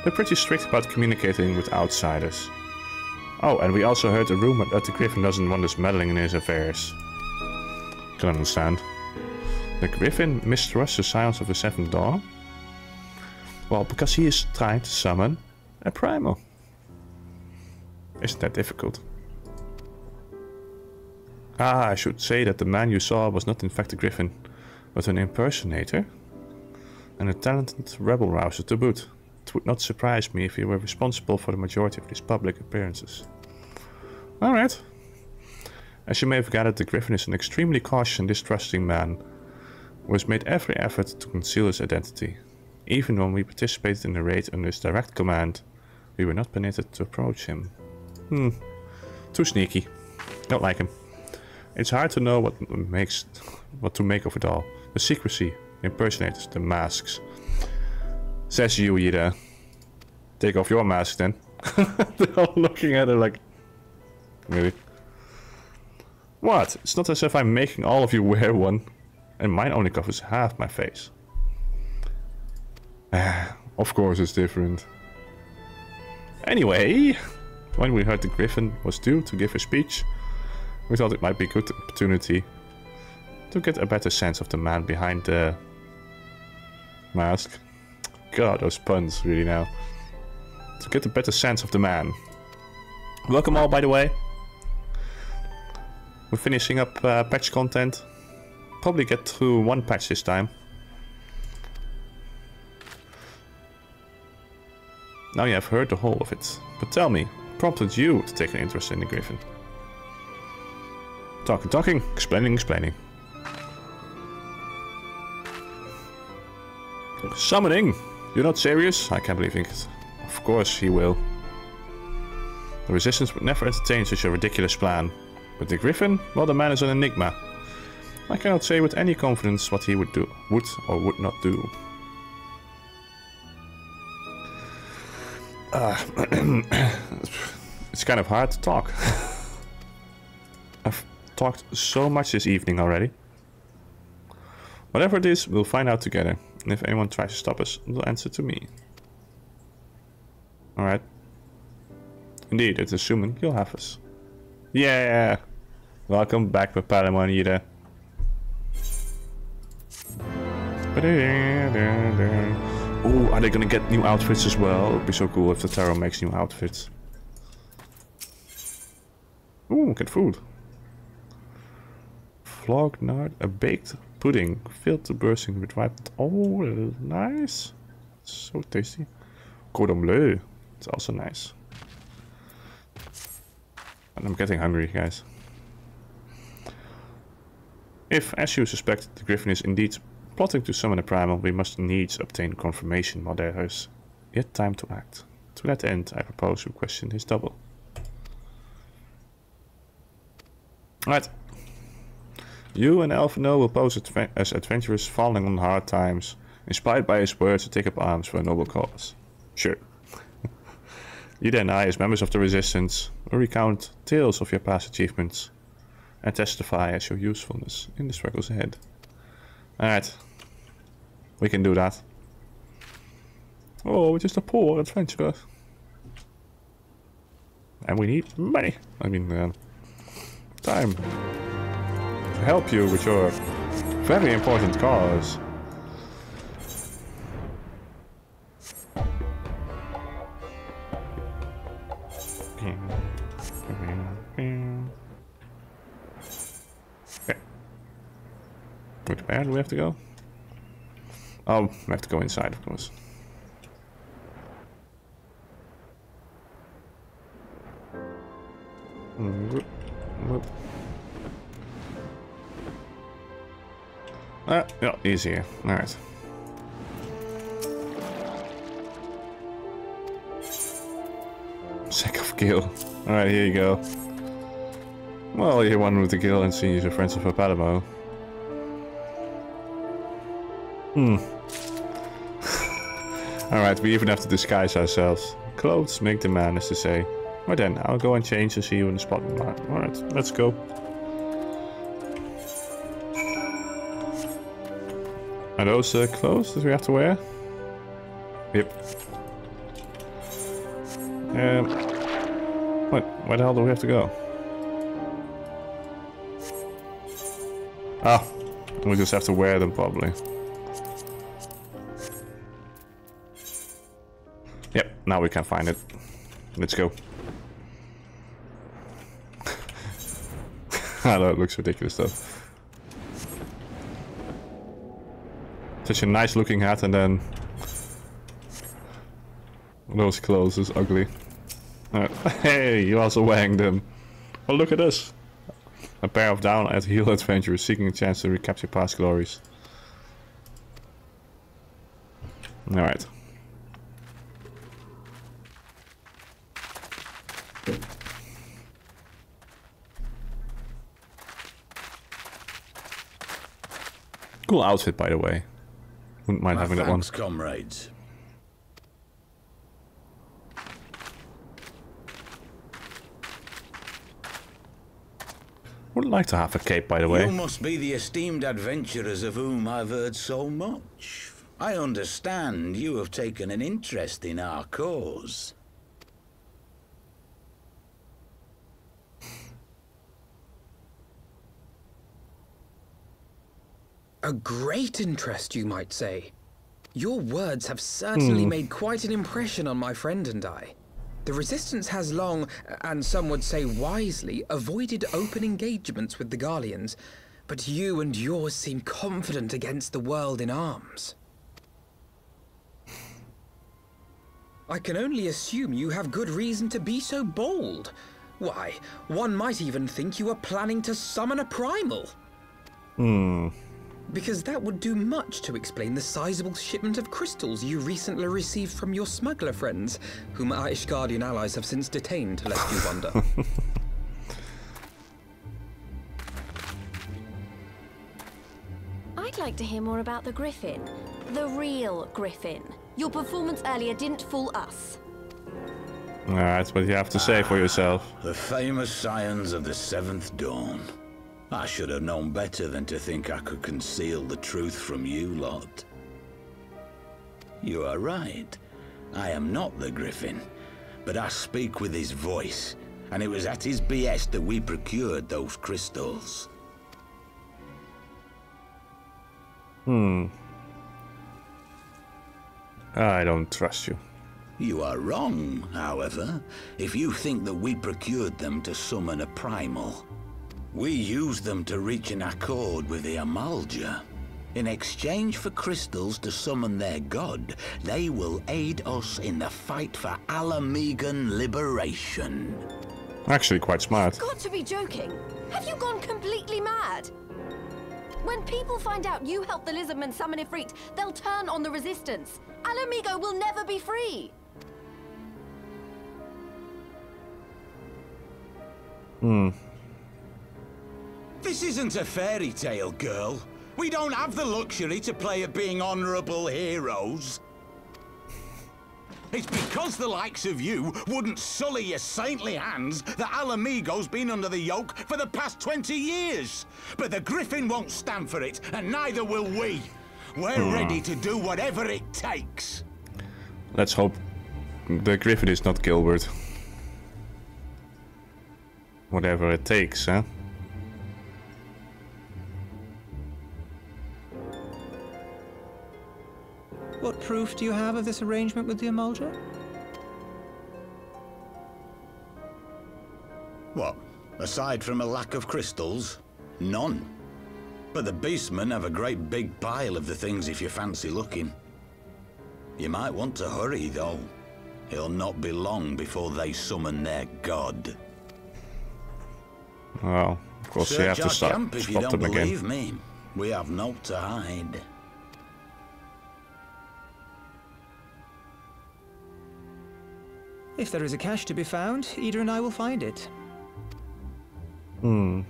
they're pretty strict about communicating with outsiders. Oh, and we also heard a rumor that the Griffin doesn't want us meddling in his affairs. Can understand. The Griffin mistrusts the Scions of the Seventh Dawn? Well, because he is trying to summon a primal. Isn't that difficult? Ah, I should say that the man you saw was not in fact a Griffin, but an impersonator. And a talented rebel rouser to boot. It would not surprise me if you were responsible for the majority of these public appearances. Alright. As you may have gathered, the Griffin is an extremely cautious and distrusting man who has made every effort to conceal his identity. Even when we participated in the raid under his direct command, we were not permitted to approach him. Too sneaky. Don't like him. It's hard to know what to make of it all. The secrecy, the impersonators, the masks. Says you, Yida. Take off your mask then. They're all looking at her like... Really? What? It's not as if I'm making all of you wear one. And mine only covers half my face. Of course it's different. Anyway, when we heard the Griffin was due to give a speech, we thought it might be a good opportunity to get a better sense of the man behind the mask. God, those puns, really, now. To get a better sense of the man. Welcome all, by the way. We're finishing up patch content. Probably get through one patch this time. Now you have heard the whole of it. But tell me, what prompted you to take an interest in the Griffin? Talking, explaining. Summoning! You're not serious? I can't believe it. Of course he will. The Resistance would never entertain such a ridiculous plan. But the Griffin? Well, the man is an enigma. I cannot say with any confidence what he would or would not do. It's kind of hard to talk. I've talked so much this evening already. Whatever it is, we'll find out together. And if anyone tries to stop us, they'll answer to me. Alright. Indeed, it's assuming you'll have us. Yeah! Welcome back, Papalymo and Yida. Ooh, are they gonna get new outfits as well? It'd be so cool if the Tataru makes new outfits. Ooh, get food. Flognard, a baked pudding filled to bursting with ripened. Oh, nice. So tasty. Cordon bleu. It's also nice. And I'm getting hungry, guys. If, as you suspect, the griffin is indeed plotting to summon a primal, we must needs obtain confirmation while there is yet time to act. To that end, I propose we question his double. Alright. You and Alphinaud will pose as adventurers falling on hard times, inspired by his words to take up arms for a noble cause. Sure. You and I, as members of the Resistance, will recount tales of your past achievements and testify as your usefulness in the struggles ahead. Alright. We can do that. Oh, we're just a poor adventurer. And we need money. I mean, time. To help you with your very important cause. Okay. Where do we have to go? Oh, we have to go inside, of course. Yeah, easier. Alright. Sack of Gil. Alright, here you go. Well, you're one with the Gil and see you're friends of Papalymo. Alright, we even have to disguise ourselves. Clothes make the man, as they say. Well then, I'll go and change and see you in the spot. Alright, let's go. Are those clothes that we have to wear? Yep. Where the hell do we have to go? Ah, we just have to wear them probably. Yep, now we can find it. Let's go. I know, it looks ridiculous though. Such a nice looking hat and then those clothes is ugly. Hey, you're also wearing them. Oh, look at us. A pair of down-at-heel adventurers seeking a chance to recapture past glories. Alright. Cool outfit, by the way. Wouldn't mind having that one. Comrades. Wouldn't like to have a cape, by the way. You must be the esteemed adventurers of whom I've heard so much. I understand you have taken an interest in our cause. A great interest, you might say. Your words have certainly made quite an impression on my friend and I. The Resistance has long, and some would say wisely, avoided open engagements with the Garlians, but you and yours seem confident against the world in arms. I can only assume you have good reason to be so bold. Why, one might even think you are planning to summon a primal. Because that would do much to explain the sizable shipment of crystals you recently received from your smuggler friends, whom our Ishgardian allies have since detained, lest you wonder. I'd like to hear more about the Griffin. The real Griffin. Your performance earlier didn't fool us. That's what you have to say for yourself. The famous scions of the Seventh Dawn. I should have known better than to think I could conceal the truth from you lot. You are right. I am not the Griffin, but I speak with his voice, and it was at his behest that we procured those crystals. I don't trust you. You are wrong, however, if you think that we procured them to summon a primal. We used them to reach an accord with the Amalj'aa. In exchange for crystals to summon their god, they will aid us in the fight for Ala Mhigo liberation. Actually quite smart. You've got to be joking. Have you gone completely mad? When people find out you helped the Lizardmen summon Ifrit, they'll turn on the resistance. Ala Mhigo will never be free. Hmm. This isn't a fairy tale, girl. We don't have the luxury to play at being honorable heroes. It's because the likes of you wouldn't sully your saintly hands that Ala Mhigo's been under the yoke for the past 20 years. But the Griffin won't stand for it, and neither will we. We're ready to do whatever it takes. Let's hope the Griffin is not Gilbert. Whatever it takes, huh? What proof do you have of this arrangement with the Amalj'aa? What? Aside from a lack of crystals? None. But the beastmen have a great big pile of the things if you fancy looking. You might want to hurry, though. It'll not be long before they summon their god. Well, of course Search you have to stop if you don't them again. Believe me, we have no to hide. If there is a cache to be found, Ida and I will find it. Hmm.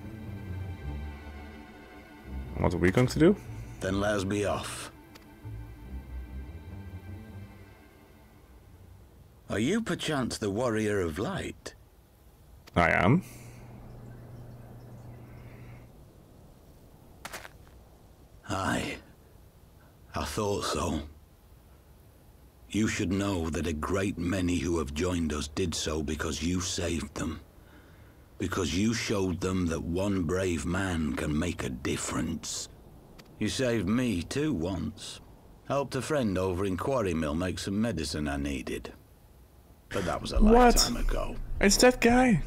What are we going to do? Then let's be off. Are you perchance the warrior of light? I am. Aye. I thought so. You should know that a great many who have joined us did so because you saved them. Because you showed them that one brave man can make a difference. You saved me too once. Helped a friend over in Quarry Mill make some medicine I needed. But that was a lifetime ago. It's that guy.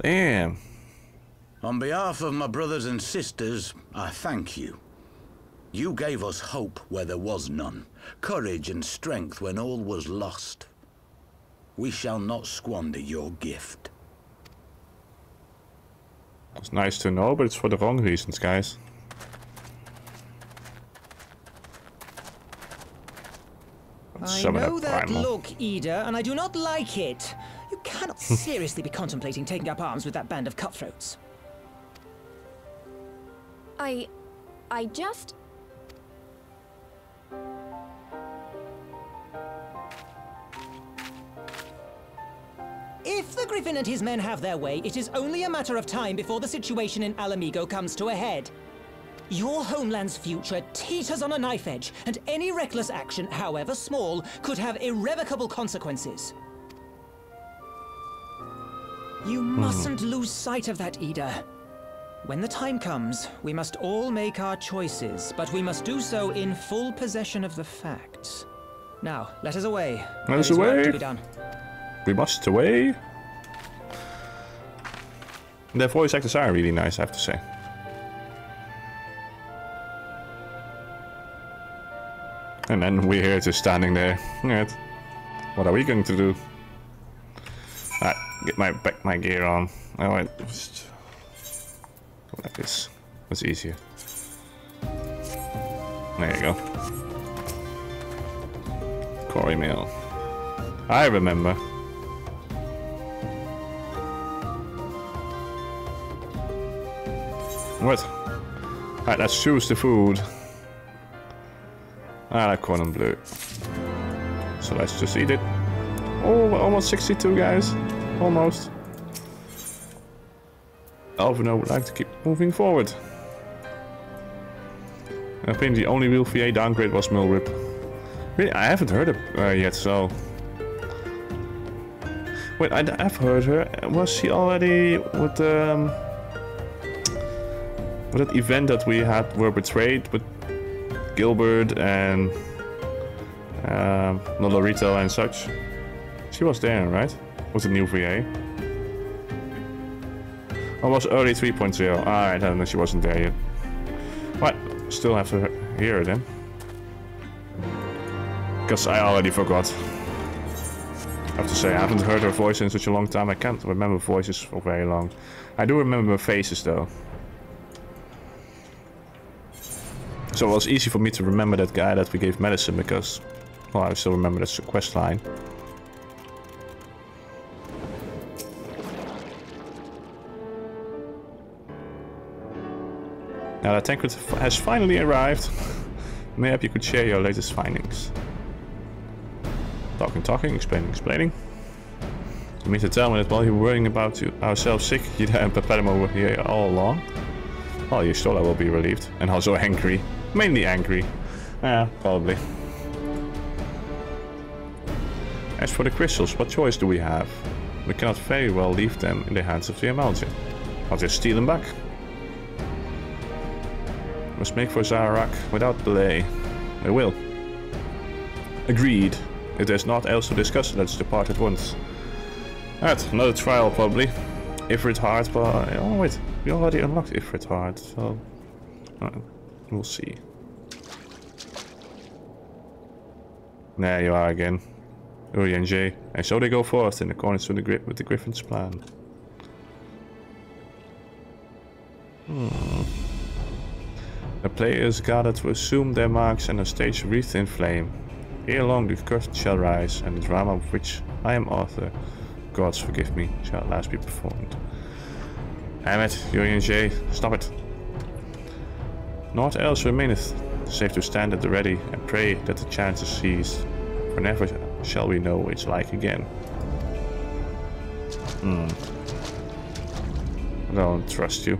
Damn. On behalf of my brothers and sisters, I thank you. You gave us hope where there was none, courage and strength when all was lost. We shall not squander your gift. It's nice to know, but it's for the wrong reasons, guys. I know that look, Ida, and I do not like it. You cannot seriously be contemplating taking up arms with that band of cutthroats. I just... If the Griffin and his men have their way, it is only a matter of time before the situation in Ala Mhigo comes to a head. Your homeland's future teeters on a knife edge, and any reckless action, however small, could have irrevocable consequences. You mustn't lose sight of that, Ida. When the time comes, we must all make our choices, but we must do so in full possession of the facts. Now, let us away. Let us away. Work to be done. We must away. Their voice actors are really nice, I have to say. And then we're here just standing there. Right. What are we going to do? Alright, get my gear on. Alright, just go like this. That's easier. There you go. Quarry Mill. I remember. What? Alright, let's choose the food. I like cordon bleu. So let's just eat it. Oh, we're almost 62, guys. Almost. Alphinaud would like to keep moving forward. I think the only real VA downgrade was Mulrip. Really, I haven't heard of her yet, so... Wait, I've heard her. Was she already with that event that we had were betrayed with Gilbert and Nolorito and such? She was there, right? Was it New VA? Or was early 3.0? Alright, I know she wasn't there yet. But still have to hear her then. Because I already forgot. I have to say, I haven't heard her voice in such a long time. I can't remember voices for very long. I do remember her faces though. So it was easy for me to remember that guy that we gave medicine because, well, I still remember that quest line. Now that Thancred has finally arrived, maybe you could share your latest findings. Talking, explaining. You mean to tell me that while you were worrying about ourselves sick, Yida and Papalymo were here all along? Well, Y'shtola will be relieved, and also angry. Mainly angry. Yeah, probably. As for the crystals, what choice do we have? We cannot very well leave them in the hands of the Amalj'aa. I'll just steal them back. Must make for Zaharak without delay. We will. Agreed. If there's not else to discuss, let's depart at once. Alright, another trial probably. Ifrit Heart, but... oh wait, we already unlocked Ifrit Heart, so... we'll see. There you are again. Urianger. And so they go forth in accordance with the Griffin's plan. The players gather to assume their marks and are stage wreathed in flame. Ere long the curtain shall rise, and the drama of which I am author, gods forgive me, shall at last be performed. Damn it, Orienje, stop it. Naught else remaineth, save to stand at the ready and pray that the chance is seized, for never shall we know its like again. I don't trust you.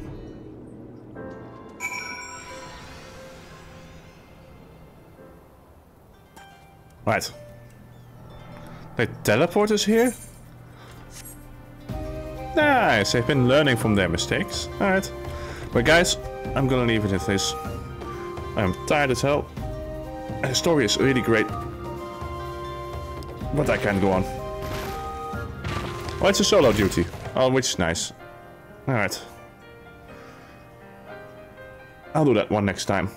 Right. They teleport us here? Nice, they've been learning from their mistakes. Alright. But guys, I'm gonna leave it at this. I'm tired as hell. The story is really great. But I can't go on. Oh, it's a solo duty. Oh, which is nice. Alright. I'll do that one next time.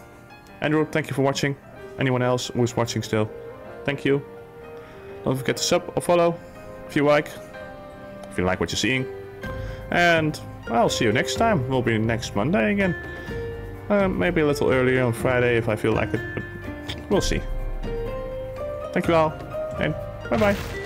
Andrew, thank you for watching. Anyone else who is watching still? Thank you. Don't forget to sub or follow if you like. If you like what you're seeing. And I'll see you next time. We'll be next Monday again. Maybe a little earlier on Friday if I feel like it. But we'll see. Thank you all. And bye-bye.